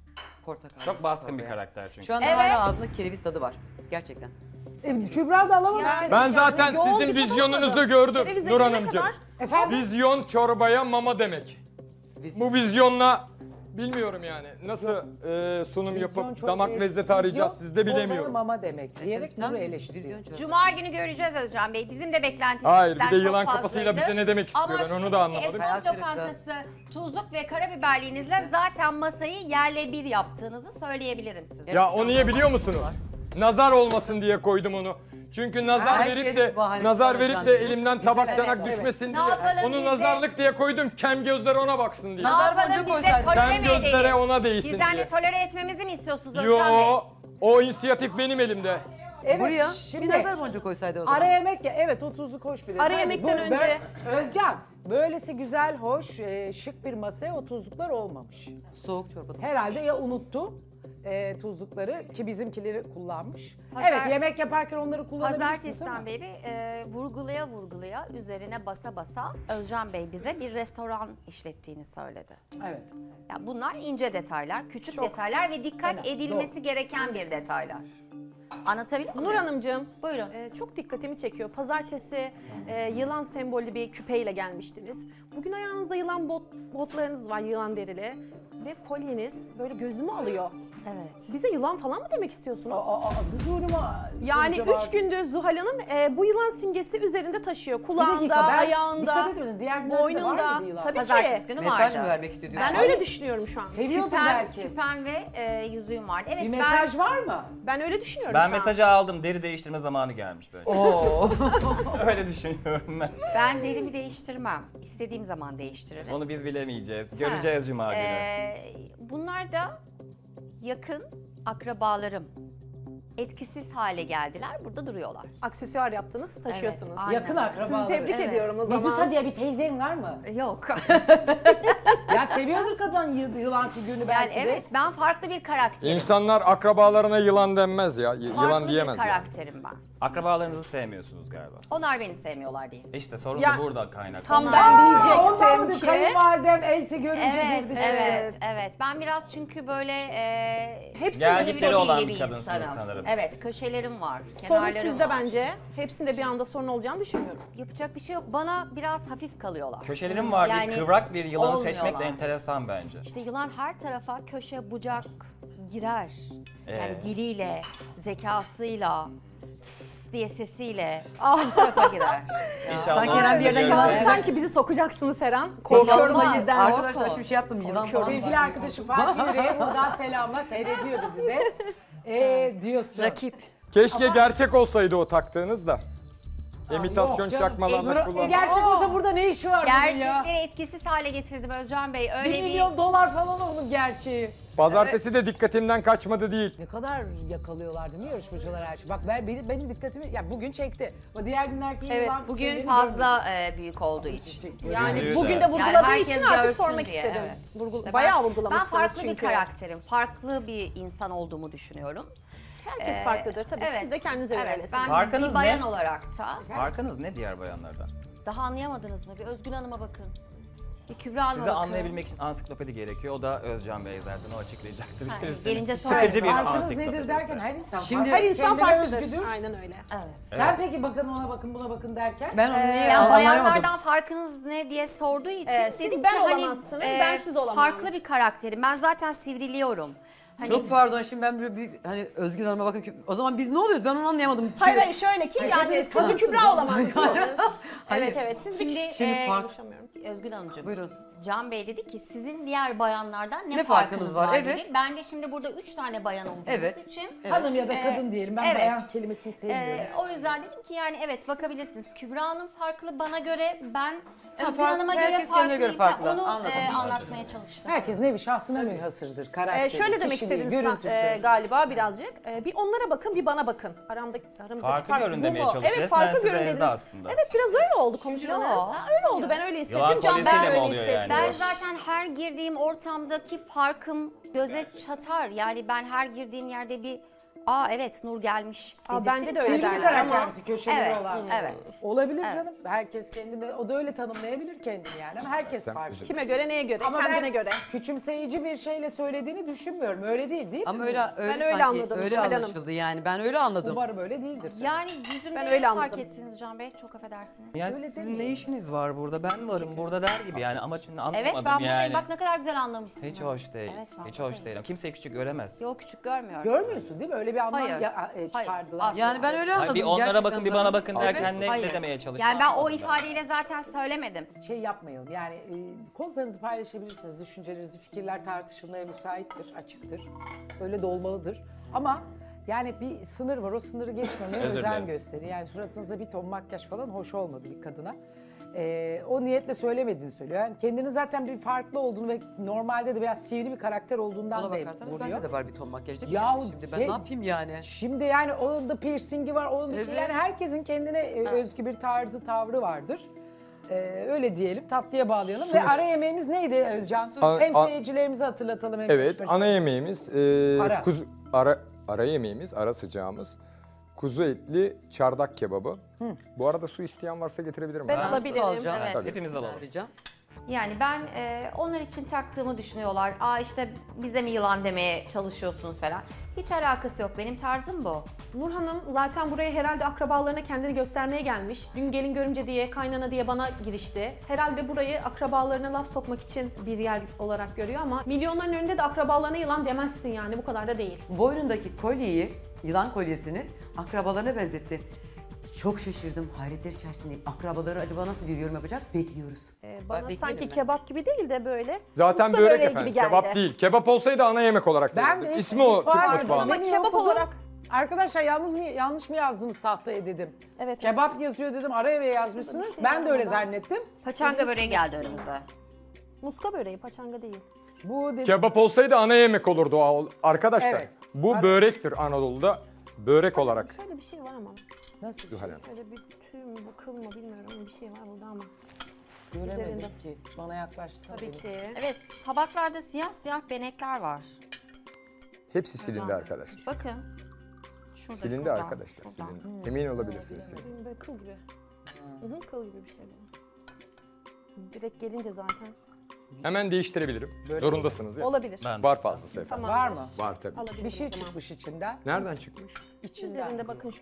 Portakal. Çok baskın bir karakter çünkü. Şu anda evet. Hala ağzında kereviz tadı var. Gerçekten. E, Kübra da alamamış. Yani, ben zaten yani, sizin vizyonunuzu olmadı. Gördüm kerevize Nur Hanımcığım. Vizyon çorbaya mama demek. Vizyon. Bu vizyonla bilmiyorum yani nasıl e, sunum vizyon yapıp damak lezzeti arayacağız sizde bilemiyorum. Mama demek diyerek Nur'u eleştiriyor. Cuma günü göreceğiz Özcan Bey. Bizim de beklentimizden çok fazlaydı. Hayır bir de yılan kafasıyla bize ne demek istiyor ben onu da anlamadım. Ama esnaf lokantası tuzluk ve karabiberliğinizle zaten masayı yerle bir yaptığınızı söyleyebilirim size. Ya o niye biliyor musunuz? Nazar olmasın diye koydum onu. Çünkü nazar ha, verip de nazar verip de elimden tabak çanak düşmesin diye onu nazarlık diye koydum. Kem gözleri ona baksın diye. Nazar boncuğu koysaydı. Kem gözleri ona değsin diye. Bizden tolere etmemizi mi istiyorsunuz? Yo o, o inisiyatif benim elimde. Evet. Buraya şimdi bir nazar boncuğu koysaydı o zaman. Ara yemek ya evet o tuzlu hoş bir. Ara yani, yemekten bu, önce Özcan böylesi güzel hoş e, şık bir masaya o tuzluklar olmamış. Soğuk çorba. Herhalde ya unuttu. E, tuzlukları ki bizimkileri kullanmış. Pazar, evet yemek yaparken onları kullanabilirsiniz. Pazartesiden beri e, vurgulaya vurgulaya üzerine basa basa Özcan Bey bize bir restoran işlettiğini söyledi. Evet. Yani bunlar ince detaylar, küçük çok detaylar ve dikkat önemli. Edilmesi doğru. Gereken bir detaylar. Anlatabilir miyim? Nur Hanımcığım. Buyurun. E, çok dikkatimi çekiyor. Pazartesi e, yılan sembollü bir küpeyle gelmiştiniz. Bugün ayağınızda yılan bot, botlarınız var, yılan derili. Ve kolyeniz böyle gözümü alıyor. Evet. Bize yılan falan mı demek istiyorsunuz? Aa, aa, yani üç gündür Zuhal Hanım e, bu yılan simgesi üzerinde taşıyor. Kulağında, dakika, ayağında, boynunda. Tabii Pazartesi ki. Mesaj mı vermek istiyorsun? Ben öyle düşünüyorum şu an. Seviyordum belki. Küpem ve e, yüzüğüm vardı. Evet, bir ben, mesaj var mı? Ben öyle düşünüyorum ben şu an. Ben mesajı aldım. Deri değiştirme zamanı gelmiş böyle. Oo. Öyle düşünüyorum ben. Ben derimi değiştirmem. İstediğim zaman değiştiririm. Onu biz bilemeyeceğiz. Göreceğiz ha. Cuma günü. Ee, bunlar da yakın akrabalarım. Etkisiz hale geldiler. Burada duruyorlar. Aksesuar yaptınız, taşıyorsunuz. Evet, yakın akrabaları. Sizi tebrik evet. ediyorum o zaman. Medusa diye bir teyzen var mı? Yok. Ya seviyordur kadın yılan figürünü belki yani de. Evet, ben farklı bir karakterim. İnsanlar akrabalarına yılan denmez ya. Y farklı yılan diyemez. Farklı bir karakterim yani. Ben. Akrabalarınızı sevmiyorsunuz galiba. Onlar beni sevmiyorlar diye. İşte sorun ya, da burada kaynaklı. Tam onlar ben diyecektim ki. Ondan mıdır kayınvalidem elti görünce evet, girdi. Evet, evet, evet. Ben biraz çünkü böyle e, hepsinin birbirine olan bir kadınsınız sanırım. Evet, köşelerim var, kenarlarım sorun sizde var. Bence. Hepsinde bir anda sorun olacağını düşünmüyorum. Yapacak bir şey yok. Bana biraz hafif kalıyorlar. Köşelerim var yani, kıvrak bir yılanı olmuyorlar. Seçmek de enteresan bence. İşte yılan her tarafa köşe bucak girer. Ee. Yani diliyle, zekasıyla, tıs diye sesiyle her tarafa girer. Sanki Eren bir yerden yılan çıktı. Sanki bizi sokacaksınız Eren. Korkuyorum da gizden. Arkadaşlar şimdi şey yaptım. Yılan sevgili arkadaşım Fatih Yüreğe buradan selamlar. Seyrediyor bizi de. Eee diyorsun. Rakip. Keşke ama... gerçek olsaydı o taktığınız da. Aa, imitasyon çakmalarını kullanmak. Gerçek olsa burada ne işi var bunun ya? Gerçekleri etkisiz hale getirdim Özcan Bey. Öyle bir milyon bir... dolar falan onun gerçeği. Pazartesi evet. de dikkatimden kaçmadı değil. Ne kadar yakalıyorlar değil mi yarışmacılar her şey? Bak ben, benim, benim dikkatimi ya bugün çekti. O diğer günlerki evet, yılan bugün fazla e, büyük olduğu için. Yani bugün de vurguladığı yani için artık sormak diye, istedim. Evet. Vurgul işte bayağı vurgulamışsınız çünkü. Ben farklı çünkü. bir karakterim, farklı bir insan olduğumu düşünüyorum. Herkes ee, farklıdır tabii. Evet, siz de kendinize göre evet, ben bir bayan ne? olarak da. Farkınız ne diğer bayanlardan? Daha anlayamadınız mı? Bir Özgül Hanım'a bakın. Size anlayabilmek için ansiklopedi gerekiyor. O da Özcan Bey zaten o açıklayacaktır. Hayır, gelince sıkıcı bir ansiklopedi nedir derken her insan şimdi farklı. Her insan farklıdır. Özgüdür. Aynen öyle. Evet. Sen evet. peki bakın ona bakın buna bakın derken ben onu ee, niye anlayamadım. Bayanlardan farkınız ne diye sorduğu için ee, siz dedik ben ki olamazsınız, hani, ben siz olamam. Farklı bir karakterim. Ben zaten sivriliyorum. Hani... Çok pardon şimdi ben böyle bir hani Özgün Hanım'a bakın o zaman biz ne oluyoruz ben onu anlayamadım. Hayır hayır şöyle ki hayır, yani kadın Kübra olamazsınız. Evet evet siz şimdi, bir... şimdi e, fark... Özgün Hanımcığım. Buyurun. Can Bey dedi ki sizin diğer bayanlardan ne, ne farkınız var, var evet. dedi. Ben de şimdi burada üç tane bayan olduğumuz evet. için. Evet. Hanım ya da kadın diyelim ben evet. bayan kelimesini sevmiyorum. Ee, o yüzden dedim ki yani evet bakabilirsiniz Kübra Hanım farklı bana göre ben Özgün Hanım'a göre farklıyım farklı. Onu e, anlatmaya çalıştım. Herkes nevi şahsına münhasırdır karakteri, ee, şöyle demek istediniz e, galiba birazcık. E, bir onlara bakın bir bana bakın. Aramdaki, aramızdaki farkı fark, görün demeye çalışıyoruz. Evet farkı görün dediniz. Aslında. Evet biraz öyle oldu konuşmanız. Öyle oldu ben öyle hissettim. Can ben öyle hissettim. Ben zaten her girdiğim ortamdaki farkım göze çatar. Yani ben her girdiğim yerde bir aa evet Nur gelmiş. Aa, bende de öyle derler. Sevgili bir karakter misin? Köşeleri evet, olan. Evet. Olabilir evet. canım. Herkes kendini, o da öyle tanımlayabilir kendini yani. Ama herkes farklı. Kime göre, neye göre, ama kendine göre. Küçümseyici bir şeyle söylediğini düşünmüyorum. Öyle değil değil mi? Ama öyle, öyle, ben öyle anladım. Öyle anlaşıldı yani. Ben öyle anladım. Umarım öyle değildir. Tabii. Yani yüzümde fark ettiniz Can Bey. Çok affedersiniz. Yani öyle sizin ne işiniz var burada? Ben varım Çekil. burada der gibi yani. Amacını anlamadım yani. Evet ben yani. Bak ne kadar güzel anlamışsınız. Hiç hoş değil. Evet, hiç hoş değil. Kimseyi küçük göremez. Yok küçük görmüyorum. Görmüyorsun değil mi? Öyle bir anlam ya, e, çıkardılar. Hayır. Yani ben öyle anladım. Hayır, bir onlara gerçekten bakın bir bana bakın derken evet. ne, ne demeye çalıştım. Yani ben o ifadeyle zaten söylemedim. Şey yapmayalım yani e, konularınızı paylaşabilirsiniz. Düşüncelerinizi, fikirler tartışılmaya müsaittir, açıktır. Öyle de olmalıdır. Ama yani bir sınır var. O sınırı geçmemeye özen gösterir. Yani suratınızda bir ton makyaj falan hoş olmadı bir kadına. Ee, o niyetle söylemediğini söylüyor. Yani kendini zaten bir farklı olduğunu ve normalde de biraz sivri bir karakter olduğundan da vuruyor. Bende de var bir ton makyaj değil mi? Yani şimdi şey, ben ne yapayım yani? Şimdi yani onun da piercingi var, onun evet. şey, yani herkesin kendine ha. özgü bir tarzı, tavrı vardır. Ee, öyle diyelim, tatlıya bağlayalım. Şunu, ve ara yemeğimiz neydi Özcan? A, hem a, seyircilerimizi hatırlatalım. Hem evet, başlayalım. ana yemeğimiz, e, ara. Kuzu, ara, ara yemeğimiz, ara sıcağımız. Kuzu etli çardak kebabı. Hı. Bu arada su isteyen varsa getirebilirim. Ben, ben alabilirim. Evet. Hepimiz alalım. Yani ben e, onlar için taktığımı düşünüyorlar. Aa işte bize mi yılan demeye çalışıyorsunuz falan. Hiç alakası yok, benim tarzım bu. Nur Hanım zaten buraya herhalde akrabalarına kendini göstermeye gelmiş. Dün gelin görümce diye, kaynana diye bana girişti. Herhalde burayı akrabalarına laf sokmak için bir yer olarak görüyor ama milyonların önünde de akrabalarına yılan demezsin yani, bu kadar da değil. Boynundaki kolyeyi, yılan kolyesini akrabalarına benzetti. Çok şaşırdım, hayretler içerisindeyim. Akrabaları acaba nasıl bir yorum yapacak? Bekliyoruz. Ee, bana ben sanki kebap gibi değil de böyle. Zaten börek, börek efendim, kebap değil. Kebap olsaydı ana yemek olarak verirdi. Ben de İsmi o Türk mutfağında. Ama kebap olarak... Arkadaşlar yalnız mı, yanlış mı yazdınız tahtaya dedim. Evet. Kebap evet. yazıyor dedim, ara eve yazmışsınız. Şey ben de öyle zannettim. Paçanga böreği geldi önümüze. Muska böreği, paçanga değil. Bu dedim. Kebap olsaydı ana yemek olurdu arkadaşlar. Evet. Bu Ar börektir Anadolu'da. Börek Ar olarak. Şöyle bir şey var ama. Nasıl? Şöyle bir tüy mü, bu kıl mı bilmiyorum, bir şey var burada ama. Göremedim Gidelim. ki. Bana yaklaştı. Tabii benim. ki. Evet, tabaklarda siyah siyah benekler var. Hepsi silindi Buradan. arkadaşlar. Bakın. Şurada, silindi şurada, arkadaşlar, şurada. silindi. Hmm. Emin olabilirsiniz. Evet, silindi. Böyle kıl gibi. Hmm. Kıl gibi bir şey. Direkt gelince zaten. Hemen değiştirebilirim. Böyle Zorundasınız. Yani. Olabilir. Ben. Var fazlası efendim. Tamam. Var mı? Var tabii. Alabilirim. Bir şey çıkmış içinden. Nereden çıkmış? İçinden. Üzerinde bakın şu.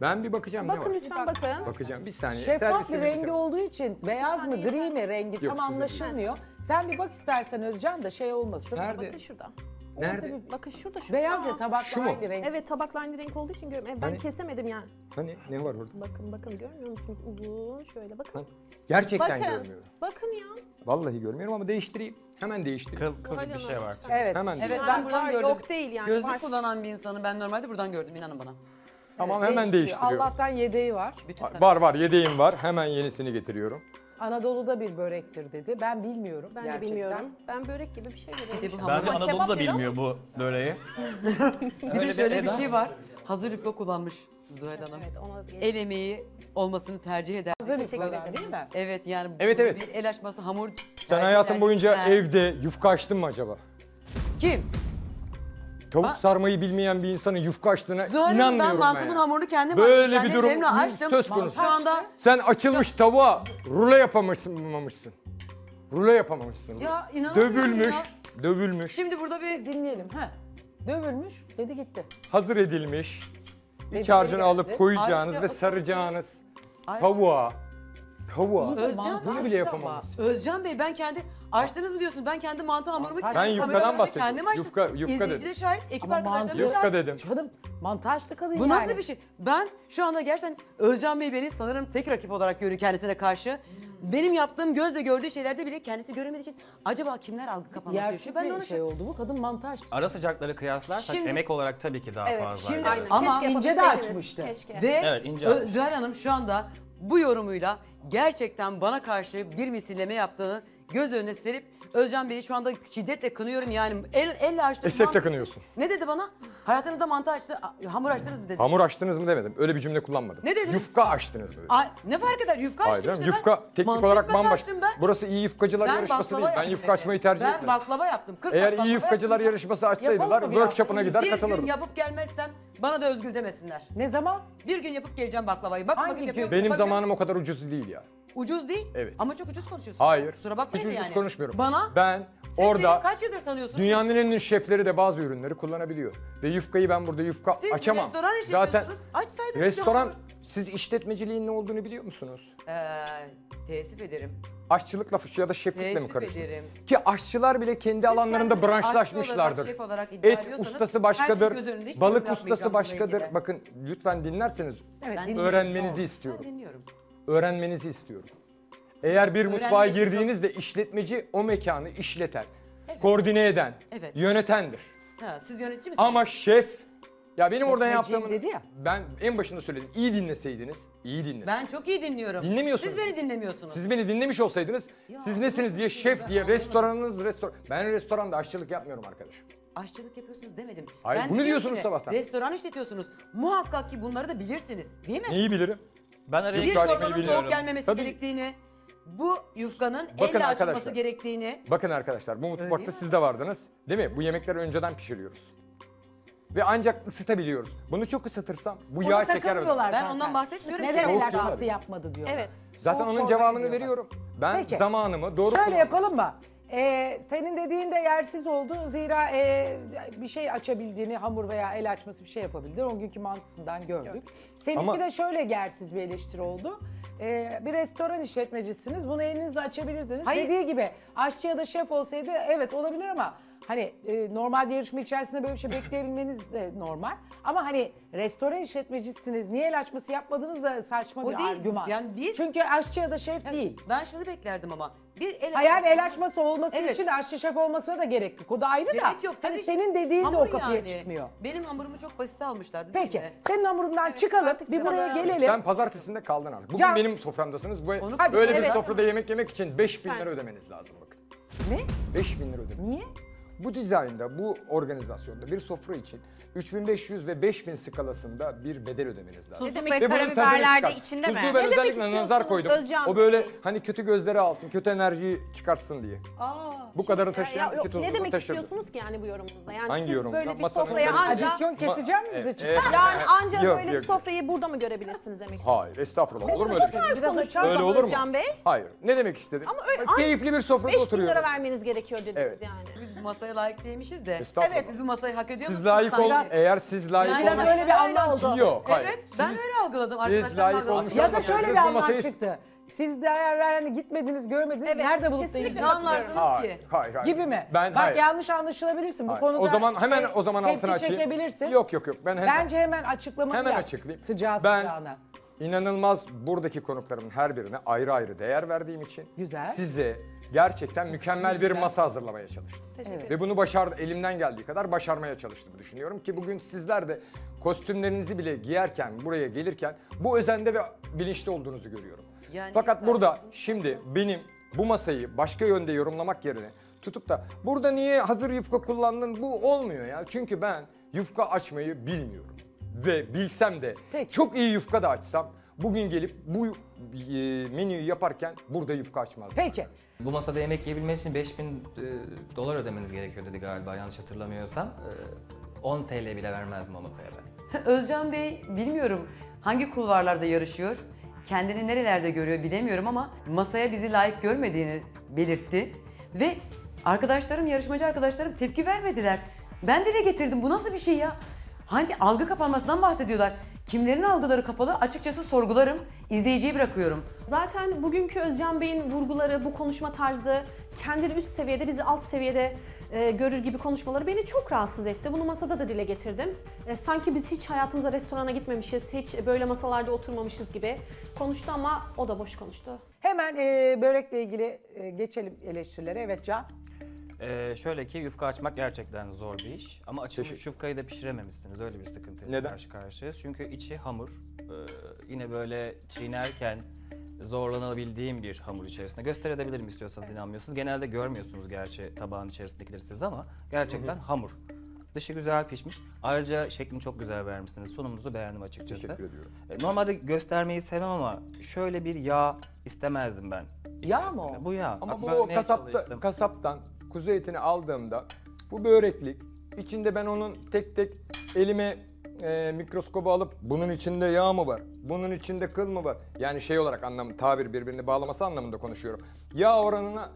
Ben bir bakacağım. Bakın lütfen bakın. bakın. Bakacağım bir saniye. Şeffaf bir rengi olduğu için beyaz mı gri mi rengi tam anlaşılmıyor. Sen bir bak istersen Özcan da şey olmasın. Nerede? Bakın şurada. Nerede? Bir, bakın şurada şu. Beyaz ya, tabakla aynı renk. Evet, tabakla aynı renk olduğu için görüyorum. Ben hani? kesemedim yani. Hani ne var orada? Bakın bakın görmüyor musunuz? Uzun şöyle bakın. Hani? Gerçekten bakın. görmüyorum. Bakın ya. Vallahi görmüyorum ama değiştireyim. Hemen değiştireyim. Kıl, kıl bir şey var. Evet. Hemen evet ben buradan gördüm. Yok değil yani. Gözlük var. Kullanan bir insanı ben normalde buradan gördüm, inanın bana. Tamam, evet, hemen değiştiriyorum. Allah'tan yedeği var. Bütün var var, var yedeğim var. Hemen yenisini getiriyorum. Anadolu'da bir börektir dedi. Ben bilmiyorum. Ben gerçekten. de bilmiyorum. Ben börek gibi bir şey görüyorum. Bence Anadolu da bilmiyor bu böreği. Bir de şöyle bir şey var. Hazır üfle kullanmış Zuhal Hanım. Evet, ona el emeği olmasını tercih eder. Hazır üfle değil mi? Evet yani. Evet evet. Bir el açması hamur. Sen hayatın boyunca ben... evde yufka açtın mı acaba? Kim? Tavuk ha? sarmayı bilmeyen bir insanın yufka açtığına Zuhal inanmıyorum ben. Ben mantımın yani. hamurunu kendim açtım. Böyle yani bir durum söz konusu. Şu anda... Sen açılmış tavuğa rulo yapamamışsın. Rulo yapamamışsın. Ya inanamıyorum. Dövülmüş, ya. dövülmüş. Şimdi burada bir dinleyelim. Ha. Dövülmüş, dedi gitti. Hazır edilmiş, dedi, iç harcını alıp koyacağınız Ayrıca ve saracağınız Ayrıca. tavuğa. Tavuğa. Özcan, bunu bile yapamam. Özcan Bey ben kendi açtınız mı diyorsun? Ben kendi mantı hamurumu ben yufkadan bahsediyorum. Kendim açtım. Yufka, yufka İzleyici de şahit, ekip arkadaşlarım yufka şahit. dedim. Canım mantı açtı kadın Bu yani. nasıl bir şey? Ben şu anda gerçekten Özcan Bey beni sanırım tek rakip olarak görüyor kendisine karşı. Benim yaptığım gözle gördüğü şeylerde bile kendisi göremediği için acaba kimler algı kapanması yaşıyor? Ben de ona şey oldu bu kadın mantaj. Ara sıcakları kıyaslarsak şimdi, emek olarak tabii ki daha evet, fazla. Şimdi, evet. Ama ince de açmıştı. Keşke. Ve evet, ince Zuhal Hanım şu anda bu yorumuyla gerçekten bana karşı bir misilleme yaptığını göz önüne serip Özcan Bey'i şu anda şiddetle kınıyorum yani el, elle açtım. Esefle kınıyorsun. Ne dedi bana? Hayatınızda mantı açtı, hamur açtınız mı dedi. Hamur açtınız mı demedim. Öyle bir cümle kullanmadım. Ne dediniz? Yufka açtınız mı dedim. Ay, ne fark eder? Yufka Hayır, açtım işte yufka, ben. Teknik Mantı olarak bambaşka. Burası iyi yufkacılar ben yarışması değil. Ben yufka açmayı tercih ettim. Ben baklava yaptım. Eğer iyi yufkacılar yaptım. yarışması açsaydılar workshop'una gider bir katılırdım. Bir gün yapıp gelmezsem bana da Özgül demesinler. Ne zaman? Bir gün yapıp geleceğim baklavayı. Bakın bakın yapıyorum. Benim zamanım o kadar ucuz değil ya. Ucuz değil evet. ama çok ucuz konuşuyorsun. Hayır. Kusura bakmayın yani. Hiç ucuz konuşmuyorum. Bana? Ben Sen orada kaç yıldır tanıyorsun? Dünyanın en ünlü şefleri de bazı ürünleri kullanabiliyor. Ve yufkayı ben burada yufka siz açamam. Siz restoran işi yapıyorsunuz. Açsaydınız. Restoran, ya. siz işletmeciliğin ne olduğunu biliyor musunuz? Ee, teessüf ederim. Aşçılıkla ya da şeflikle mi karıştırıyor? Ki aşçılar bile kendi siz alanlarında branşlaşmışlardır. Et ustası başkadır, şey balık ustası başkadır. Bakın lütfen dinlerseniz evet, ben öğrenmenizi doğru. istiyorum. Ben dinliyorum. Öğrenmenizi istiyorum. Eğer bir mutfağa girdiğinizde çok... işletmeci o mekanı işleten, evet. koordine eden, evet. yönetendir. Ha, siz yönetici misiniz? Ama şef, ya benim oradan yaptığımı dedi ya. Ben en başında söyledim. İyi dinleseydiniz, iyi dinleseydiniz. Ben çok iyi dinliyorum. Dinlemiyorsunuz. Siz beni dinlemiyorsunuz. Siz beni dinlemiş olsaydınız, ya, siz nesiniz diye şef diye restoranınız restoran. Ben restoranda aşçılık yapmıyorum arkadaşım. Aşçılık yapıyorsunuz demedim. Hayır, ben bunu diyorsunuz yine, sabahtan. Restoran işletiyorsunuz. Muhakkak ki bunları da bilirsiniz, değil mi? Neyi bilirim? Ben araya bir torbanın soğuk gelmemesi Tabii. gerektiğini, bu yufkanın Bakın elle arkadaşlar. açılması gerektiğini. Bakın arkadaşlar bu mutfakta siz de vardınız değil mi? Bu yemekleri önceden pişiriyoruz. Ve ancak ısıtabiliyoruz. Bunu çok ısıtırsam bu Onu yağ çeker. Ben zaten. ondan bahsetmiyorum. Neden el açması yapmadı diyorlar. Evet. Zaten soğuk onun cevabını veriyorum. Ben Peki. zamanımı doğru Şöyle kullandım. yapalım mı? Ee, senin dediğin de yersiz oldu. Zira e, bir şey açabildiğini, hamur veya el açması bir şey yapabildi. O günkü mantısından gördük. Yok. Seninki Ama... de şöyle yersiz bir eleştiri oldu. Ee, bir restoran işletmecisiniz. Bunu elinizle açabilirdiniz. Hayır. Dediği gibi aşçı ya da şef olsaydı evet olabilir ama hani e, normal yarışma içerisinde böyle bir şey bekleyebilmeniz de normal. Ama hani restoran işletmecisiniz, niye el açması yapmadınız da saçma o bir değil. Argüman. Yani biz... Çünkü aşçı ya da şef yani değil. Ben şunu beklerdim ama. Bir el Hayal el açması olması evet. için aşçı şef olmasına da gerek yok. O da ayrı gerek da. Yok, tabii hani senin dediğin de o kapıya yani. çıkmıyor. Benim hamurumu çok basit almışlardı. Peki mi? Senin hamurundan evet, çıkalım bir buraya ya. gelelim. Sen pazartesinde kaldın artık. Bugün Can. benim soframdasınız. Böyle, böyle bir sofrada yemek yemek için beş bin lira ödemeniz lazım bakın. Ne? beş bin lira ödemeniz. Niye? Bu dizaynda, bu organizasyonda bir sofra için üç bin beş yüz ve beş bin skalasında bir bedel ödemeniz lazım. Tuzlu ve karabiberlerde içinde mi? Tuzlu ben özellikle nazar koydum. Özcan o böyle hani kötü gözleri alsın, kötü enerjiyi çıkarsın diye. Aa, bu kadarını taşıyan iki tuzlu. Ne demek taşırdı. istiyorsunuz ki yani bu yorumumuzda? Yani Hangi siz yorumda? böyle bir Masanın sofraya anca... Adisyon keseceğim miyiz e, için? E, yani anca yok, böyle yok, bir sofrayı yok. burada mı görebilirsiniz demek istiyorsunuz? Hayır, estağfurullah. Ne olur mu öyle bir şey? Biraz açarsanız Özcan Bey. Hayır, ne demek istedim? Keyifli bir sofrada oturuyoruz. beş bin lira vermeniz gerekiyor dediniz yani. Masaya layık değilmişiz de. Evet, siz bu masayı hak ediyor musunuz? Siz layık olun. Eğer siz layık olun. Biraz öyle bir anlam oldu. Yok, hayır. Evet, siz, ben öyle algıladım arkadaşlar. Ya da şöyle bir anlam çıktı. Siz değer veren gitmediniz, görmediniz. Evet, nerede bulup da ilgili anlarsınız hayır, ki? Hayır, hayır. Gibi mi? Ben, Bak hayır. yanlış anlaşılabilirsin hayır. bu konuda. O zaman hemen şey, o zaman altına çekebilirsin. Yok yok yok. Ben hemen. Bence hemen açıklamanı hemen yap. açıklayayım. Sıcağı sıcağına. Ben inanılmaz buradaki konuklarımın her birine ayrı ayrı değer verdiğim için size gerçekten mükemmel bir masa hazırlamaya çalıştım. Evet. Ve bunu başardım, elimden geldiği kadar başarmaya çalıştım düşünüyorum ki bugün sizler de kostümlerinizi bile giyerken, buraya gelirken bu özende ve bilinçli olduğunuzu görüyorum. Yani Fakat burada şimdi benim bu masayı başka yönde yorumlamak yerine tutup da burada niye hazır yufka kullandın bu olmuyor ya. Çünkü ben yufka açmayı bilmiyorum ve bilsem de Peki. çok iyi yufka da açsam bugün gelip bu e, menüyü yaparken burada yufka açmazdım. Peki. Bu masada yemek yiyebilmek için beş bin dolar ödemeniz gerekiyor dedi galiba yanlış hatırlamıyorsam. E, on TL bile vermezdim o masaya ben. Özcan Bey bilmiyorum hangi kulvarlarda yarışıyor, kendini nerelerde görüyor bilemiyorum ama masaya bizi layık görmediğini belirtti. Ve arkadaşlarım, yarışmacı arkadaşlarım tepki vermediler. Ben dile getirdim bu nasıl bir şey ya? Hani algı kapanmasından bahsediyorlar. Kimlerin algıları kapalı? Açıkçası sorgularım, izleyiciyi bırakıyorum. Zaten bugünkü Özcan Bey'in vurguları, bu konuşma tarzı, kendini üst seviyede, bizi alt seviyede e, görür gibi konuşmaları beni çok rahatsız etti. Bunu masada da dile getirdim. E, sanki biz hiç hayatımıza restorana gitmemişiz, hiç böyle masalarda oturmamışız gibi konuştu ama o da boş konuştu. Hemen e, börekle ilgili e, geçelim eleştirilere. Evet Can. Ee, şöyle ki yufka açmak gerçekten zor bir iş ama açılmış yufkayı da pişirememişsiniz, öyle bir sıkıntıyla karşı karşıyayız. Çünkü içi hamur, ee, yine böyle çiğnerken zorlanabildiğim bir hamur içerisinde. Gösterebilirim istiyorsanız, evet. inanmıyorsunuz. Genelde görmüyorsunuz gerçi tabağın içerisindekileri siz ama gerçekten Hı -hı. hamur. Dışı güzel pişmiş. Ayrıca şeklini çok güzel vermişsiniz. Sunumunuzu beğendim açıkçası. Teşekkür ediyorum. Normalde göstermeyi sevmem ama şöyle bir yağ istemezdim ben. Yağ mı o? Bu yağ. Ama bu kasapta, kasaptan kuzu etini aldığımda bu böreklik. İçinde ben onun tek tek elime e, mikroskobu alıp bunun içinde yağ mı var? Bunun içinde kıl mı var? Yani şey olarak anlamı, tabir birbirini bağlaması anlamında konuşuyorum. Yağ oranına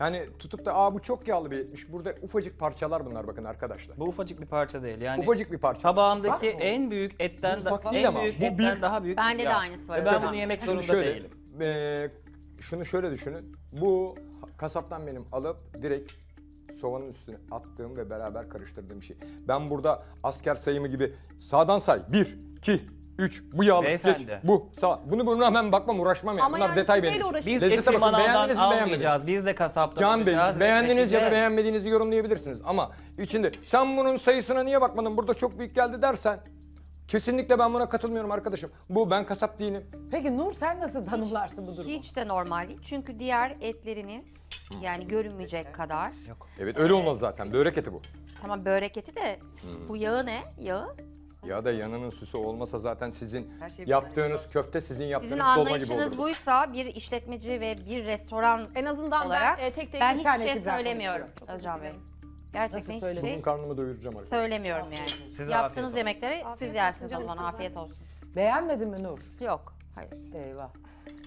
yani tutup da aa bu çok yağlı bir etmiş. Burada ufacık parçalar bunlar bakın arkadaşlar. Bu ufacık bir parça değil yani. Ufacık bir parça. Tabağımdaki en büyük etten, da, en ama. büyük bu etten bir... daha büyük. Bende de aynısı var. Ve ben bunu yemek zorunda şöyle, değilim. E, şunu şöyle düşünün. Bu kasaptan benim alıp direkt sovanın üstüne attığım ve beraber karıştırdığım bir şey. Ben burada asker sayımı gibi sağdan say. Bir, iki, üç. Bu yağlı Beyefendi. geç. Bu sağ. Bunu buna hemen bakmam, uğraşmam ya. Ama bunlar yani detay benim. Biz lezzete bakın. Beğendiniz mi, beğenmediniz? Biz de kasaptan Can Bey, beğendiniz ya da beğenmediğinizi yorumlayabilirsiniz. Ama içinde sen bunun sayısına niye bakmadın? Burada çok büyük geldi dersen. Kesinlikle ben buna katılmıyorum arkadaşım. Bu ben kasap değilim. Peki Nur sen nasıl tanımlarsın hiç, bu durumu? Hiç de normal değil. Çünkü diğer etleriniz yani görünmeyecek kadar. Yok. Evet öyle ee, olmaz zaten. Börek eti bu. Tamam börek eti de hmm. bu yağı ne? Yağı? Ya da yanının süsü olmasa zaten sizin şey yaptığınız var. köfte sizin yaptığınız sizin dolma gibi olur. Sizin buysa bir işletmeci ve bir restoran en azından olarak ben, e, tek tek ben hiçbir şey söylemiyorum Özcan Bey. Gerçekten hiçbir şey bunun karnımı doyuracağım arkadaşlar. Söylemiyorum yani. Size yaptığınız yemekleri olsun. siz yersiniz o zaman. Afiyet olsun. Beğenmedin mi Nur? Yok. Hayır. Eyvah.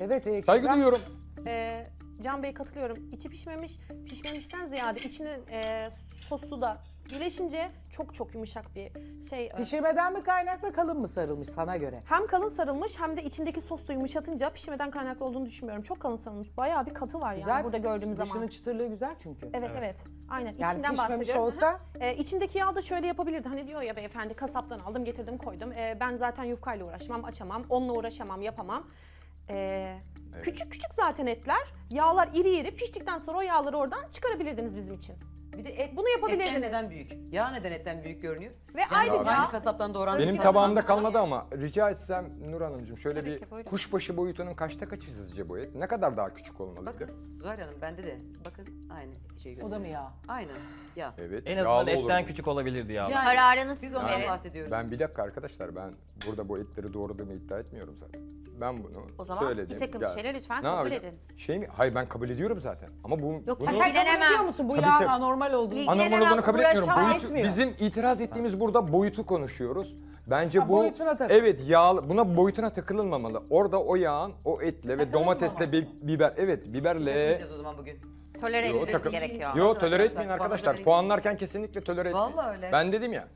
Evet. E, Saygı duyuyorum. E, Can Bey katılıyorum. İçi pişmemiş, pişmemişten ziyade içinin e, sosu da birleşince çok çok yumuşak bir şey. Pişirmeden mi kaynaklı, kalın mı sarılmış sana göre? Hem kalın sarılmış hem de içindeki sosla yumuşatınca pişmeden kaynaklı olduğunu düşünmüyorum. Çok kalın sarılmış. Bayağı bir katı var yani güzel, burada gördüğümüz zaman. Dışının çıtırlığı güzel çünkü. Evet evet. evet. Aynen. Yani İçinden pişmemiş olsa? E, içindeki yağ da şöyle yapabilirdi. Hani diyor ya beyefendi, kasaptan aldım, getirdim, koydum. E, ben zaten yufkayla uğraşmam, açamam. Onunla uğraşamam, yapamam. Ee, evet. Küçük küçük zaten etler, yağlar iri iri, piştikten sonra o yağları oradan çıkarabilirdiniz bizim için. Bir de et, bunu yapabilirdiniz. Etten neden büyük? Yağ neden etten büyük görünüyor? Ve yani ayrıca... Aynı kasaptan doğran... Benim tabağımda kalmadı ya. Ama rica etsem Nur Hanımcığım şöyle tabii bir kuşbaşı boyutunun kaçta kaçı sizce bu et? Ne kadar daha küçük olmalıydı? Zuhal Hanım bende de bakın aynı şey görünüyor. O da mı yağ? Aynen yağ. Evet, en azından etten küçük olabilirdi yağ. Yani kararınız biz ondan bahsediyoruz. Ben bir dakika arkadaşlar, ben burada bu etleri doğradığımı iddia etmiyorum zaten. Ben bunu söyledim. O zaman söyledim. Bir takım yani şeyler lütfen ne kabul abi? edin. Şey mi? Hayır ben kabul ediyorum zaten. Ama bu... Yok bunu... kabul ediyor musun? Bu yağın anormal olduğunu. Anormal olduğunu kabul etmiyorum. Boyutu, bizim itiraz ettiğimiz burada boyutu konuşuyoruz. Bence ha, bu... Evet yağ, buna boyutuna takılınmamalı. Orada o yağın o etle ve domatesle bi, biber... Evet biberle... Ne o zaman bugün? Tolere etmeniz gerekiyor. Yok tolere etmeyin arkadaşlar. Puanlarken kesinlikle tolere etmeyin. Vallahi öyle. Ben dedim ya.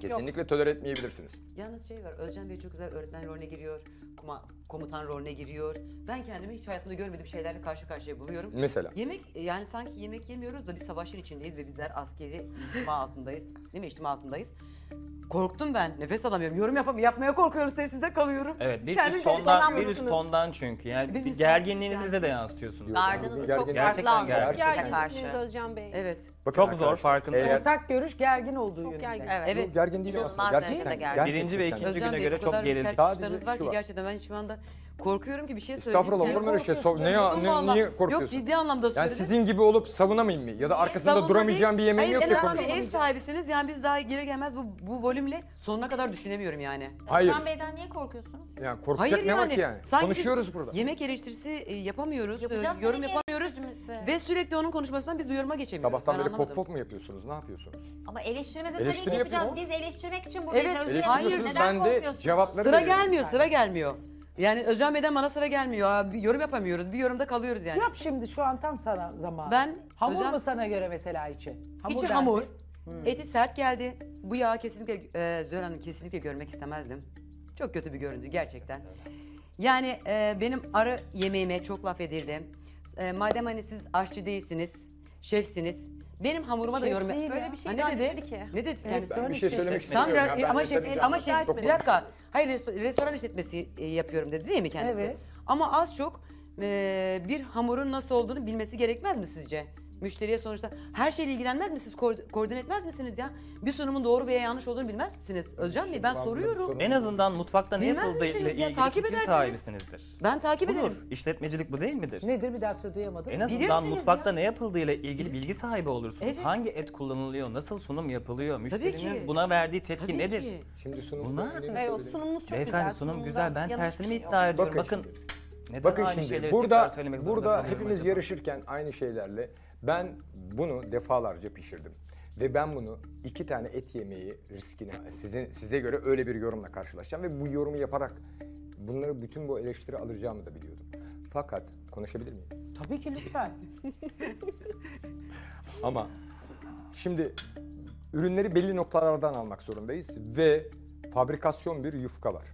Kesinlikle Yok. tolere etmeyebilirsiniz. Yalnız şey var, Özcan Bey çok güzel öğretmen rolüne giriyor, kuma, komutan rolüne giriyor. Ben kendimi hiç hayatımda görmediğim şeylerle karşı karşıya buluyorum. Mesela? Yemek, yani sanki yemek yemiyoruz da bir savaşın içindeyiz ve bizler askeri ihtima altındayız. Değil mi? İhtima altındayız. Korktum ben, nefes alamıyorum, yorum yap yapmaya korkuyorum, sessizde kalıyorum. Evet, bir üst tondan, bir üst tondan çünkü. Yani biz gerginliğinizde de yansıtıyorsunuz. Gardınızı çok farklı gerçekten gerginliğe karşı. Özcan Bey. Evet. Bak, çok zor farkındayım. Ortak görüş gergin olduğu yönünde. Gergin. Evet. evet. Gergin değil aslında. Gerçekten. gerçin. Birinci ve ikinci Özcan güne Bey, göre çok gerildim. Sadece var ki gerçekten ben şu anda korkuyorum ki bir şey söyleyeyim. Estağfurullah olur mu öyle şey? Ne, niye korkuyorsun? Yok ciddi anlamda söyledim. Yani sizin gibi olup savunamayayım mı? Ya da arkasında duramayacağım bir yemeğim yok ya. Hayır, en azından ev sahibisiniz. Yani biz daha gelir gelmez bu volümle sonuna kadar düşünemiyorum yani. Hayır. Özcan Bey'den niye korkuyorsunuz? Yani korkacak Hayır ne yani. var ki yani? Sanki konuşuyoruz burada. Yemek eleştirisi yapamıyoruz, Yapacağız yorum yapamıyoruz ve sürekli onun konuşmasından biz yoruma geçemiyoruz. Sabahtan ben böyle pop pop mu yapıyorsunuz, ne yapıyorsunuz? Ama eleştirimizi tabii ki yapacağız. Biz eleştirmek için buradayız. Evet, hayır. Ben de cevapları Sıra gelmiyor, sıra gelmiyor. Yani Özcan Bey'den bana sıra gelmiyor. Abi, yorum yapamıyoruz. Bir yorumda kalıyoruz yani. Yap şimdi şu an tam sana zaman. Ben hamur Özcan... mu sana göre mesela içi? Hamur içi derdi. hamur. Hmm. Eti sert geldi. Bu yağı kesinlikle e, Zuhal Hanım kesinlikle görmek istemezdim. Çok kötü bir görüntü gerçekten. Yani e, benim ara yemeğime çok laf edildi. E, madem hani siz aşçı değilsiniz, şefsiniz. Benim hamuruma şef da yorum yapıyor. Öyle bir şey ne dedi? Ki. Ne dedi? Yani ben bir şey söylemek istiyorum. Tam ama şef ama şef bir dakika. Hayır restoran, restoran işletmesi yapıyorum dedi değil mi kendisi? Evet. Ama az çok e, bir hamurun nasıl olduğunu bilmesi gerekmez mi sizce? Müşteriye sonuçta her şeyle ilgilenmez misiniz? Koordine etmez misiniz ya? Bir sunumun doğru veya yanlış olduğunu bilmez misiniz? Özcan Bey ben soruyorum. En azından mutfakta ne yapıldığı ile ilgili fikir sahibisinizdir. Ben takip ederim. Olur. İşletmecilik bu değil midir? Nedir bir daha söyleyemadım. En azından Bilirsiniz mutfakta ya. ne yapıldığı ile ilgili bilgi sahibi olursunuz. Evet. Hangi et kullanılıyor, nasıl sunum yapılıyor, müşterinin buna verdiği tepki Tabii nedir? Ki. Şimdi sunumlar. Evet, sunumumuz çok Beyefendi, güzel. Beyefendi sunum güzel. Ben tersini iddia ediyorum. Bakın. Bakın, neden bakın şimdi burada burada hepimiz yarışırken aynı şeylerle ben bunu defalarca pişirdim ve ben bunu iki tane et yemeği riskine sizin size göre öyle bir yorumla karşılaşacağım ve bu yorumu yaparak bunları bütün bu eleştiri alacağımı da biliyordum. Fakat konuşabilir miyim? Tabii ki lütfen. Ama şimdi ürünleri belli noktalardan almak zorundayız ve fabrikasyon bir yufka var.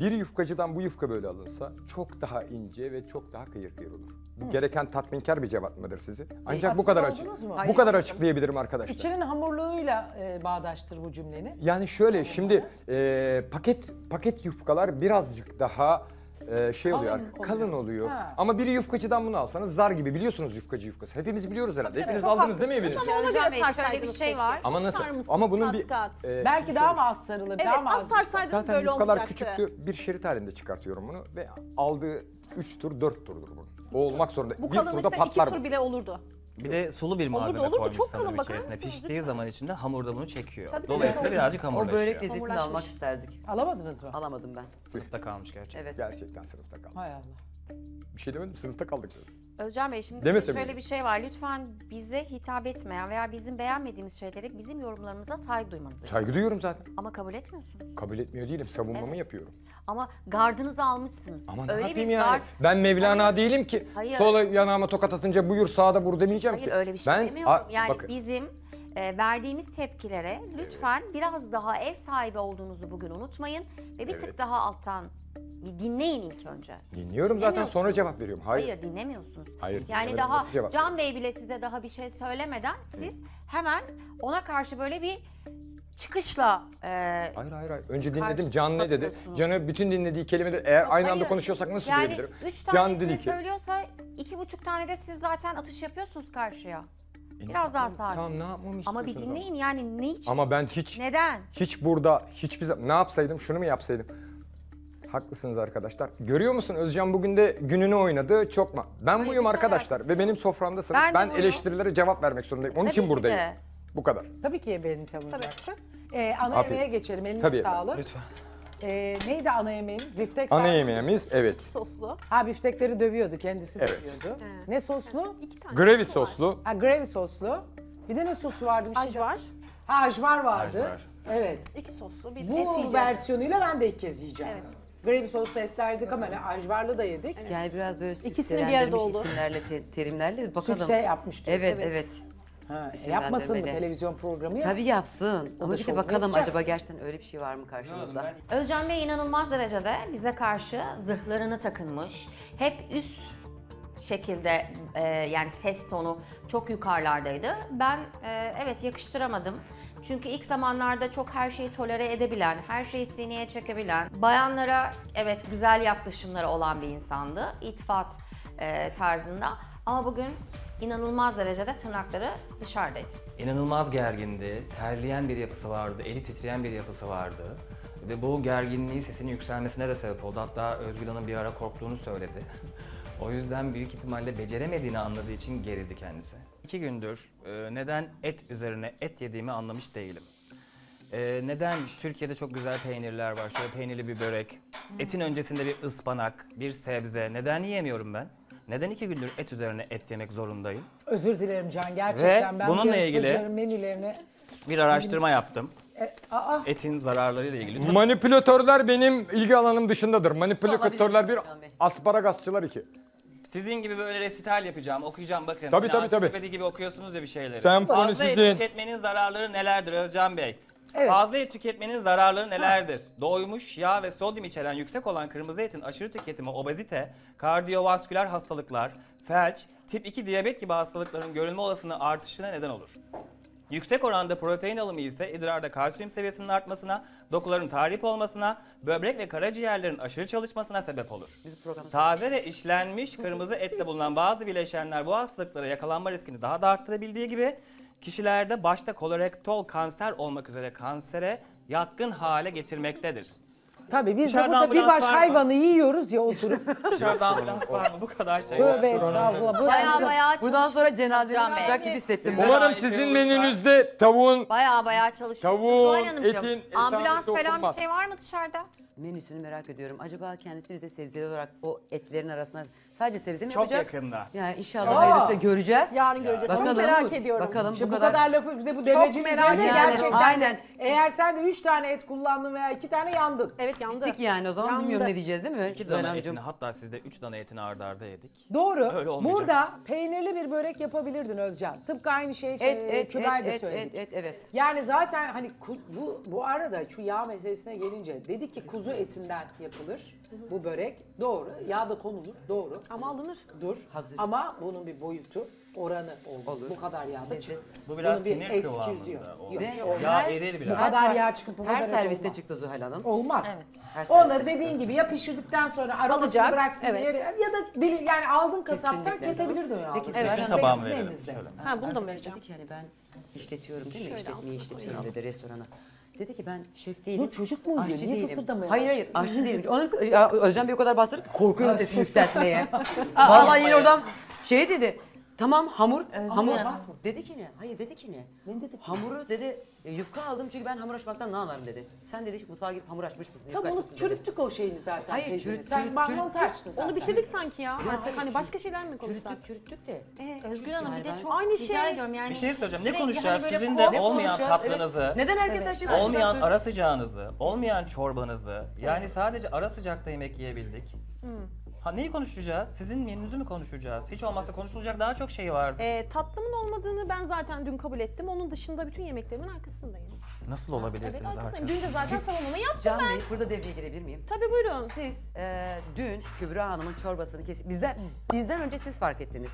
Bir yufkacıdan bu yufka böyle alınsa çok daha ince ve çok daha kıyır kıyır olur. Bu gereken tatminkar bir cevap mıdır sizi? Ancak e, bu kadar açık. Bu Hayır, kadar açıklayabilirim arkadaşlar. İçinin hamurluğuyla e, bağdaştır bu cümleni. Yani şöyle Sanırım şimdi e, paket paket yufkalar birazcık daha e, şey kalın oluyor, oluyor. kalın oluyor. Ha. Ama bir yufkacıdan bunu alsanız zar gibi biliyorsunuz yufkacı yufkası. Hepimiz biliyoruz herhalde. Hepiniz evet, aldınız değil mi eviniz? Ama ona göre şöyle bir şey var. Ama nasıl? Sarmışsın, Ama bunun bir e, belki daha mı az sarılır? Evet, daha mı az sarsaydınız böyle olacaktı. Zaten yufkalar küçüktü. Bir şerit halinde çıkartıyorum bunu ve aldığı üç tur dört turdur bunun. O olmak zorunda. Bu bir turda patlar. Bu tur bile olurdu. Bir de sulu bir malzeme olur, olur, koymuş sanırım içerisine. Piştiği zaman içinde hamur da bunu çekiyor. Tabii Dolayısıyla birazcık hamurlaşıyor. O börek lezzetini almak isterdik. Alamadınız mı? Alamadım ben. Sınıfta kalmış gerçekten. Evet. Gerçekten sınıfta kalmış. Hay Allah. Bir şey demedim, sınıfta kaldık dedim. Özcan Bey, şimdi Demese şöyle mi? bir şey var. Lütfen bize hitap etmeyen veya bizim beğenmediğimiz şeylere bizim yorumlarımıza saygı duymanızı istiyorum. Saygı duyuyorum zaten. Ama kabul etmiyorsunuz. Kabul etmiyor değilim, savunmamı evet. yapıyorum. Ama gardınızı almışsınız. Ama öyle ne bir yani? gard... Ben Mevlana Hayır. değilim ki Hayır. sola yanağıma tokat atınca buyur sağda vur demeyeceğim Hayır, ki. Hayır öyle bir şey ben... demiyorum. Yani Bakın. bizim e, verdiğimiz tepkilere lütfen evet. biraz daha ev sahibi olduğunuzu bugün unutmayın. Ve bir evet. tık daha alttan... Bir dinleyin ilk önce. Dinliyorum zaten, sonra cevap veriyorum. Hayır, Hayır dinlemiyorsunuz. Hayır, yani daha Can Bey bile size daha bir şey söylemeden siz Hı. hemen ona karşı böyle bir çıkışla... E, hayır hayır hayır. Önce dinledim, Can ne dedi? Can'ı bütün dinlediği kelimeleri eğer Yok, aynı hayır. anda konuşuyorsak nasıl yani duyabilirim? Yani üç tanesini söylüyorsa iki buçuk tane de siz zaten atış yapıyorsunuz karşıya. Biraz daha sakin. Tamam, ne yapmamı Ama bir dinleyin ama. yani ne için? Ama ben hiç... Neden? Hiç burada, hiçbir zaman... Ne yapsaydım, şunu mu yapsaydım? Haklısınız arkadaşlar. Görüyor musun, Özcan bugün de gününü oynadı. Çok mu? Ben Hayır, buyum arkadaşlar haklısın. ve benim soframdasınız. Ben, ben eleştirilere cevap vermek zorundayım. Onun Tabii için buradayım. De. Bu kadar. Tabii ki beni savunacaksın. Ee, ana Afiyet. yemeğe geçelim. Eline Tabii sağlık. Lütfen. Ee, neydi ana yemeğimiz? Biftek ana yemeğimiz mı? evet. Soslu. Ha, biftekleri dövüyordu, kendisi evet. dövüyordu. Evet. Ne soslu? İki tane Gravy soslu. Var. Ha, Gravy soslu. Bir de ne sosu vardı? Bir şey Ajvar. Ha, Ajvar vardı. Ajvar. Evet. İki soslu bir et yiyeceğiz. Bu versiyonuyla ben de ilk kez yiyeceğim. Evet. Gravy soslu etler yedik ama hani ajvarlı da yedik. Evet. Yani biraz böyle süslendirmiş isimlerle, te terimlerle bakalım. Sükse yapmış diyorsun. Evet, evet. Ha, e yapmasın mı televizyon programı? Ya. Tabii yapsın. Ona bir de bakalım acaba gerçekten öyle bir şey var mı karşımızda? Özcan Bey inanılmaz derecede bize karşı zırhlarını takınmış. Hep üst şekilde e, yani ses tonu çok yukarılardaydı. Ben e, evet yakıştıramadım. Çünkü ilk zamanlarda çok her şeyi tolere edebilen, her şeyi sineye çekebilen, bayanlara evet güzel yaklaşımları olan bir insandı. İttifat e, tarzında. Ama bugün inanılmaz derecede tırnakları dışarıdaydı. İnanılmaz gergindi, terleyen bir yapısı vardı, eli titreyen bir yapısı vardı. Ve bu gerginliği sesinin yükselmesine de sebep oldu. Hatta Özgül Hanım bir ara korktuğunu söyledi. O yüzden büyük ihtimalle beceremediğini anladığı için gerildi kendisi. İki gündür neden et üzerine et yediğimi anlamış değilim. Neden Türkiye'de çok güzel peynirler var, şöyle peynirli bir börek, etin öncesinde bir ıspanak, bir sebze, neden yiyemiyorum ben? Neden iki gündür et üzerine et yemek zorundayım? Özür dilerim Can, gerçekten Ve ben bununla ilgili menülerine bir araştırma yaptım. E, aa. Etin zararlarıyla ilgili. Manipülatörler benim ilgi alanım dışındadır. Manipülatörler bir, asparagasçılar iki. Sizin gibi böyle resital yapacağım, okuyacağım bakın. Tabii tabii tabii. gibi okuyorsunuz ya bir şeyleri. Senfoni sizin. Fazla et tüketmenin zararları nelerdir Özcan Bey? Evet. Fazla et tüketmenin zararları nelerdir? Ha. Doymuş, yağ ve sodyum içeren yüksek olan kırmızı etin aşırı tüketimi obezite, kardiyovasküler hastalıklar, felç, tip iki diyabet gibi hastalıkların görülme olasılığı artışına neden olur. Yüksek oranda protein alımı ise idrarda kalsiyum seviyesinin artmasına, dokuların tahrip olmasına, böbrek ve karaciğerlerin aşırı çalışmasına sebep olur. Taze ve işlenmiş kırmızı ette bulunan bazı bileşenler bu hastalıklara yakalanma riskini daha da arttırabildiği gibi kişilerde başta kolorektal kanser olmak üzere kansere yatkın hale getirmektedir. Tabii biz de burada bir baş hayvanı yiyoruz ya oturup. Dışarıdan ambulans var mı? Bu kadar şey var. Tövbe estağfurullah. Bayağı bayağı Bundan sonra cenazemiz çıkacak gibi hissettim. Umarım sizin menünüzde tavuğun... Bayağı bayağı çalışıyorsunuz. Tavuğun, etin... Ambulans falan bir şey var mı dışarıda? Menüsünü merak ediyorum. Acaba kendisi bize sebzeli olarak o etlerin arasına sadece sebze mi Çok yapacak? Çok yakında. Yani inşallah hayırlısı göreceğiz. Yarın göreceğiz. Bakalım, Çok merak ediyorum. Bakalım Şimdi bu kadar, kadar lafı bir de bu demeci merak yani, gerçekten. Aynen. Eğer sen de üç tane et kullandın veya iki tane yandın. Evet yandı. Bittik yani o zaman yandı. Bilmiyorum ne diyeceğiz değil mi? İki tane etini hatta siz de üç tane etini arda arda yedik. Doğru. Öyle olmayacak. Burada peynirli bir börek yapabilirdin Özcan. Tıpkı aynı şeyi Kübra'ya da söyledik. Et, et, evet. Yani zaten hani bu, bu arada şu yağ meselesine gelince dedi ki kuzu etinden yapılır bu börek. Doğru. Yağ da konulur. Doğru. Ama alınır. Dur. Hazır. Ama bunun bir boyutu, oranı olur. olur. Bu kadar yağda çıkıyor. Bu biraz bir sinir kıvamında. Yağ erir biraz. Bu kadar yağ çıkıp bu kadar Her serviste olmaz. Çıktı Zuhal Hanım. Olmaz. Evet. Onları dediğin çıktı. gibi ya pişirdikten sonra aralıcı bıraksın evet. yere, ya da delil, yani aldın kasaptan kesebilirdin o yağını. Peki evet. sabahımı verelim. Ha, bunu da mı vereceğim? Dedik yani ben işletiyorum değil mi? İşletmeyi işletiyorum dedi restorana. Dedi ki ben şef değilim, çocuk mu oluyor? aşçı Niye değilim. Hayır hayır aşçı değilim. Onun, ya, Özcan Bey o kadar bastırdı ki korkuyorum sesini yükseltmeye. Vallahi yine oradan şey dedi, Tamam hamur, Özgür hamur. Yana. Dedi ki ne? Hayır dedi ki ne? Ben dedi ki. Hamuru dedi yufka aldım çünkü ben hamur açmaktan ne anlarım dedi. Sen dedi hiç mutfağa girip hamur açmış mısın? Tamam onu çürüttük o şeyini zaten. Hayır çürüttük. Sen bangol tartıştın zaten. Onu bitirdik sanki ya. ya artık hani başka şeyler mi konuşsak? Çürüttük çürüttük de. Ee, Özgür Hanım yani bir de çok aynı rica şey. ediyorum yani. Bir şey söyleyeceğim. Ne konuşacağız? Hani sizin de olmayan tatlınızı. Evet. Neden herkes her şeyi konuşuyor? Olmayan ara sıcağınızı, olmayan çorbanızı. Yani sadece ara sıcakta yemek yiyebildik. Ha, neyi konuşacağız? Sizin menünüzü mü konuşacağız? Hiç olmazsa konuşulacak daha çok şey vardı. Ee, tatlımın olmadığını ben zaten dün kabul ettim. Onun dışında bütün yemeklerimin arkasındayım. Nasıl olabilirsiniz evet, arkasındayım. Dün de zaten salonunu yaptım Can ben. Can Bey burada devreye girebilir miyim? Tabii buyurun. Siz e, dün Kübra Hanım'ın çorbasını kesip bizden, bizden önce siz fark ettiniz.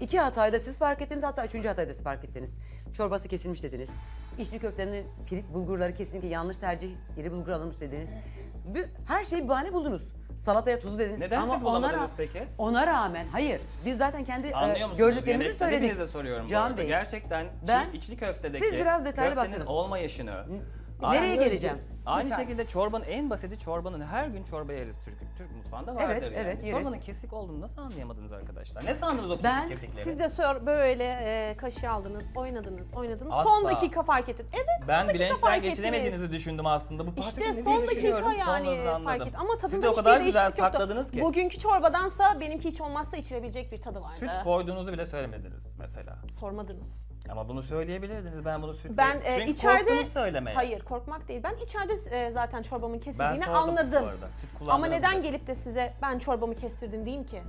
İki hatayı da siz fark ettiniz hatta üçüncü hatayı da siz fark ettiniz. Çorbası kesilmiş dediniz. İçli köftenin pirinç bulgurları kesinlikle yanlış tercih, iri bulgur alınmış dediniz. Her şeyi bir bahane buldunuz. Salataya tuzu dediniz. Neden ama siz bulamadınız peki? Ona rağmen hayır. Biz zaten kendi e, gördüklerimizi yani, söyledik. Hepinize soruyorum Can bu arada. Bey, gerçekten ben, içli köftedeki siz biraz detaylı köftenin olmayışını... Nereye geleceğim? Aynı Misal. şekilde çorbanın en basiti çorbanın her gün çorba yeriz Türk, Türk mutfağında vardır evet, yani. Evet, yeriz. Çorbanın kesik olduğunu nasıl anlayamadınız arkadaşlar? Ne sandınız o kesik ben, kesikleri? Siz de sor, böyle e, kaşığı aldınız, oynadınız, oynadınız. Asla. Son dakika fark ettin. Evet ben son dakika fark ettiniz. Ben bilençten düşündüm aslında. Bu işte son dakika yani fark ettim. Ama tadında de o kadar güzel sakladınız ki. Bugünkü çorbadansa benimki hiç olmazsa içilebilecek bir tadı vardı. Süt koyduğunuzu bile söylemediniz mesela. Sormadınız. Ama bunu söyleyebilirdiniz. Ben bunu sütle... Ben e, Çünkü içeride söylemeye. Hayır, korkmak değil. Ben içeride e, zaten çorbamın kesildiğini anladım. Ama neden da. gelip de size ben çorbamı kestirdim diyeyim ki?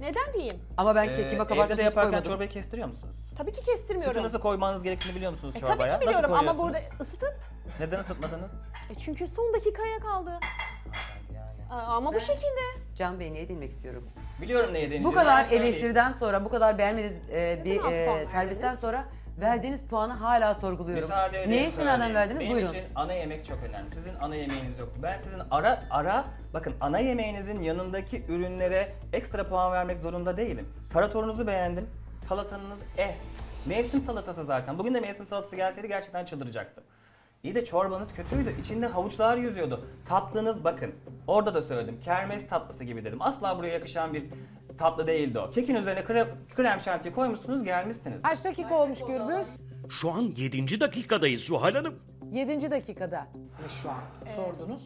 Neden diyeyim? Ama ben kekime kabartma tuzu koymadım. Evde de yaparken çorbayı kestiriyor musunuz? Tabii ki kestirmiyorum. Sütü nasıl koymanız gerektiğini biliyor musunuz e, çorbaya? Tabii ki biliyorum ama burada ısıtıp... Neden ısıtmadınız? E, çünkü son dakikaya kaldı. Aa, ama ben, bu şekilde. Can Bey neye değinmek istiyorum? Biliyorum neye değinmek. Bu kadar eleştiriden sonra, bu kadar beğenmediğiniz e, bir e, servisten sonra verdiğiniz puanı hala sorguluyorum. Neye istinaden verdiniz? Benim Buyurun. Benim için ana yemek çok önemli. Sizin ana yemeğiniz yoktu. Ben sizin ara ara, bakın ana yemeğinizin yanındaki ürünlere ekstra puan vermek zorunda değilim. Taratorunuzu beğendim, salatanız eh. Mevsim salatası zaten. Bugün de mevsim salatası gelseydi gerçekten çıldıracaktım. İyi de çorbanız kötüydü. İçinde havuçlar yüzüyordu. Tatlınız bakın. Orada da söyledim. Kermes tatlısı gibi dedim. Asla buraya yakışan bir tatlı değildi o. Kekin üzerine krem, krem şantiyi koymuşsunuz gelmişsiniz. Kaç dakika olmuş Gürbüz? Şu an yedinci dakikadayız Zuhal Hanım. yedinci dakikada. Şu an ee, sordunuz.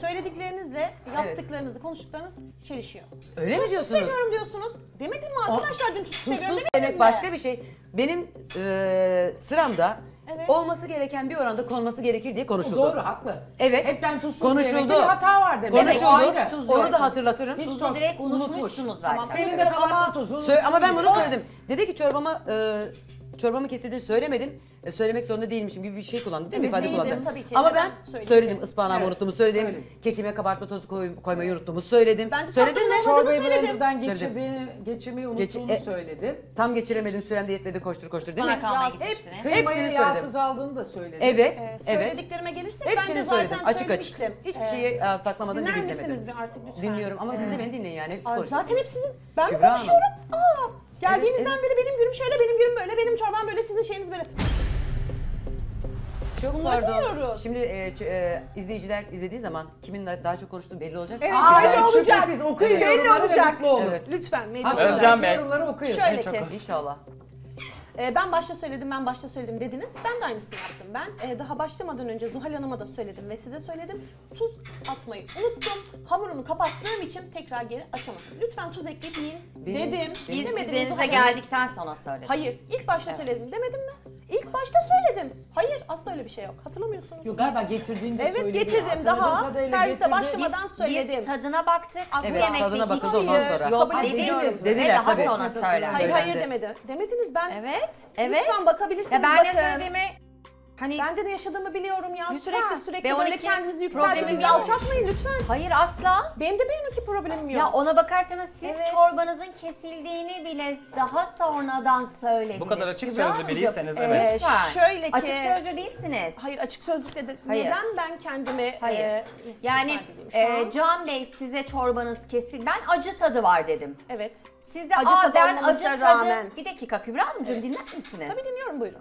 Söylediklerinizle yaptıklarınızı, evet. konuştuklarınız çelişiyor. Öyle mi diyorsunuz? Seviyorum diyorsunuz. Demedim mi arkadaşlar o, dün tuz seviyorum demek başka bir şey. Benim e, sıramda evet. olması gereken bir oranda konması gerekir diye konuşuldu. Doğru, haklı. Evet. Hepten tuzsuz konuşuldu. Bir hata var demek. Konuşuldu. Evet, tuzlu, onu da hatırlatırım. Hiç tuzlu direkt unutmuşsunuz zaten. Tamam, senin de kabartma tuzun. Ama ben bunu söyledim. Dedi ki çorbama... E, çorbamı kesildiğini söylemedim, e, söylemek zorunda değilmişim gibi bir şey kullandı değil mi? Evet, ifade değildim, kullandı. Ama neden? ben söyledim, söyledim. ıspanağımı evet, unuttuğumu söyledim, öyle. kekime kabartma tozu koy, koymayı evet. unuttuğumu söyledim. Ben de söyledim mi? Çorbayı blenderdan geçirmeyi unuttuğunu Geç, e, söyledim. Tam geçiremedim, süremde yetmedi, koştur koştur değil mi? Hepsini yağsız aldığını da söyledim. Evet, ee, evet. Söylediklerime gelirse hepsini ben de zaten söyledim, açık açık. Hiçbir şeyi e, saklamadım, bir izlemedim. Dinliyorum ama siz de beni dinleyin yani, hepsi konuşuyor. Zaten hepsini ben mi konuşuyorum? Geldiğimizden evet, evet. beri benim günüm şöyle, benim günüm böyle, benim çorbam böyle, sizin şeyiniz böyle. Çok Bunları pardon. Diyoruz. Şimdi e, e, izleyiciler izlediği zaman kimin daha çok konuştuğu belli olacak. Evet, Aa, belli olacak. Siz okuyun, evet. belli olacak. Evet. Lütfen. Özcan Bey. Yorumları okuyun. Şöyle ki. İnşallah. Ee, ben başta söyledim, ben başta söyledim dediniz. Ben de aynısını yaptım ben. Ee, daha başlamadan önce Zuhal Hanım'a da söyledim ve size söyledim. Tuz atmayı unuttum. Hamurunu kapattığım için tekrar geri açamadım. Lütfen tuz ekleyip yiyin benim, dedim. Biz üzerinize geldikten sonra söyledim. Hayır, ilk başta evet. söylediniz demedim mi? İlk başta söyledim. Hayır, asla öyle bir şey yok. Hatırlamıyorsunuz. Yok galiba getirdiğinde evet, söyledim. Evet, getirdim daha. Servise getirdi. başlamadan biz, söyledim. Biz tadına baktık. Aslı evet, yemekte tadına bakıldı ondan sonra. Yok, dediniz. Dediler tabii. Daha sonra söylendi. Hayır, hayır demedi. Demediniz ben. Evet. Evet, evet. Lütfen bakabilirsiniz. Ya ben bakın. ne söylediğimi, hani... Ben de ne yaşadığımı biliyorum ya. Lütfen. Sürekli sürekli böyle kendinizi yükseltin. Bizi alçaltmayın lütfen. Hayır asla. Benim de B on iki problemim yok. Ya ona bakarsanız siz evet. çorbanızın kesildiğini bile daha sonradan söylediniz. Bu kadar açık sözlü biriyseniz evet. Ee, şöyle ki... Açık sözlü değilsiniz. Hayır açık sözlükle de... Hayır. Neden ben kendimi... Hayır. E, yani e, Can Bey size çorbanız kesildi. Ben acı tadı var dedim. Evet. Siz de acı tadı ben acı tadı... Rağmen. Bir dakika Kübra Hanımcığım evet. dinler misiniz? Tabii dinliyorum buyurun.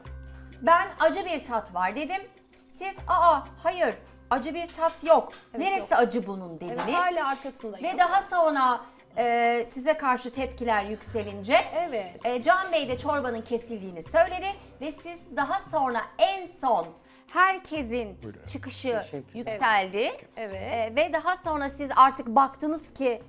Ben acı bir tat var dedim. Siz aa hayır acı bir tat yok. Evet, Neresi yok. acı bunun dediniz. Evet, hala arkasındayım. Ve daha sonra e, size karşı tepkiler yükselince evet. e, Can Bey de çorbanın kesildiğini söyledi ve siz daha sonra en son herkesin buyurun. Çıkışı yükseldi evet. E, ve daha sonra siz artık baktınız ki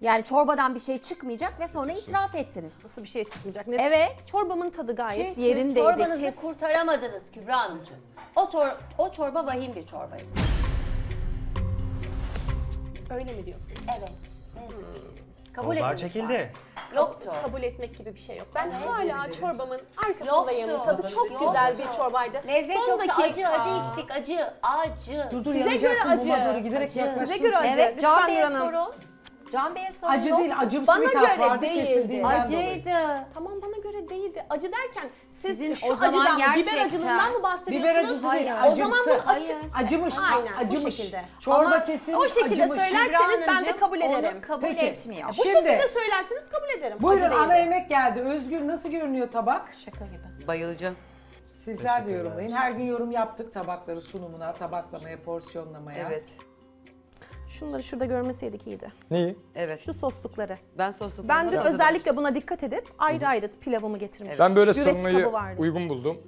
yani çorbadan bir şey çıkmayacak ve sonra itiraf ettiniz. Nasıl bir şey çıkmayacak? Ne? Evet. Çorbamın tadı gayet çünkü yerindeydi. Çorbanızı Kes. kurtaramadınız Kübra Hanımcığım. O, tor o çorba vahim bir çorbaydı. Öyle mi diyorsun? Evet. Hmm. Kabul edildi. Çekildi. Yoktu. Kabul etmek gibi bir şey yok. Ben evet. hala çorbamın arkasındayım. Tadı çok yoktu. Güzel bir çorbaydı. Lezzet çok da acı acı içtik acı. Acı. Dur, dur, size göre acı. Doğru giderek acı. Size göre acı. Evet, Can Bey'e sorun. Can Bey'e sorun. Acı yok. Değil, acımsı bir tat vardı kesildiğinden dolayı. Acıydı. Tamam bana göre değildi. Acı derken siz sizin şu acıdan mı, biber acılığından mı bahsediyorsunuz? Biber acısı değil, acımsı. O zaman bu acı, acımış, aynen, acımış. Çorba kesin acımış. O şekilde acımış. Söylerseniz ben de kabul ederim. Onu kabul peki. etmiyor. Bu şimdi, şekilde söylerseniz kabul ederim. Buyurun ana yemek geldi. Özgül nasıl görünüyor tabak? Şaka gibi. Bayılacağım. Sizler de yorumlayın. Her gün yorum yaptık tabakları sunumuna, tabaklamaya, porsiyonlamaya. Evet. Şunları şurada görmeseydik iyiydi. Neyi? Evet. Şu soslukları. Ben soslukları. Ben de özellikle buna dikkat edip ayrı ayrı pilavımı getirmiştim. Evet. Ben böyle sormayı uygun buldum.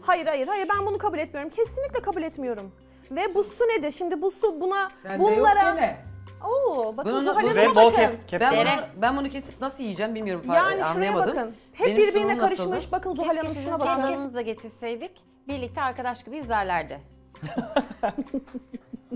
Hayır hayır hayır ben bunu kabul etmiyorum. Kesinlikle kabul etmiyorum. Ve bu su nedir? Şimdi bu su buna sen bunlara. De oo, bakın Zuhal Hanım'a bakın. Ben bunu, ben bunu kesip nasıl yiyeceğim bilmiyorum falan yani anlayamadım. Şuraya bakın. Hep benim birbirine karışmış. Nasıldı? Bakın Zuhal Hanım şuna bakın. Keşke siz de getirseydik. Birlikte arkadaş gibi yüzerlerdi.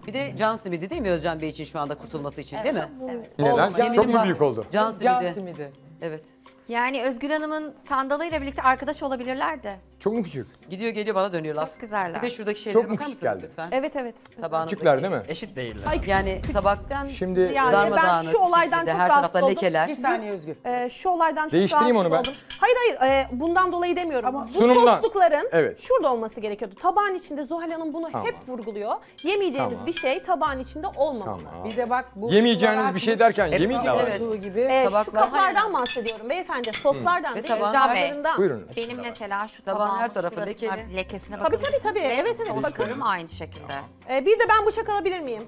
Bir de can simidi değil mi Özcan Bey için şu anda kurtulması için evet, değil mi? Evet. Neden? Can çok mu büyük oldu? Can simidi. Can simidi. Evet. Yani Özgül Hanım'ın sandalıyla birlikte arkadaş olabilirlerdi. Çok mu küçük? Gidiyor geliyor bana dönüyor laf. Çok güzeller. Bir de şuradaki şeylere bakar mısınız geldi. Lütfen? Evet evet. Tabağınızdaki. Küçükler değil mi? Eşit değiller. Hayır, yani tabak şimdi yani darmadağınık. Ben şu olaydan çok rahatsız oldum. Bir saniye Özgül. Ee, şu olaydan çok değiştireyim rahatsız onu ben. Oldum. Hayır hayır e, bundan dolayı demiyorum. Ama bu soslukların evet. şurada olması gerekiyordu. Tabağın içinde Zuhal Hanım bunu tamam. hep vurguluyor. Yemeyeceğiniz tamam. bir şey tabağın içinde olmamalı. Tamam. Bir de bak bu yemeyeceğiniz bir şey derken yemeyeceğiniz evet. gibi tabaklar. Şu kaplardan bahsediyorum beyefendi. Soslardan değil tabaklarından. Benim mesela şu tabağın her tarafı lekeli. Lekesine bakın. Tabii tabii tabii. Evet evet bakın. Aynı şekilde. Ee, bir de ben bıçak alabilir miyim?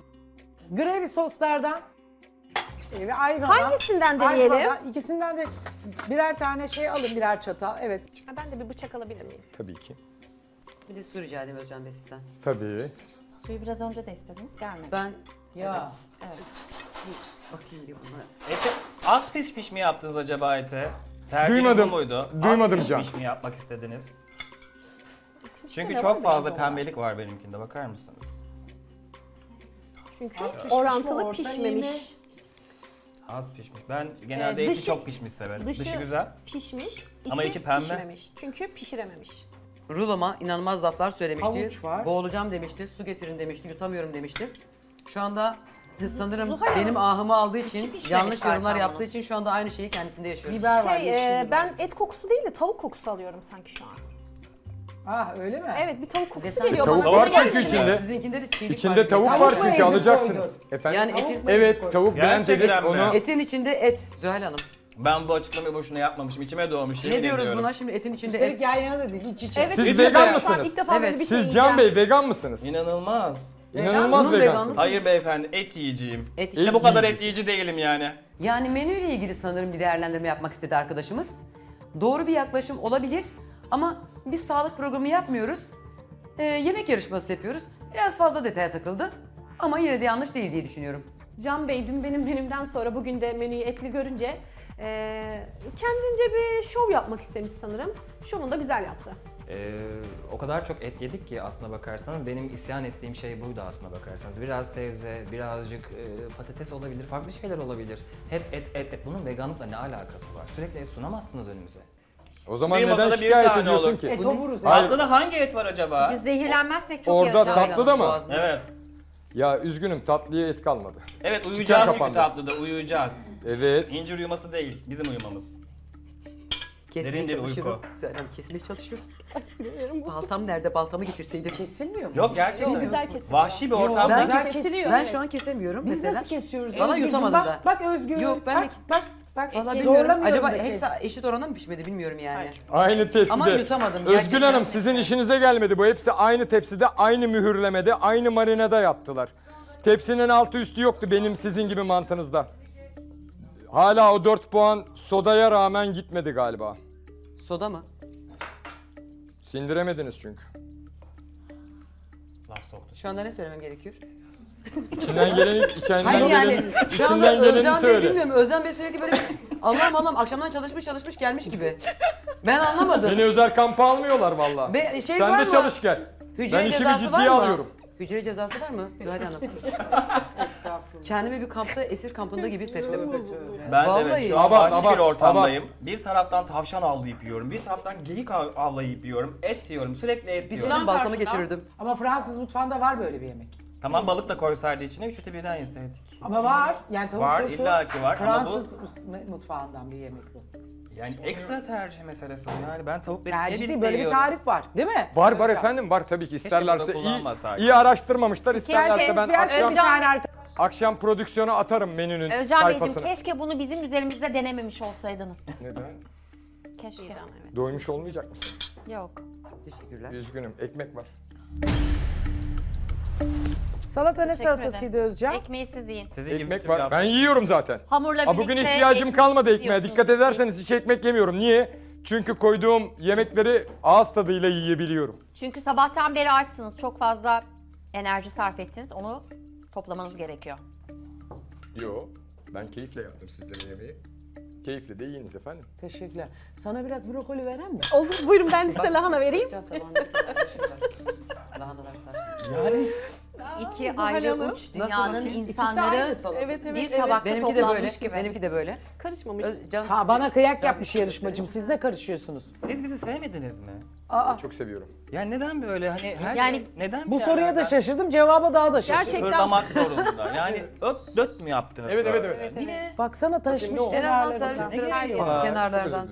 Gravy soslardan. E, ayvadan, hangisinden deneyelim? Ayvadan, ikisinden de birer tane şey alın birer çatal. Evet. Ha, ben de bir bıçak alabilir miyim? Tabii ki. Bir de su rica edeyim Özcan Bey sizden. Tabii. Suyu biraz önce de istediniz gelmedi. Ben ya. Evet. evet. Bakayım buna. Ete az piş piş mi yaptınız acaba ete? Duymadım. Muydu? Duymadım Can. Az piş piş mi yapmak istediniz? Çünkü çok fazla pembelik var benimkinde bakar mısınız? Çünkü orantılı pişmemiş. Az pişmiş. Ben genelde ee, dışı, eti çok pişmiş severim. Dışı, dışı güzel. Pişmiş, içi ama içi pembe. Pişmemiş. Çünkü pişirememiş. Ruloma inanılmaz laflar söylemişti. Boğulacağım demişti, su getirin demişti, yutamıyorum demişti. Şu anda sanırım Zuhal benim ahımı aldığı için, yanlış yorumlar yaptığı onun. için şu anda aynı şeyi kendisinde yaşıyoruz. Biber var, şey, e, ben et kokusu değil de tavuk kokusu alıyorum sanki şu an. Ah öyle mi? Evet bir tavuk kokusu Desen, geliyor tavuk bana. Tavuk var çünkü içinde. Sizinkinde de çiğlik içinde var. İçinde tavuk var çünkü alacaksınız. Efendim? Yani tavuk etin, evet tavuk beğendik onu. Etin içinde et Zuhal Hanım. Ben bu açıklamayı boşuna yapmamışım. İçime doğmuş. Ne diyoruz diyorum. Buna şimdi etin içinde Üstelik et. Yan yana da değil iç içe. Evet, siz vegan mısınız? Evet. Siz Can Bey vegan mısınız? İnanılmaz. İnanılmaz vegansın. Hayır beyefendi et yiyeceğim. Et işte bu kadar et yiyici değilim yani. Yani menüyle ilgili sanırım bir değerlendirme yapmak istedi arkadaşımız. Doğru bir yaklaşım olabilir ama biz sağlık programı yapmıyoruz, ee, yemek yarışması yapıyoruz. Biraz fazla detaya takıldı ama yine de yanlış değil diye düşünüyorum. Can Bey dün benim menümden sonra bugün de menüyü etli görünce e, kendince bir şov yapmak istemiş sanırım. Şovunu da güzel yaptı. Ee, o kadar çok et yedik ki aslına bakarsanız benim isyan ettiğim şey buydu aslına bakarsanız. Biraz sebze, birazcık e, patates olabilir, farklı şeyler olabilir. Hep et, et, et. Bunun veganlıkla ne alakası var? Sürekli et sunamazsınız önümüze. O zaman bir neden şikayet ediyorsun olur. ki? Et oluruz. Tatlıda hangi et var acaba? Biz zehirlenmezsek çok orada yazacağız. Orada tatlıda mı? Evet. Ya üzgünüm tatlıya et kalmadı. Evet uyuyacağız çünkü tatlıda uyuyacağız. Evet. İncir uyuması değil bizim uyumamız. Kesmeye derin bir uyku. Söylem kesmeye çalışıyorum. Baltam nerede? Baltamı getirseydim. Kesilmiyor mu? Yok gerçekten. Yok, güzel kesiliyor. Vahşi bir ortamda. Ben, güzel kesiliyor, ben evet. şu an kesemiyorum. Biz mesela. Nasıl kesiyoruz? Valla yutamadım da. Bak, bak Özgür. Yok ben bak. bak. Bak valla bilmiyorum. Acaba hepsi eşit oranda mı pişmedi bilmiyorum yani. Hayır. Aynı tepside. Ama yutamadım. Özgül Hanım sizin işinize gelmedi bu. Hepsi aynı tepside, aynı mühürlemede, aynı marinada yaptılar. Tepsinin altı üstü yoktu benim sizin gibi mantığınızda. Hala o dört puan sodaya rağmen gitmedi galiba. Soda mı? Sindiremediniz çünkü. Şu anda ne söylemem gerekiyor? İçinden geleni, içinden Hayır yani, geleni, şu anda Özcan Bey bilmiyorum. Özcan Bey sürekli böyle Allah'ım Allah'ım akşamdan çalışmış çalışmış gelmiş gibi. Ben anlamadım. Beni özel kampa almıyorlar valla. Şey sen de mı? Çalış gel. Hücre ben işimi ciddiye alıyorum. Hücre cezası var mı? Zuhal Hanım. Estağfurullah. Kendimi bir kampta, esir kampında gibi hissettim. Ben vallahi. Evet, vahşi bir ortamdayım. Abart. Bir taraftan tavşan avlayıp yiyorum, bir taraftan geyik avlayıp yiyorum, et yiyorum, sürekli et Biz yiyorum. Bizim balkona getirirdim. Ama Fransız mutfağında var böyle bir yemek. Tamam, balık da koysaydı içine, üçü de birden yeseydik. Ama var, yani tavuk var, sosu illa ki var. Fransız ama bu... mutfağından bir yemek bu. Yani ekstra tercih meselesi yani ben tavuk beni tercih değil, böyle yiyorum. Bir tarif var değil mi? Var var efendim var tabii ki isterlerse iyi, iyi araştırmamışlar isterlerse ben akşam, akşam prodüksiyona atarım menünün Özcan sayfasını. Özcan Beyciğim keşke bunu bizim üzerimizde denememiş olsaydınız. Neden? Keşke. Evet. Doymuş olmayacak mısın? Yok. Teşekkürler. Üzgünüm ekmek var. Salata ne salatasıydı Özcan? Ekmeği siz yiyin. Sizin ekmek var. Ben yiyorum zaten. Hamurla ha, bugün ihtiyacım kalmadı ekmeğe. Dikkat ederseniz hiç ekmek yemiyorum. Niye? Çünkü koyduğum yemekleri ağız tadıyla yiyebiliyorum. Çünkü sabahtan beri açsınız. Çok fazla enerji sarf ettiniz. Onu toplamanız gerekiyor. Yo, ben keyifle yaptım sizlerin yemeği. Keyifle de yiyiniz efendim. Teşekkürler. Sana biraz brokoli veren mi? Olur, buyurun ben size bak, lahana vereyim. Lahanalar sarsın. Yani... İki ayrı uç dünyanın insanları evet, evet, bir tabakta evet. toplanmış gibi. Benimki de böyle. Karışmamış. Öz, ha, bana kıyak can yapmış yarışmacım. Siz de karışıyorsunuz. Siz bizi sevmediniz mi? Aa. Çok seviyorum. Yani neden böyle hani her yani şey, neden bu soruya da şaşırdım, cevaba daha da şaşırdım. Gerçekten hırlamak zorunda. Yani öp döt mü yaptınız? Evet evet evet. evet. Niye? Baksana taşmış kenarlardan. Kenarlardan.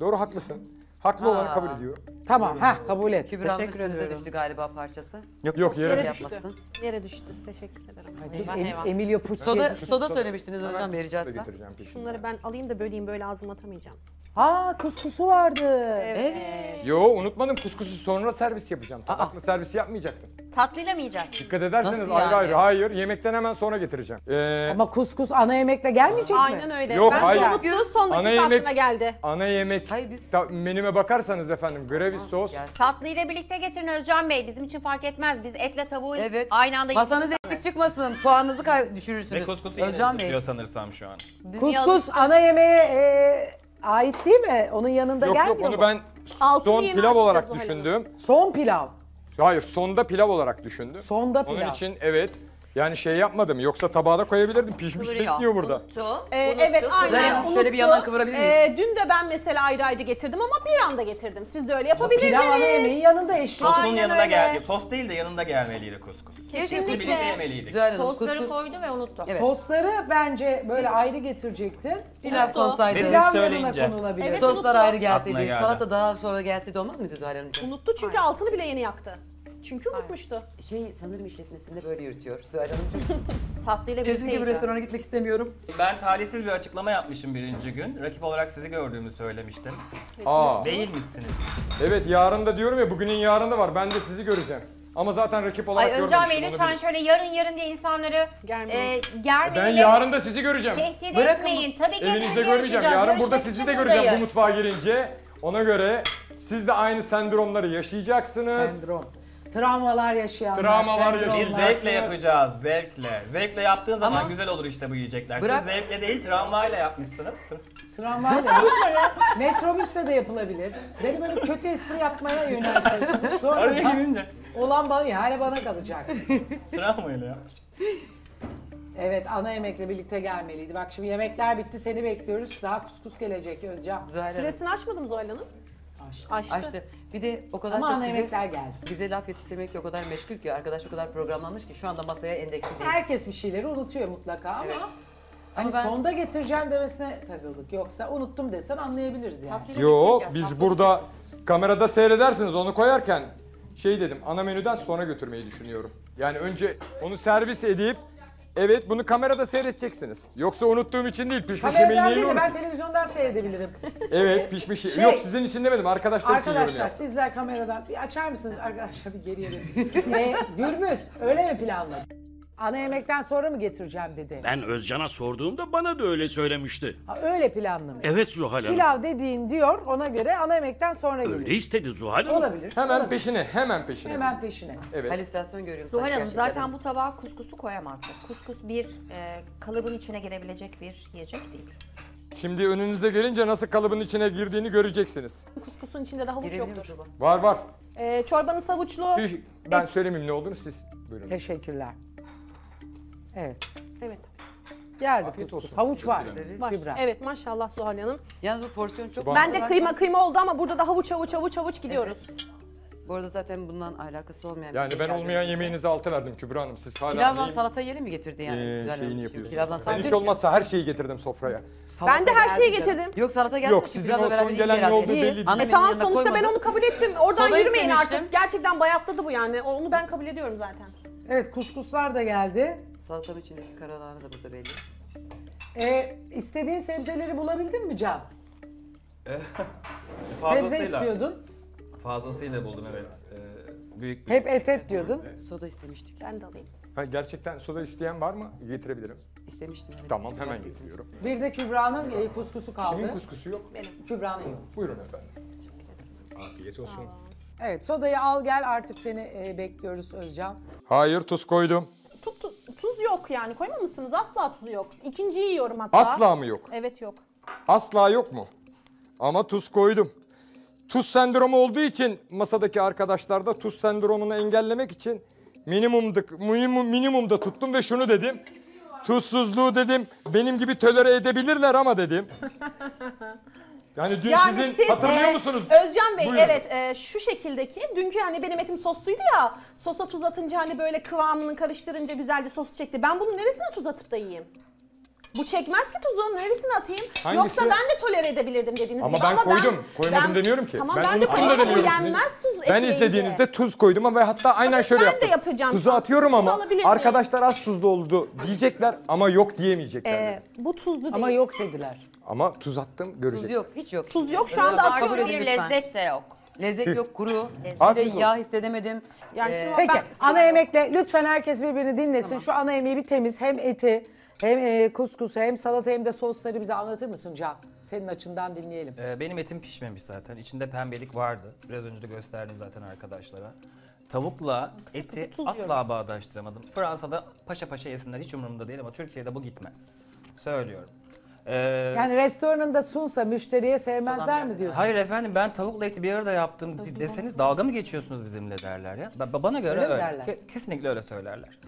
Doğru haklısın. Haklı olanı kabul ediyor. Tamam, ha kabul et. Kübra'nın üstünüze düştü galiba parçası. Yok yok yere, yere düştü. Yapmasın. Yere düştü. Teşekkür ederim. Hayvan, em hayvan. Emilio Pucci. Soda, soda söylemiştiniz Özcan Bey rica etsem. Şunları ben alayım da böleyim böyle ağzıma atamayacağım. Ha kuskusu vardı. Evet. evet. Yo unutmadım kuskusu sonra servis yapacağım. Tatlı servisi yapmayacaktım. Tatlıyla mı yiyeceğiz? Dikkat ederseniz yani? ayrı ayrı. Hayır yemekten hemen sonra getireceğim. Ee... Ama kuskus ana yemekle gelmeyecek Aa, mi? Aynen öyle. Yok, ben hayır. Yunus sondaki ana yemek, geldi. Ana yemek hayır, biz... menüme bakarsanız efendim gravy sos. Tatlıyla birlikte getirin Özcan Bey. Bizim için fark etmez. Biz etle tavuğu evet. aynı anda masanız eksik çıkmasın. Puanınızı kay düşürürsünüz. Ve kuskusu Özcan Bey. Sanırsam şu an. Kuskus ana yemeğe... E... Ait değil mi? Onun yanında yok, gelmiyor mu? Yok yok onu ben altın son pilav olarak düşündüm. Son pilav? Hayır sonda pilav olarak düşündüm. Sonda pilav. Onun için evet yani şey yapmadım yoksa tabağa da koyabilirdim pişmiş bekliyor burada. Unuttu. Ee, unuttu. Evet aynen unuttu. Şöyle bir yandan kıvırabilir miyiz? Ee, dün de ben mesela ayrı ayrı getirdim ama bir anda getirdim. Siz de öyle yapabilirdiniz. Pilav ana yemeği yanında eşlik. Sosun yanında geldi. Sos değil de yanında gelmeliydi kuskus. Kesinlikle. Kesinlikle. Sosları kus, kus. koydu ve unuttu. Evet. Sosları bence böyle evet. ayrı getirecektin. Pilav konsaydı. Pilav yanına konulabilir. Evet, soslar unuttu. Ayrı gelseydi, salata daha sonra gelseydi olmaz mıydı Zuhal Hanımcığım? Unuttu çünkü aynen. altını bile yeni yaktı. Çünkü unutmuştu. Şey sanırım işletmesinde böyle yürütüyor Zuhal Hanımcığım. Tatlıyla birlikte yiyeceğiz. Kesinlikle bir restorana gitmek istemiyorum. Ben talihsiz bir açıklama yapmışım birinci gün. Rakip olarak sizi gördüğümü söylemiştim. Aa. Değilmişsiniz. Evet yarın da diyorum ya bugünün yarını var. Ben de sizi göreceğim. Ama zaten rakip olarak görmemişim. Özcan Bey lütfen şöyle yarın yarın diye insanları germeyin. E, ben yarın da sizi göreceğim. Tehdit etmeyin. Tabii ki evinizde görmeyeceğim. Yarın burada sizi de göreceğim bu mutfağa girince. Ona göre siz de aynı sendromları yaşayacaksınız. Sendrom. Travmalar yaşayanlar. Travmalar yaşayanlar. Biz zevkle yapacağız, zevkle. Zevkle yaptığın zaman ama güzel olur işte bu yiyecekler. Bırak. Siz zevkle değil, travmayla yapmışsınız. Tramvayla, metrobüsle de yapılabilir. Beni böyle kötü espri yapmaya yöneltiyorsunuz. Sonra olan bana, yani bana kalacak. Tramvayla yapmış. Evet, ana yemekle birlikte gelmeliydi. Bak şimdi yemekler bitti, seni bekliyoruz. Daha kuskus gelecek Özcan. Süresini açmadım Zuhal Hanım. Açtı. Açtı. Bir de o kadar ama çok bize, geldi. bize laf yetiştirmekle o kadar meşgul ki, arkadaş o kadar programlanmış ki şu anda masaya endeksli değil. Herkes bir şeyleri unutuyor mutlaka evet. ama hani ben... sonda getireceğim demesine takıldık. Yoksa unuttum desen anlayabiliriz yani. Yok biz burada kamerada seyredersiniz onu koyarken şey dedim ana menüden sonra götürmeyi düşünüyorum. Yani önce onu servis edip evet bunu kamerada seyredeceksiniz. Yoksa unuttuğum için değil pişmiş yemeği neyi unuttum. Ben televizyondan seyredebilirim. Evet pişmiş şey, yok sizin için demedim arkadaşlar için görünüyor. Arkadaşlar sizler kameradan bir açar mısınız arkadaşlar bir geriye dönün. ee, Gürbüz öyle mi planladın? Ana yemekten sonra mı getireceğim dedi. Ben Özcan'a sorduğumda bana da öyle söylemişti. Ha, öyle planlamış. Evet Zuhal Hanım. Pilav dediğin diyor, ona göre ana yemekten sonra gelir. Öyle istedi Zuhal Hanım. Olabilir. Hemen olabilir. peşine, hemen peşine. Hemen peşine. Evet. Halüsinasyon görüyorum. Zuhal Hanım zaten bu tabağa kuskusu koyamazdı. Kuskus bir e, kalıbın içine girebilecek bir yiyecek değil. Şimdi önünüze gelince nasıl kalıbın içine girdiğini göreceksiniz. Kuskusun içinde de havuç yoktur. Var var. Ee, çorbanın savuçlu. Ben et. Söylemeyeyim ne olduğunu, siz buyurun. Teşekkürler. Evet. Evet. Geldi kuskus. Havuç var. Maş evet maşallah Zuhal Hanım. Yalnız bu porsiyon çok... Ben var. de kıyma kıyma oldu ama burada da havuç havuç havuç havuç gidiyoruz. Evet. Bu arada zaten bundan alakası olmayan yani bir şey. Yani ben olmayan yemeğinizi alta verdim Kübra Hanım. Siz hala... Pilavdan salata yeri mi getirdi yani? Ee, Güzel şeyini yapıyorsunuz. Pilavdan salata... Hiç olmazsa her şeyi getirdim sofraya. Salata ben de her şeyi getirdim. Canım. Yok salata gelmedi. Yok sizin o son gelen ne olduğu belli değil. E tamam sonuçta koymadım. Ben onu kabul ettim. Oradan soda yürümeyin istemiştim. Artık. Gerçekten bayatladı bu yani. Onu ben kabul ediyorum zaten. Evet kuskuslar da geldi. Salatanın içindeki karalahana da burada belli. Ee, istediğin sebzeleri bulabildin mi Can? Sebze istiyordun. Fazlasıyla buldum evet. Ee, büyük Hep et et diyordun. Evet. Soda istemiştik. Ben de alayım. Ha, gerçekten soda isteyen var mı? Getirebilirim. İstemiştim. Evet. Tamam hemen getiriyorum. Bir de Kübra'nın Kübra. kuskusu kaldı. Kimin kuskusu yok? Benim. Kübra'nın yok. Buyurun efendim. Afiyet olsun. Evet sodayı al gel artık seni e, bekliyoruz Özcan. Hayır tuz koydum. Tuz, tuz, tuz yok yani koymamışsınız asla tuzu yok. İkinciyi yiyorum hatta. Asla mı yok? Evet yok. Asla yok mu? Ama tuz koydum. Tuz sendromu olduğu için masadaki arkadaşlar da tuz sendromunu engellemek için minimumduk, minimum, minimumda tuttum ve şunu dedim. Tuzsuzluğu dedim benim gibi tölere edebilirler ama dedim. Yani dün yani sizin siz, hatırlıyor e, musunuz? Özcan Bey buyurun. Evet e, şu şekildeki dünkü hani benim etim sosluydu ya sosa tuz atınca hani böyle kıvamını karıştırınca güzelce sosu çekti. Ben bunun neresine tuz atıp da yiyeyim? Bu çekmez ki tuzun neresini atayım? Hangisi? Yoksa ben de tolere edebilirdim dediğiniz ama gibi. Ben ama koydum. Ben koydum. Koymadım demiyorum ki. Tamam ben, ben de koydum. Yenmez tuz ben izlediğinizde tuz koydum ama hatta aynen şöyle ben yaptım. De yapacağım. Tuzu atıyorum ama arkadaşlar az tuzlu oldu diyecekler ama yok diyemeyecekler. Ee, bu tuzlu değil. Ama yok dediler. Ama tuz attım görecekler. Tuz yok hiç yok. Tuz yok şu anda atıyorum. Bir lezzet de yok. Lezzet yok kuru. Lezzet yağ hissedemedim. Yani ee, peki ben, ana yemekle lütfen herkes birbirini dinlesin. Tamam. Şu ana yemeği bir temiz hem eti. Hem kuskusu hem salata hem de sosları bize anlatır mısın Can? Senin açından dinleyelim. Ee, benim etim pişmemiş zaten. İçinde pembelik vardı. Biraz önce de gösterdim zaten arkadaşlara. Tavukla eti tuz asla diyorum. Bağdaştıramadım. Fransa'da paşa paşa yesinler hiç umurumda değil ama Türkiye'de bu gitmez. Söylüyorum. Ee, yani restoranında sunsa müşteriye sevmezler mi diyorsun? Hayır efendim ben tavukla eti bir arada yaptım Özgün deseniz olsun. Dalga mı geçiyorsunuz bizimle derler ya. Bana göre öyle, öyle. Derler? Kesinlikle öyle söylerler.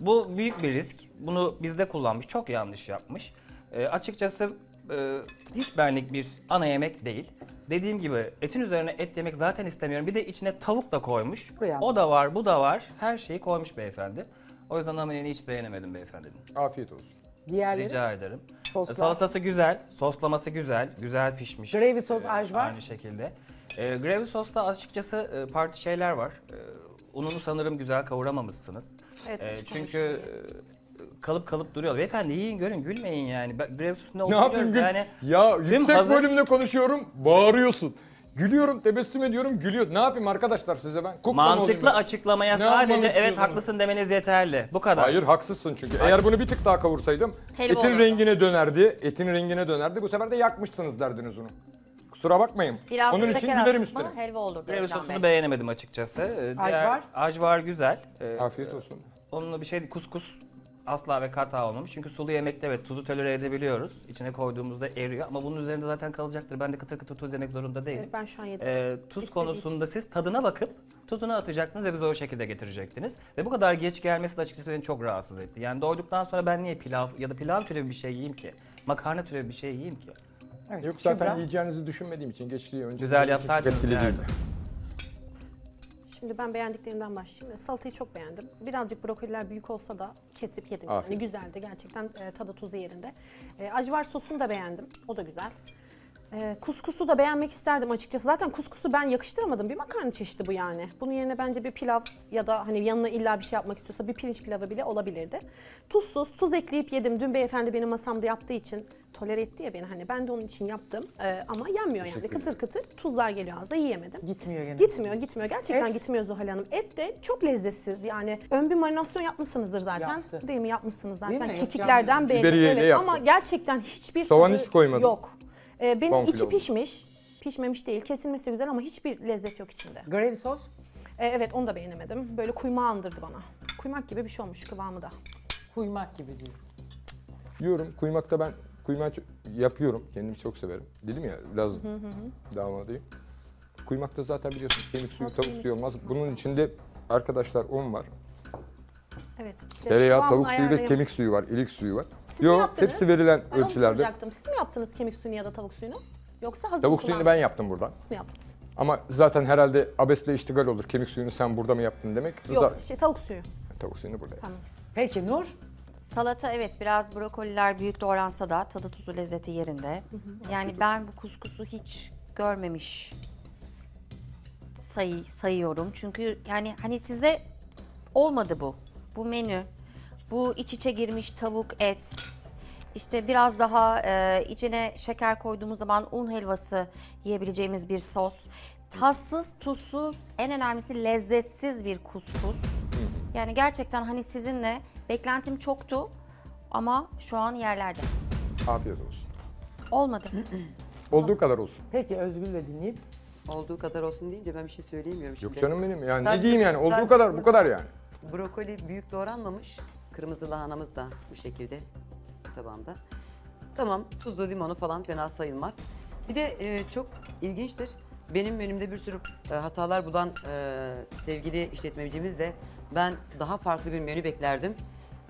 Bu büyük bir risk. Bunu bizde kullanmış, çok yanlış yapmış. E, açıkçası e, hiç benlik bir ana yemek değil. Dediğim gibi etin üzerine et yemek zaten istemiyorum. Bir de içine tavuk da koymuş. Uyanmış. O da var, bu da var. Her şeyi koymuş beyefendi. O yüzden ana yemeğini hiç beğenemedim beyefendinin. Afiyet olsun. Diğerleri? Rica ederim. Soslar. Salatası güzel, soslaması güzel, güzel pişmiş. Gravy sos, Ajvar. Aynı şekilde. E, gravy sosta açıkçası e, parti şeyler var. E, ununu sanırım güzel kavuramamışsınız. Evet, ee, çünkü e, kalıp kalıp duruyor. Beyefendi yiyin görün gülmeyin yani. Grev sosunda oturuyoruz yani. Ya yüksek hazır... bölümle konuşuyorum bağırıyorsun. Gülüyorum tebessüm ediyorum gülüyor. Ne yapayım arkadaşlar size ben? Kukla mantıklı açıklamaya ne sadece evet haklısın onu? Demeniz yeterli. Bu kadar. Hayır haksızsın çünkü. Hayır. Eğer bunu bir tık daha kavursaydım Helva etin olurdu. Rengine dönerdi. Etin rengine dönerdi. Bu sefer de yakmışsınız derdiniz onu. Kusura bakmayın. Biraz onun için gülerim üstüne. Helva olur. Grev sosunu beğenemedim açıkçası. Ajvar. Ajvar güzel. Ee, Afiyet olsun. Onunla bir şey kuskus asla ve kata olmamış. Çünkü sulu yemekte evet tuzu tolere edebiliyoruz. İçine koyduğumuzda eriyor ama bunun üzerinde zaten kalacaktır. Ben de kıtır kıtır tuz yemek zorunda değilim. Evet, ben şu an yedim. Ee, tuz konusunda için. Siz tadına bakıp tuzunu atacaktınız ve bize o şekilde getirecektiniz. Ve bu kadar geç gelmesi de açıkçası beni çok rahatsız etti. Yani doyduktan sonra ben niye pilav ya da pilav türevi bir şey yiyeyim ki? Makarna türevi bir şey yiyeyim ki? Evet, yok zaten Kübra. Yiyeceğinizi düşünmediğim için geçtiği önce güzel yapsaydınız nerede? Şimdi ben beğendiklerimden başlayayım. Salatayı çok beğendim. Birazcık brokoliler büyük olsa da kesip yedim. Yani güzeldi gerçekten e, tadı tuzu yerinde. E, Ajvar sosunu da beğendim. O da güzel. Ee, kuskusu da beğenmek isterdim açıkçası. Zaten kuskusu ben yakıştıramadım. Bir makarna çeşidi bu yani. Bunun yerine bence bir pilav ya da hani yanına illa bir şey yapmak istiyorsa bir pirinç pilavı bile olabilirdi. Tuzsuz, tuz ekleyip yedim. Dün beyefendi benim masamda yaptığı için tolere etti ya beni, hani ben de onun için yaptım. Ee, ama yenmiyor yani. Kıtır kıtır tuzlar geliyor ağızda, yiyemedim. Gitmiyor gene. Gitmiyor, gitmiyor. Gerçekten et. Gitmiyor Zuhal Hanım. Et de çok lezzetsiz. Yani ön bir marinasyon yapmışsınızdır zaten. Yaptı. Değil mi? Yapmışsınız zaten. Değil mi? Kekiklerden belli. Evet, ama gerçekten hiçbir soğan hiç koymadım. Yok. Ee, benim Bonfile içi oldu. Pişmiş, pişmemiş değil, kesilmesi güzel ama hiçbir lezzet yok içinde. Gravy sos? Ee, evet, onu da beğenemedim. Böyle kuymağı andırdı bana. Kuymak gibi bir şey olmuş kıvamı da. Kuymak gibi değil. Yiyorum, kuymakta ben kuymağı yapıyorum, kendimi çok severim. Dedim ya, lazım, hı hı. damadıyım. Kuymakta zaten biliyorsunuz kemik suyu, tavuk suyu olmaz. Bunun içinde arkadaşlar un var. Evet. İşte tereyağı, tavuk suyu ve kemik suyu var, ilik suyu var. Yok, hepsi verilen ben ölçülerde. Siz mi yaptınız kemik suyunu ya da tavuk suyunu? Yoksa hazır tavuk suyunu ben yaptım buradan. Siz mi yaptınız? Ama zaten herhalde abesle iştigal olur. Kemik suyunu sen burada mı yaptın demek. Yok, şey, tavuk suyu. Tavuk suyunu burada. Tamam. Peki Nur? Salata evet, biraz brokoliler büyük doğransa da tadı tuzu lezzeti yerinde. Hı hı. Yani hı. ben bu kuskusu hiç görmemiş sayı, sayıyorum. Çünkü yani hani size olmadı bu. Bu menü. Bu iç içe girmiş tavuk, et, işte biraz daha e, içine şeker koyduğumuz zaman un helvası yiyebileceğimiz bir sos. Tatsız, tuzsuz, en önemlisi lezzetsiz bir kuskus. Yani gerçekten hani sizinle beklentim çoktu ama şu an yerlerde. Afiyet olsun. Olmadı. Olduğu kadar olsun. Peki Özgül'le dinleyip. Olduğu kadar olsun deyince ben bir şey söyleyemiyorum şimdi. Yok canım benim yani, sadece, ne diyeyim yani, olduğu kadar bu kadar yani. Brokoli büyük doğranmamış. Kırmızı lahanamız da bu şekilde tabağımda. Tamam, tuzlu limonu falan fena sayılmaz. Bir de e, çok ilginçtir. Benim önümde bir sürü e, hatalar bulan e, sevgili işletmecimizle ben daha farklı bir menü beklerdim.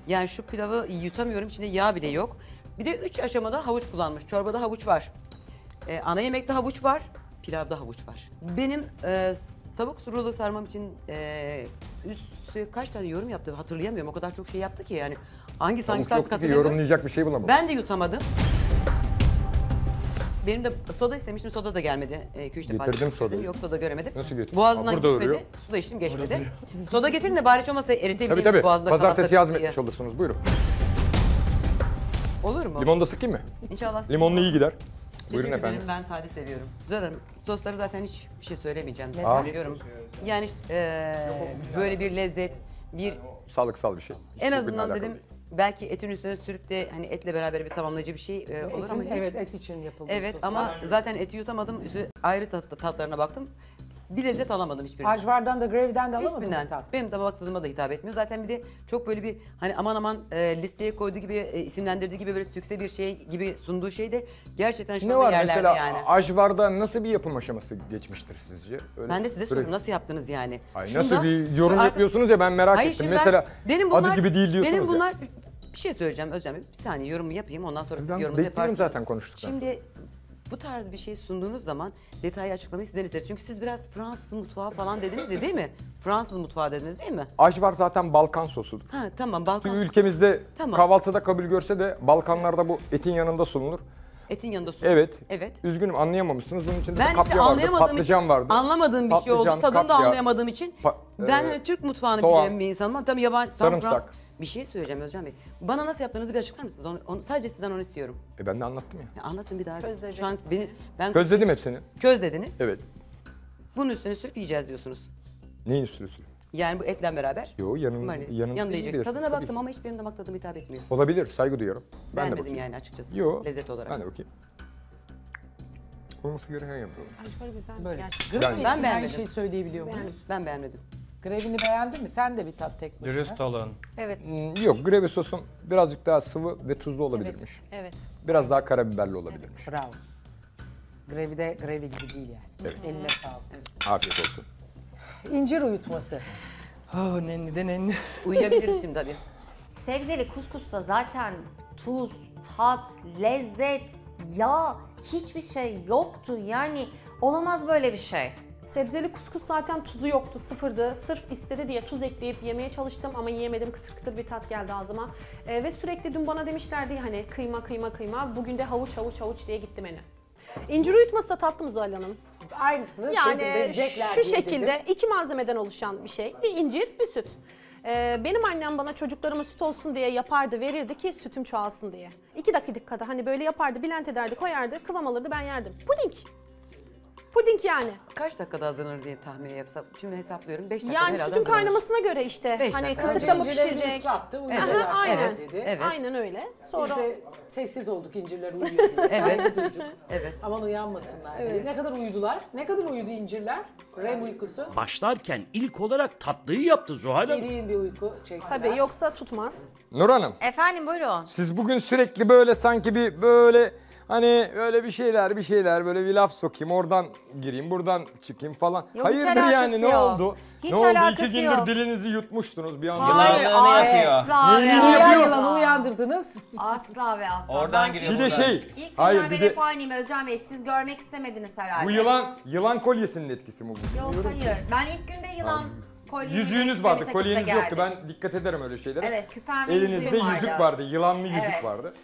Yani şu pilavı yutamıyorum, içinde yağ bile yok. Bir de üç aşamada havuç kullanmış. Çorbada havuç var. E, ana yemekte havuç var, pilavda havuç var. Benim e, tavuk surulu sarmam için e, üst kaç tane yorum yaptı hatırlayamıyorum, o kadar çok şey yaptı ki yani hangi hangi saat hatırlamıyorum. Yorumlayacak bir şey bulamadım. Ben de yutamadım. Benim de soda istemiştim, soda da gelmedi. iki üç defa getirdim sodayı. Yok, soda göremedim. Nasıl getirdin? Boğazından gitmedi. Duruyor. Su da içtim, geçmedi. Soda getirin de bari hiç olmasa eritebiliriz tabii, tabii. Boğazda. Pazartesi yazmetmiş olursunuz, buyurun. Olur mu? Limonu da sıkayım mı? İnşallah. Limonlu iyi gider. Teşekkür buyurun efendim. Ben sade seviyorum. Güzel Hanım, sosları zaten hiç bir şey söylemeyeceğim. Aa. Yani işte, e, böyle bir lezzet, bir... Yani sağlıksal bir şey. Hiç en azından dedim, değil. Belki etin üstüne sürüp de hani etle beraber bir tamamlayıcı bir şey e, olur etin, ama hiç... Evet, et için yapılmış. Evet soslar. Ama zaten eti yutamadım, üstü ayrı tat, tatlarına baktım. Bir lezzet alamadım hiçbirinden. Ajvar'dan da Gravy'den de alamadın mı tat? Benim damak tadıma da hitap etmiyor. Zaten bir de çok böyle bir hani aman aman e, listeye koyduğu gibi, e, isimlendirdiği gibi böyle sükse bir şey gibi sunduğu şey de gerçekten şu anda yerlerde yani. Ne var mesela Ajvar'da nasıl bir yapım aşaması geçmiştir sizce? Öyle ben de size soruyorum, nasıl yaptınız yani? Ay, şunda, nasıl bir yorum yapıyorsunuz ya, ben merak hayır, ettim. Ben, mesela benim bunlar, adı gibi değil diyorsunuz benim bunlar, ya. Bir şey söyleyeceğim Özcan Bey, bir saniye yorumu yapayım ondan sonra ben siz yorumunu yaparsınız. Zaten konuştuktan. Şimdi bu tarz bir şey sunduğunuz zaman detaylı açıklamayı sizden isteriz. Çünkü siz biraz Fransız mutfağı falan dediniz ya, değil mi? Fransız mutfağı dediniz değil mi? Ajvar zaten Balkan sosudur. Ha tamam, Balkan. Çünkü ülkemizde tamam. Kahvaltıda kabul görse de Balkanlarda bu etin yanında sunulur. Etin yanında sunulur. Evet. Evet. Üzgünüm, anlayamamışsınız. Bunun içinde ben kapya işte vardı, patlıcan vardı. Anlamadığım bir patlıcan, şey oldu. Tadını da anlayamadığım için. Pa ben e Türk mutfağını soğan, bilen bir insanım ama tabii yabancı. Sarımsak. Bir şey söyleyeceğim Özcan Bey. Bana nasıl yaptığınızı bir açıklar mısınız? Onu, onu, sadece sizden onu istiyorum. E ben de anlattım ya. Ya anlatın bir daha. Közledim. Şu an beni, ben közledim hepsini. Közlediniz. Evet. Bunun üstüne sürüp yiyeceğiz diyorsunuz. Neyin üstüne sürüp? Yani bu etle beraber. Yo, yanında yiyeceğiz. Tadına baktım ama hiç benim damak tadıma hitap etmiyor. Olabilir, saygı duyuyorum. Ben beğenmedim de bakayım. Yani açıkçası. Yo, lezzet olarak. Ben de bakayım. Olması gereken yapıyorum. Ajvar güzel. Böyle. Yani, yani. Ben beğenmedim. Her şeyi söyleyebiliyor muyum? Ben beğenmedim. Gravy'ni beğendin mi? Sen de bir tat tek başına. Dürüst olun. Evet. Yok, gravy sosun birazcık daha sıvı ve tuzlu olabilirmiş. Evet. Evet. Biraz daha karabiberli olabilirmiş. Evet. Bravo. Gravy de gravy gibi değil yani. Evet. Eline sağlık. Evet. Afiyet olsun. İncir uyutması. Oh nenni de nenni. Uyuyabiliriz şimdi hadi. Sebzeli kuskusta zaten tuz, tat, lezzet, yağ hiçbir şey yoktu. Yani olamaz böyle bir şey. Sebzeli kuskus zaten tuzu yoktu, sıfırdı. Sırf istedi diye tuz ekleyip yemeye çalıştım ama yiyemedim. Kıtır kıtır bir tat geldi ağzıma. Ee, ve sürekli dün bana demişlerdi hani kıyma kıyma kıyma. Bugün de havuç havuç havuç diye gitti menü. İncir uyutması da tatlı mı Zuhal Hanım? Aynısını yani dedim, şu şekilde dedim. İki malzemeden oluşan bir şey. Bir incir, bir süt. Ee, benim annem bana çocuklarıma süt olsun diye yapardı, verirdi ki sütüm çoğalsın diye. İki dakikada hani böyle yapardı, blend ederdi, koyardı, kıvam alırdı, ben yerdim. Puding. Puding yani. Kaç dakikada hazırlanır diye tahmin yapsam, şimdi hesaplıyorum. beş dakika yani herhalde sütün kaynamasına göre işte. Beş hani dakika. Kısıkta mı pişirecek? Islattı, evet. Aha, aynen. Evet, evet. Aynen öyle. Sonra biz de sessiz olduk, incirler uyuyordu. Evet. Evet. Aman uyanmasınlar. Evet. Evet. Ne kadar uyudular? Ne kadar uyudu incirler? Rem uykusu. Başlarken ilk olarak tatlıyı yaptı Zuhal Hanım. Derin bir uyku çektiler. Tabii yoksa tutmaz. Nur Hanım. Efendim buyurun. Siz bugün sürekli böyle sanki bir böyle... Hani böyle bir şeyler bir şeyler böyle bir laf sokayım, oradan gireyim, buradan çıkayım falan. Yok, hayırdır yani, ne oldu? Hiç ne oldu? İki gündür yok. Dilinizi yutmuştunuz bir anda. Hayır, hayır asla. Neyini yapıyor? Yılanı uyandırdınız. Asla ve asla. Oradan giriyor. Bir de şey. İlk hayır, bir de aynıyım Özcan Bey, siz görmek istemediniz herhalde. Bu yılan, yılan kolyesinin etkisi mi bu? Yok bilmiyorum, hayır. Ki. Ben ilk günde yılan... Yüzüğünüz vardı, kolyeniz yoktu. Ben dikkat ederim öyle şeylere. Evet, küpem. Elinizde yüzük vardı, yılanlı yüzük vardı.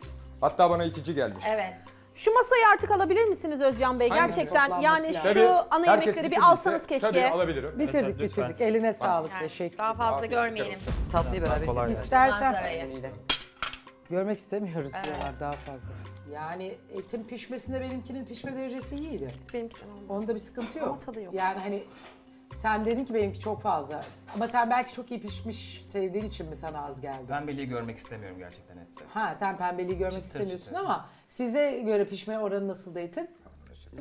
Hatta bana itici gelmiş. Evet. Şu masayı artık alabilir misiniz Özcan Bey? Aynen, gerçekten yani şu tabii, ana yemekleri bir alsanız bitirse, keşke. Tabii alabilirim. Bitirdik lütfen. bitirdik. Eline sağlık. Yani, teşekkür. Daha fazla afiyet görmeyelim. Tatlıyı beraber İstersen. Görmek istemiyoruz evet. Diyorlar daha fazla. Yani etin pişmesinde benimkinin pişme derecesi iyiydi. Benimkinin olmadı. Onda bir sıkıntı yok. Ortada yok. Yani hani sen dedin ki benimki çok fazla. Ama sen belki çok iyi pişmiş sevdiğin için mi sana az geldi? Pembeliği görmek istemiyorum gerçekten ette. Ha sen pembeliği görmek çıtır istemiyorsun çıtır. Ama size göre pişme oranı nasıldı etin?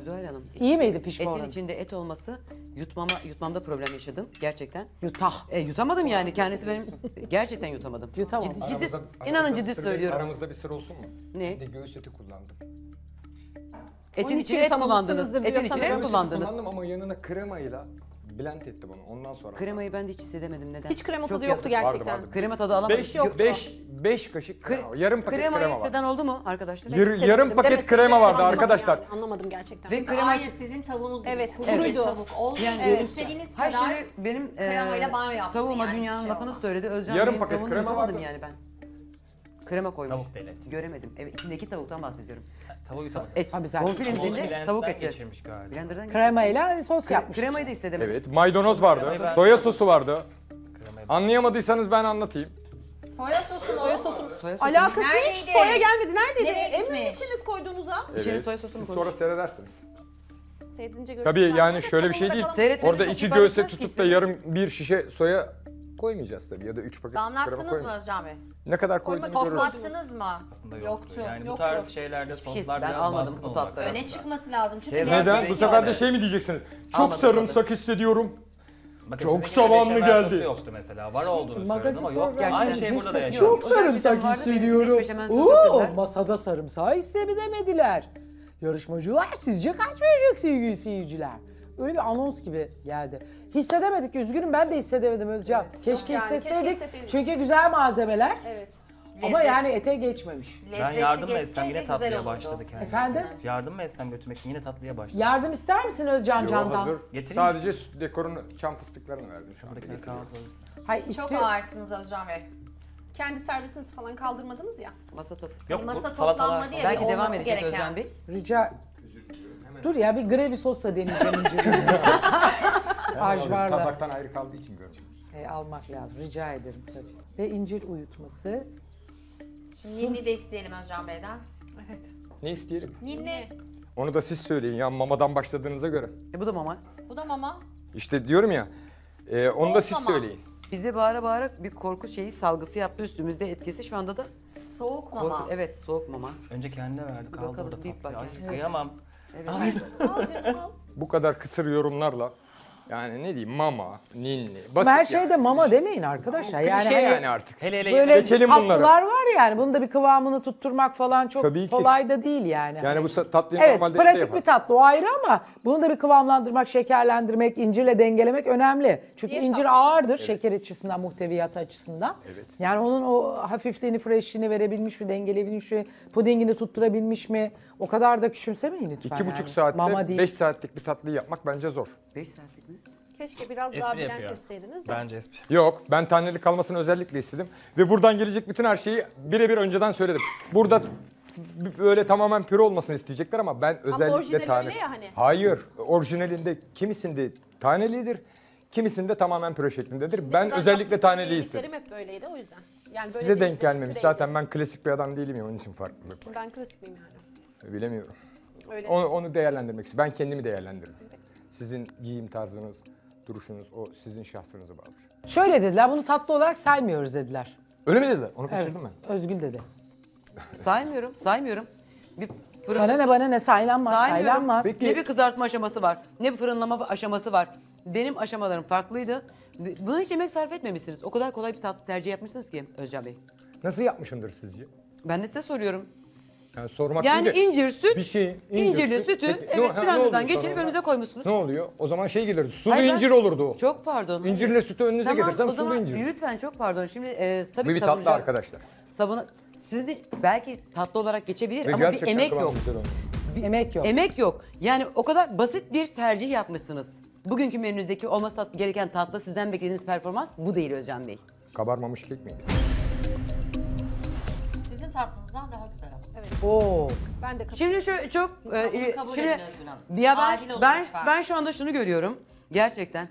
Zuhal Hanım. İyi miydi pişme etin oranı? Etin içinde et olması yutmama, yutmamda problem yaşadım gerçekten. Yutah. E, yutamadım yani kendisi benim gerçekten yutamadım. Yutamam. Ciddi, ciddi, aramızda, inanın ciddi söylüyorum. Aramızda bir sır olsun mu? Ne? Bir göğüs eti kullandım. Etin içine et kullandınız. Etin içine et kullandınız. Kullandım ama yanına kremayla blend etti bunu. Ondan sonra. Kremayı ben de hiç hissedemedim neden? Hiç krema tadı yoktu gerçekten. Vardı, vardı. Krema tadı alamadım. Beş, yok. Beş, beş kaşık krema. Yarım paket krema var. Kremayı hisseden oldu mu arkadaşlar? Yarı, yarım hissedemedim. Paket Demesin krema vardı arkadaşlar. Yani, anlamadım gerçekten. Ve krema aynen sizin tavuğunuz gibi. Evet. Kuruydu. Tavuk oldu. Yani evet. İstediğiniz kadar. Hayır şimdi benim kremayla banyo yaptım. Tavuğuma yani, dünyanın şey lafını söyledi. Özcan yarım paket krema vardı yani ben. Krema koymuş. Tavuk beleti. Göremedim. Evet, içindeki tavuktan bahsediyorum. Tavuğu yutamadım. Et. Bonfilenin içinde tavuk eti. Geçirmiş galiba. Kremayla sos Kre yapmış. Kremayı da istedim. Evet, maydanoz vardı. Soya sosu vardı. Anlayamadıysanız ben anlatayım. Soya sosu, soya sosu. Soya sosu. Alakası neredeydi? Hiç soya gelmedi. Neredeydi? Emin misiniz koyduğunuza? Evet. İçine soya sosu mu koymuş? Sonra seyredersiniz. Seyredince görürsünüz. Tabii yani şöyle bir şey değil. Orada iki göğüse tutup da yarım bir şişe soya koymayacağız tabii ya da üç paket krema koymayacağız. Damlattınız mı Özcan Bey? Ne kadar koyduğunu görürüz. Toplattınız mı? Aslında yoktu. yoktu. Yani yoktu. Bu tarz şeylerde soslar şey, ben almadım bu tatları. Öne çıkması lazım çünkü neden? Neden? Bu sefer de şey mi diyeceksiniz? Çok almadım sarımsak tadı hissediyorum. Çok savanlı geldi. Yoktu mesela. Var olduğunu söyledim ama yok. Aynı şey burada da yaşanıyor. Çok sarımsak hissediyorum. Ooo masada sarımsağı hissedemediler. Yarışmacılar sizce kaç verecek sevgili seyirciler? Öyle bir anons gibi geldi. Hissedemedik, üzgünüm ben de hissedemedim Özcan. Evet, keşke yani, hissetseydik keşke çünkü güzel malzemeler. Evet. Ama lezzet. Yani ete geçmemiş. Lezzeti ben yardım mı etsem yine tatlıya başladı kendisi. Efendim? Yardım mı etsem götürmek için yine tatlıya başladı. Yardım ister misin Özcan Yo, Can'dan? Hazır. Sadece dekorun çam fıstıklarını verdim şu anda. Hayır, çok ağırsınız Özcan Bey. Kendi servisiniz falan kaldırmadınız ya. Masa top. Yok, yani masa toplanma diye belki devam edecek Özcan Bey. Rica dur ya bir gravy sosla deneyeceğim. Ajvarla. Tabaktan ayrı kaldığı için göreceğim. E, almak lazım rica ederim tabii. Ve incir uyutması. Şimdi ninni de isteyelim Özcan Bey'den. Evet. Ne isteyelim? Ninni. Onu da siz söyleyin ya mamadan başladığınıza göre. E bu da mama. Bu da mama. İşte diyorum ya e, onu da siz mama söyleyin. Bize bağıra bağıra bir korku şeyi salgısı yaptı üstümüzde etkisi şu anda da. Soğuk mama. Korku, evet soğuk mama. Önce kendine verdi kaldı bakalım, orada deyip bak. Sıyamam. Evet. Al canım, al. Bu kadar kısır yorumlarla yani ne diyeyim mama, ninni, basit her şeyde yani. Mama demeyin arkadaşlar. Yani şey hani yani artık. Hele hele böyle geçelim bunları. Var yani bunun da bir kıvamını tutturmak falan çok kolay da değil yani. Yani bu tatlıyı evet, normalde yaparsın. Evet pratik bir tatlı o ayrı ama bunu da bir kıvamlandırmak, şekerlendirmek, incirle dengelemek önemli. Çünkü değil incir tatlısı ağırdır evet, şeker açısından, muhteviyatı açısından. Evet. Yani onun o hafifliğini, freshliğini verebilmiş mi, dengelebilmiş mi, pudingini tutturabilmiş mi? O kadar da küçümsemeyin lütfen. iki buçuk yani saatte beş saatlik bir tatlıyı yapmak bence zor. beş saatlik mi? Keşke biraz espri daha bilen kesseydiniz de. Bence espri. Yok, ben tanelik kalmasını özellikle istedim. Ve buradan gelecek bütün her şeyi birebir önceden söyledim. Burada böyle tamamen püre olmasını isteyecekler ama ben ama özellikle tane. Hani. Hayır, orijinalinde kimisinde tanelidir, kimisinde tamamen püre şeklindedir. Biz ben özellikle taneliyi isterim. Hep böyleydi o yüzden. Yani böyle size denk gelmemiş. Zaten ben klasik bir adam değilim ya, onun için farklılık var. Ben klasik miyim yani? Bilemiyorum. Öyle onu, onu değerlendirmek istiyorum. Ben kendimi değerlendiririm. Evet. Sizin giyim tarzınız, duruşunuz, o sizin şahsınıza bağlı. Şöyle dediler, bunu tatlı olarak saymıyoruz dediler. Öyle mi dediler? Onu kaçırdım evet. Ben. Özgül dedi. Saymıyorum, saymıyorum. Bir fırın... Bana ne, bana ne, saylanmaz, saymıyorum. Saylanmaz. Peki... Ne bir kızartma aşaması var, ne bir fırınlama aşaması var. Benim aşamalarım farklıydı. Buna hiç emek sarf etmemişsiniz. O kadar kolay bir tatlı tercih yapmışsınız ki Özcan Bey. Nasıl yapmışımdır sizce? Ben de size soruyorum. Yani sormak yani değil de, incir süt, bir şey, incir, incirli süt, sütü peki, evet, brandadan geçirip önümüze koymuşsunuz. Ne oluyor? O zaman şey gelirdi, sulu hayır, incir ben, olurdu o. Çok pardon. İncirle sütü önünüze tamam, getirsem sulu incir. Lütfen çok pardon. Şimdi e, tabii bir tatlı arkadaşlar. Savunu, sizin de belki tatlı olarak geçebilir ve ama bir emek yok. Bir, emek yok. Emek yok. Yani o kadar basit bir tercih yapmışsınız. Bugünkü menünüzdeki olması tat, gereken tatlı sizden beklediğiniz performans bu değil Özcan Bey. Kabarmamış kek miydi? Sizin tatlınızdan daha güzel. Evet. Oo. Ben de şimdi şu çok e, şimdi ya ben, ben ben şu anda şunu görüyorum. Gerçekten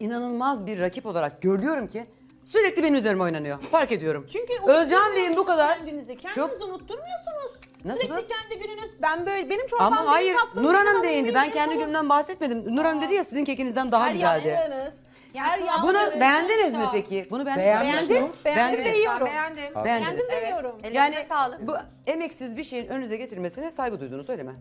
inanılmaz bir rakip olarak görüyorum ki sürekli benim üzerime oynanıyor. Fark ediyorum. Çünkü Özcan Bey'in bu kadar kendinizi kendiniz çok... unutturmuyorsunuz. Nasıl? Sürekli kendi gününüz. Ben böyle benim çorbam. Ama hayır. Nur Hanım değindi. Ben kendi günümden bahsetmedim. Nur Hanım dedi ya sizin kekinizden daha her güzeldi. Yanınız. Yer bunu beğendiniz, beğendiniz mi peki? Bunu beğendiniz mi? Beğendim. Beğendim. Beğendim. Beğendim. Beğendim. Seviyorum. Evet. Yani sağlık. Bu emeksiz bir şeyin önünüze getirmesine saygı duyduğunu söyleme.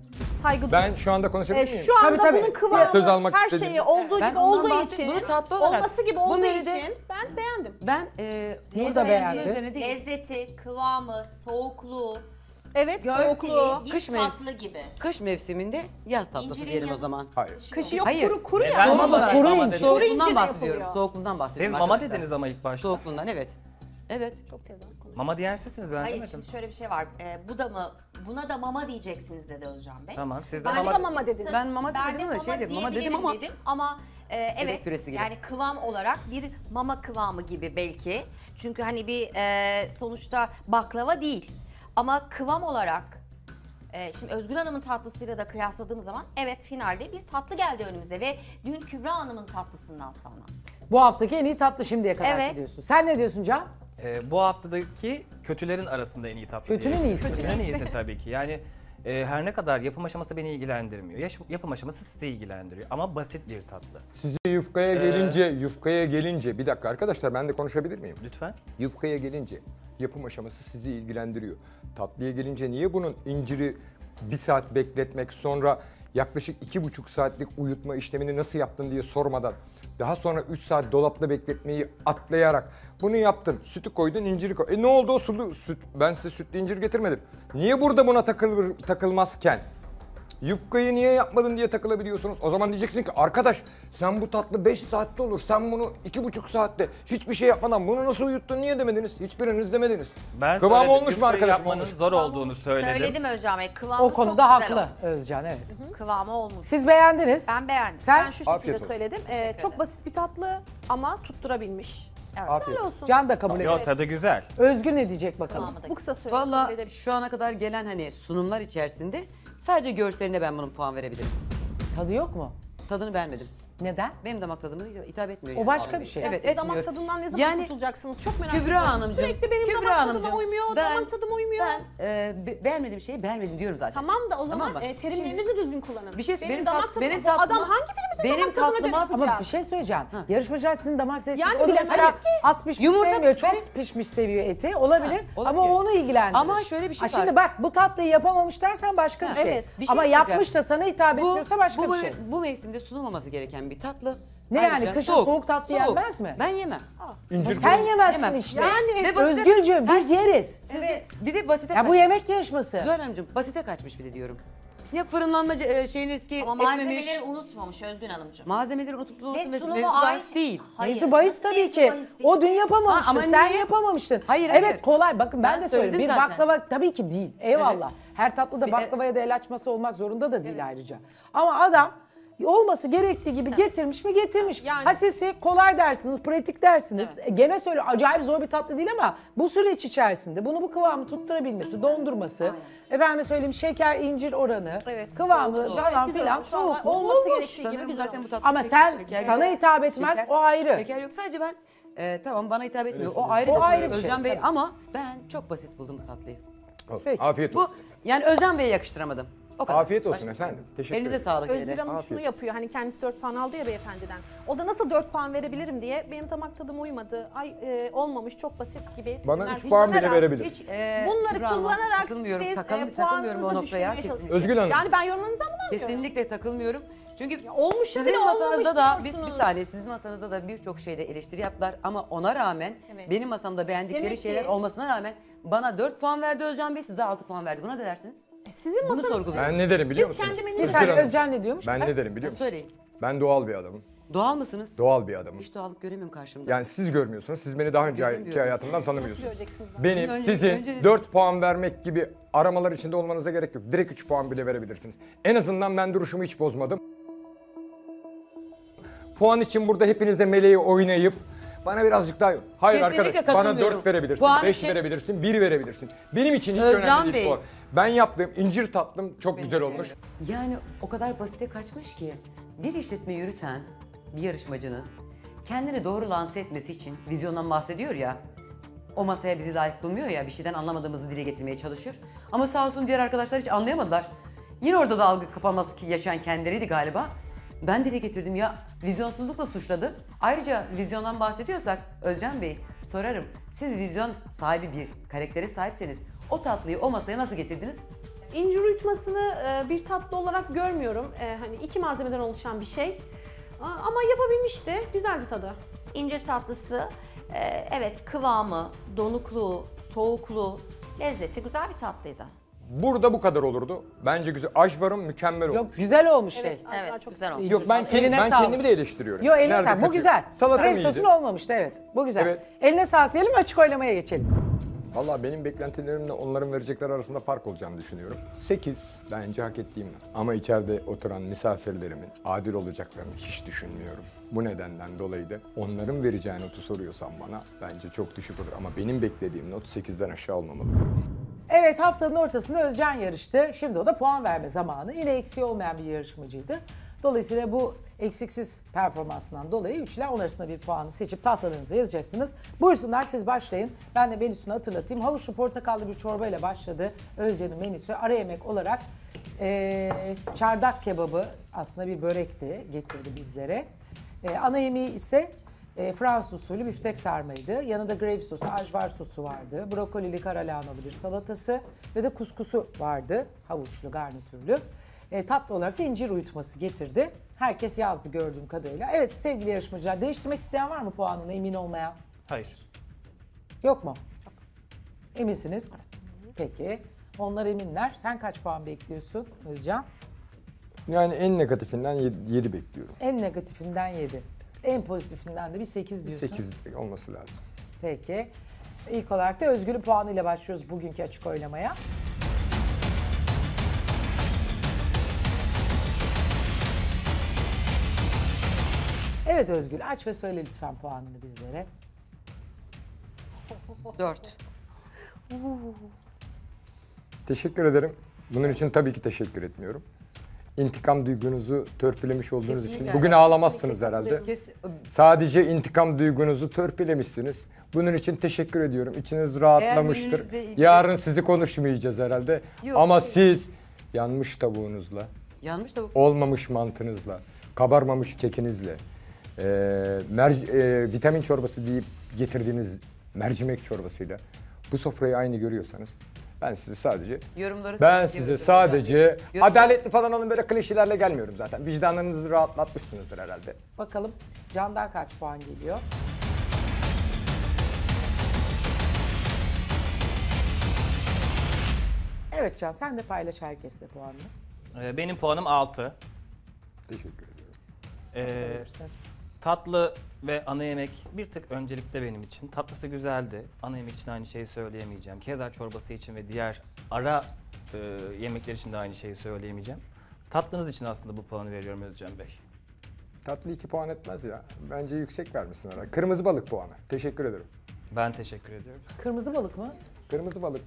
Saygı duyduğunu. Ben şu anda konuşabilir miyim? E, şu anda tabii, bunun tabii. Kıvamı, her şeyi dedim. Olduğu ben gibi olduğu için, bunu tatlı olarak, olması gibi olduğu için ben beğendim. Ben e, burada beğendim. Lezzeti, kıvamı, soğukluğu. Evet, soğuklu, kış mevsimi gibi. Kış mevsiminde yaz tatlısı İncirin diyelim yazı. O zaman. Hayır. Kışı yok, hayır. Kuru, kuru ya. Soğukluğundan soğukluğundan bahsediyorum. Soğukluğundan bahsediyorum. Mama arkadaşlar. Dediniz ama ilk başta. Soğukluğundan evet. Evet. Çok güzel. Mama diyen sizsiniz ben. Hayır, demedim. Şimdi şöyle bir şey var. Ee, bu da mı buna da mama diyeceksiniz dedi Özcan Bey. Tamam, siz de ben mama, de mama dediniz. Ben mama ben dedim de şey dedim. Mama dedim ama dedim ama e, evet. Yani kıvam olarak bir mama kıvamı gibi belki. Çünkü hani bir sonuçta baklava değil. Ama kıvam olarak, e, şimdi Özgül Hanım'ın tatlısıyla da kıyasladığım zaman evet finalde bir tatlı geldi önümüze ve dün Kübra Hanım'ın tatlısından sonra. Bu haftaki en iyi tatlı şimdiye kadar evet. Diyorsun. Sen ne diyorsun Can? E, bu haftadaki kötülerin arasında en iyi tatlı. Kötünün iyisi. Kötünün iyisi tabii ki. Yani e, her ne kadar yapım aşaması beni ilgilendirmiyor. Yaş, yapım aşaması sizi ilgilendiriyor ama basit bir tatlı. Sizi yufkaya ee, gelince, yufkaya gelince, bir dakika arkadaşlar ben de konuşabilir miyim? Lütfen. Yufkaya gelince. Yapım aşaması sizi ilgilendiriyor. Tatlıya gelince niye bunun inciri bir saat bekletmek, sonra yaklaşık iki buçuk saatlik uyutma işlemini nasıl yaptın diye sormadan, daha sonra üç saat dolapta bekletmeyi atlayarak bunu yaptın, sütü koydun, inciri koydun. E ne oldu o sulu süt? Ben size sütlü incir getirmedim. Niye burada buna takılır, takılmazken? Yufkayı niye yapmadın diye takılabiliyorsunuz. O zaman diyeceksin ki arkadaş sen bu tatlı beş saatte olur. Sen bunu iki buçuk saatte hiçbir şey yapmadan bunu nasıl uyuttun niye demediniz? Hiçbiriniz demediniz. Ben kıvam söyledim, olmuş mu arkadaş? Yapmanın olmuş. Zor olduğunu söyledim. Söyledim Özcan Bey. Kıvamı o konuda haklı Özcan evet. Hı -hı. Kıvamı olmuş. Siz beğendiniz. Ben beğendim. Sen ben şu şekilde söyledim. Ee, çok basit bir tatlı ama tutturabilmiş. Evet. Olsun. Can da kabul ediyor. Tadı güzel. Özgür ne diyecek bakalım. Bu kısa süre. Valla şu ana kadar gelen hani sunumlar içerisinde sadece görseline ben bunun puan verebilirim. Tadı yok mu? Tadını beğenmedim. Neden? Benim damak tadıma hitap etmiyor. O yani başka abi. Bir şey. Evet, siz etmiyor. Damak tadından ne zaman yani, kurtulacaksınız? Çok merak ediyorum. Kübra Hanımcığım. Sürekli benim Kübra damak Hanımcığım, tadıma uymuyor, ben, damak tadıma uymuyor. Ben e, be, beğenmediğim şeyi beğenmedim diyorum zaten. Tamam da o zaman tamam e, terimlerinizi şimdi, düzgün kullanın. Bir şey, benim, benim damak tadıma, benim tatlıma, adam hangi birimizin benim damak tadıma cevap yapacağız? Ama bir şey söyleyeceğim. Ha. Yarışmacılar sizin damak zevkiniz. Yani o da mesela at pişmiş yumurta sevmiyor, çok pişmiş seviyor eti. Olabilir ama onu ilgilendirir. Ama şöyle bir şey var. Şimdi bak bu tatlıyı yapamamış dersen başka bir şey. Ama yapmış da sana hitap etmiyorsa başka bir şey. Bu mevsimde sunulmaması gereken bir tatlı. Ne ayrıca, yani kışın soğuk, soğuk tatlı soğuk. Yenmez mi? Ben yemem. İncir sen bu. Yemezsin yemem. İşte. Yani Özgürcüğüm biz yeriz. Siz evet. Bir de basite ya bu yemek yarışması. Zuhal Hanımcığım basite kaçmış bir de diyorum. Ya fırınlanma şeyin riski etmemiş. Ama malzemeleri etmemiş. Unutmamış Özgün Hanımcığım. Malzemeleri unutulduğu mevzu bahis değil. Mevzu bahis tabii mevzu ki. Bahis o dün yapamamıştı. Ha, ama sen niye? Yapamamıştın. Hayır, evet hayır. Kolay bakın ben, ben de söyledim. Bir zaten. Baklava tabii ki değil. Eyvallah. Evet. Her tatlıda baklavaya da el açması olmak zorunda da değil ayrıca. Ama adam olması gerektiği gibi getirmiş mi getirmiş. Yani, ha siz şey, kolay dersiniz, pratik dersiniz. Evet. Gene söyle acayip zor bir tatlı değil ama bu süreç içerisinde bunu bu kıvamı tutturabilmesi, dondurması, aynen. Efendim söyleyeyim şeker incir oranı, evet, kıvamı falan filan soğuk olması gerektiği gibi güzel. Zaten bu tatlı ama sen şeker, sana hitap etmez şeker, o ayrı. Şeker yok sadece ben e, tamam bana hitap etmiyor. Öyle o ayrı, o ayrı bir Özcan şey, Bey tabii. Ama ben çok basit buldum tatlıyı. Peki. Afiyet olsun. Bu yani Özcan Bey'e yakıştıramadım. Afiyet olsun başka efendim. Teşekkür ederim. Elinize sağlık. Özgül Hanım afiyet. Şunu yapıyor. Hani kendisi dört puan aldı ya beyefendiden. O da nasıl dört puan verebilirim diye benim damak tadıma uymadı. Ay e, olmamış çok basit gibi. Bana üç puan bile verebilir. Hiç, e, bunları Kübra kullanarak siz Takal, e, takılmıyorum o noktaya kesinlikle. Özgül Hanım. Yani ben yorumlarınızdan bunu anlıyorum. Kesinlikle takılmıyorum. Çünkü ya, sizin masanızda da biz bir saniye sizin masanızda da birçok şeyde eleştiri yaptılar ama ona rağmen evet. Benim masamda beğendikleri demek şeyler ki, olmasına rağmen bana dört puan verdi Özcan Bey, size altı puan verdi. Buna ne dersiniz? E sizin bunu sorguluyorum. Ben ne derim biliyor siz musunuz? Siz kendimi Özcan ne diyormuş? Ben ne derim biliyor musunuz? Söyleyin. Ben doğal bir adamım. Doğal mısınız? Doğal bir adamım. Hiç doğallık göremiyorum karşımda. Yani siz görmüyorsunuz. Siz beni daha önceki hayatımdan tanımıyorsunuz. Benim sizin, sizin önceniz... dört puan vermek gibi aramalar içinde olmanıza gerek yok. Direkt üç puan bile verebilirsiniz. En azından ben duruşumu hiç bozmadım. Puan için burada hepinize meleği oynayıp bana birazcık daha... Hayır arkadaş, bana dört verebilirsin, beş için... verebilirsin, bir verebilirsin. Benim için hiç Özcan önemli değil Bey. Puan. Ben yaptığım incir tatlım çok benim güzel olmuş. Öyle. Yani o kadar basite kaçmış ki bir işletme yürüten bir yarışmacının kendini doğru lanse etmesi için vizyondan bahsediyor ya. O masaya bizi layık bulmuyor ya, bir şeyden anlamadığımızı dile getirmeye çalışıyor. Ama sağ olsun diğer arkadaşlar hiç anlayamadılar. Yine orada da algı kapanması yaşayan kendileriydi galiba. Ben dile getirdim ya, vizyonsuzlukla suçladı. Ayrıca vizyondan bahsediyorsak Özcan Bey sorarım. Siz vizyon sahibi bir karaktere sahipseniz o tatlıyı o masaya nasıl getirdiniz? İncir uyutmasını bir tatlı olarak görmüyorum. Hani iki malzemeden oluşan bir şey. Ama yapabilmişti, güzeldi tadı. İncir tatlısı, evet kıvamı, donukluğu, soğukluğu, lezzeti güzel bir tatlıydı. Burada bu kadar olurdu. Bence güzel. Ajvar'ın mükemmel olmuş. Yok güzel olmuş şey. Evet, evet çok güzel olmuş. Yok ben, kendim, ben kendimi de eleştiriyorum. Yok eline sağlık. Bu güzel. Salata mıydı? Sosun olmamıştı evet. Bu güzel. Evet. Eline sağlık diyelim, açık oylamaya geçelim. Vallahi benim beklentilerimle onların verecekler arasında fark olacağını düşünüyorum. sekiz bence hak ettiğim. Ama içeride oturan misafirlerimin adil olacaklarını hiç düşünmüyorum. Bu nedenden dolayı da onların vereceği notu soruyorsan bana bence çok düşük olur. Ama benim beklediğim not sekizden aşağı olmamalı. Evet, haftanın ortasında Özcan yarıştı. Şimdi o da puan verme zamanı. Yine eksiği olmayan bir yarışmacıydı. Dolayısıyla bu eksiksiz performansından dolayı üçler on arasında bir puanı seçip tahtalarınıza yazacaksınız. Buyursunlar siz başlayın. Ben de menüsünü hatırlatayım. Havuçlu portakallı bir çorba ile başladı Özcan'ın menüsü. Ara yemek olarak ee, çardak kebabı aslında bir börekti, getirdi bizlere. E, ana yemeği ise... E, Fransız usulü biftek sarmaydı. Yanında gravy sosu, ajvar sosu vardı. Brokolili karalahanalı bir salatası ve de kuskusu vardı. Havuçlu, garnitürlü. E, tatlı olarak da incir uyutması getirdi. Herkes yazdı gördüğüm kadarıyla. Evet sevgili yarışmacılar, değiştirmek isteyen var mı puanını emin olmaya? Hayır. Yok mu? Eminsiniz? Peki. Onlar eminler. Sen kaç puan bekliyorsun Özcan? Yani en negatifinden yedi bekliyorum. En negatifinden yedi. En pozitifinden de bir sekiz diyorsun. sekiz olması lazım. Peki. İlk olarak da Özgür'ün puanıyla başlıyoruz bugünkü açık oylamaya. Evet Özgür, aç ve söyle lütfen puanını bizlere. dört. Teşekkür ederim. Bunun için tabii ki teşekkür etmiyorum. İntikam duygunuzu törpülemiş olduğunuz kesinlikle için. Bugün yani ağlamazsınız herhalde. Kesin. Sadece intikam duygunuzu törpülemişsiniz. Bunun için teşekkür ediyorum. İçiniz rahatlamıştır. Yarın sizi konuşmayacağız herhalde. Yok, ama şey... siz yanmış tavuğunuzla, yanmış tavuk, olmamış mantınızla, kabarmamış kekinizle, e, merci, e, vitamin çorbası deyip getirdiğiniz mercimek çorbasıyla bu sofrayı aynı görüyorsanız, ben size sadece, yorumları ben size sadece yani. Adaletli falan olun, böyle klişelerle gelmiyorum zaten. Vicdanlarınızı rahatlatmışsınızdır herhalde. Bakalım Can'dan kaç puan geliyor? Evet Can, sen de paylaş herkesle puanını. Benim puanım altı. Teşekkür ediyorum. Ee, tatlı ve ana yemek bir tık öncelikte benim için. Tatlısı güzeldi. Ana yemek için aynı şeyi söyleyemeyeceğim. Keza çorbası için ve diğer ara e, yemekler için de aynı şeyi söyleyemeyeceğim. Tatlınız için aslında bu puanı veriyorum Özcan Bey. Tatlı iki puan etmez ya. Bence yüksek vermişsin herhalde. Kırmızı balık puanı. Teşekkür ederim. Ben teşekkür ediyorum. Kırmızı balık mı? Kırmızı balık.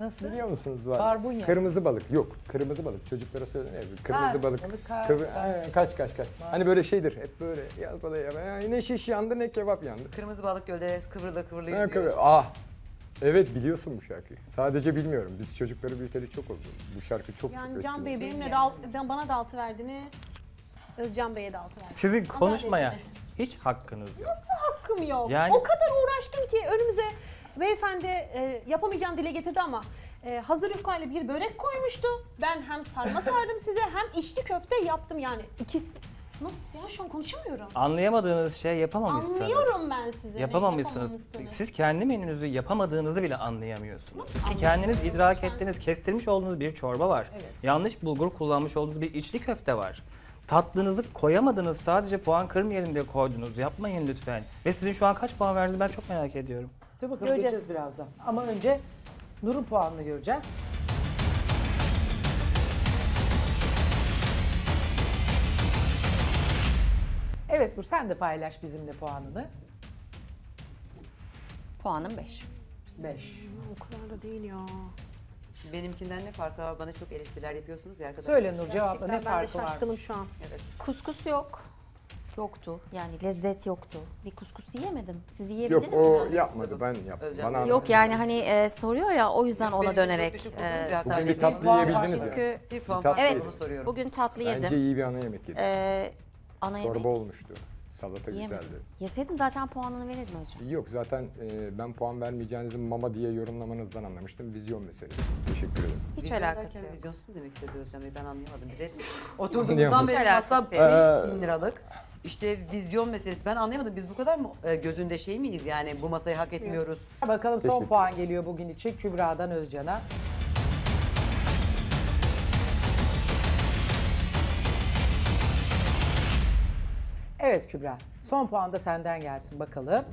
Nasıl? Biliyor musunuz? Barbunya. Kırmızı balık. Yok. Kırmızı balık. Çocuklara söyleniyor. Kırmızı kar, balık. balık kar, Kırmızı, kar. Kaç kaç kaç. Var. Hani böyle şeydir. Hep böyle yaz balığı ya. Ne şiş yandı ne kebap yandı. Kırmızı balık gölde kıvrıla kıvrıla yüzüyor. Ah. Evet biliyorsun bu şarkıyı. Sadece bilmiyorum. Biz çocukları büyüteli çok oldu. Bu şarkı çok yani çok eski. Yani Can Bey benimle dal, ben bana da altı verdiniz. Özcan Bey'e de altı verdiniz. Sizin konuşmaya hiç hakkınız yok. Nasıl hakkım yok? Yani... O kadar uğraştım ki önümüze beyefendi e, yapamayacağım dile getirdi ama e, hazır yufkayla bir börek koymuştu. Ben hem sarma sardım size hem içli köfte yaptım yani ikisi. Nasıl ya? Şu an konuşamıyorum. Anlayamadığınız şey yapamamışsınız. Anlıyorum ben sizi. Yapamamışsınız. yapamamışsınız. Siz kendi menünüzü yapamadığınızı bile anlayamıyorsunuz. Nasıl ki kendiniz idrak ettiğiniz, kestirmiş olduğunuz bir çorba var. Evet. Yanlış bulgur kullanmış olduğunuz bir içli köfte var. Tatlınızı koyamadınız, sadece puan kırmayalım diye koydunuz. Yapmayın lütfen. Ve sizin şu an kaç puan verdiğinizi ben çok merak ediyorum. Dur bakalım göreceğiz, göreceğiz birazdan. Ama önce Nur'un puanını göreceğiz. Evet Nur, sen de paylaş bizimle puanını. Puanım beş. beş. O kadar da değil ya. Benimkinden ne farkı var? Bana çok eleştiriler yapıyorsunuz ya arkadaşlar. Söyle Nur, cevapla, ne farkı var? Ben de şaşkınım şu an. Evet. Kuskus yok. Yoktu. Yani lezzet yoktu. Bir kuskus yiyemedim. Siz yiyebildiniz mi? Yok o mi? yapmadı, ben yaptım. Bana yok yani hani e, soruyor ya, o yüzden yok, ona dönerek. E, bugün bir tatlı yiyebildiniz çünkü ya. Bir puan farkı evet, soruyorum. Bugün tatlı yedim. Bence iyi bir ana yemek yedim. Ee, Ana yemek. Çorba olmuştu. Salata yemedim, güzeldi. Yeseydim zaten puanını verirdim hocam. Yok zaten e, ben puan vermeyeceğinizi mama diye yorumlamanızdan anlamıştım. Vizyon meselesi. Teşekkür ederim. Hiç vizyon alakası yok. Vizyonsun demek istedi Özcan Bey, ben anlayamadım. Biz hepsi oturduğumuzdan beri masa beş bin liralık. İşte vizyon meselesi, ben anlayamadım. Biz bu kadar mı gözünde şey miyiz yani, bu masayı hak etmiyoruz. Bakalım son puan geliyor bugün için Kübra'dan Özcan'a. Evet Kübra, son puan da senden gelsin bakalım.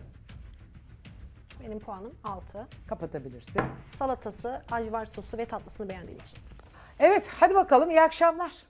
Benim puanım altı. Kapatabilirsin. Salatası, ajvar sosu ve tatlısını beğendiğim için. Evet, hadi bakalım, iyi akşamlar.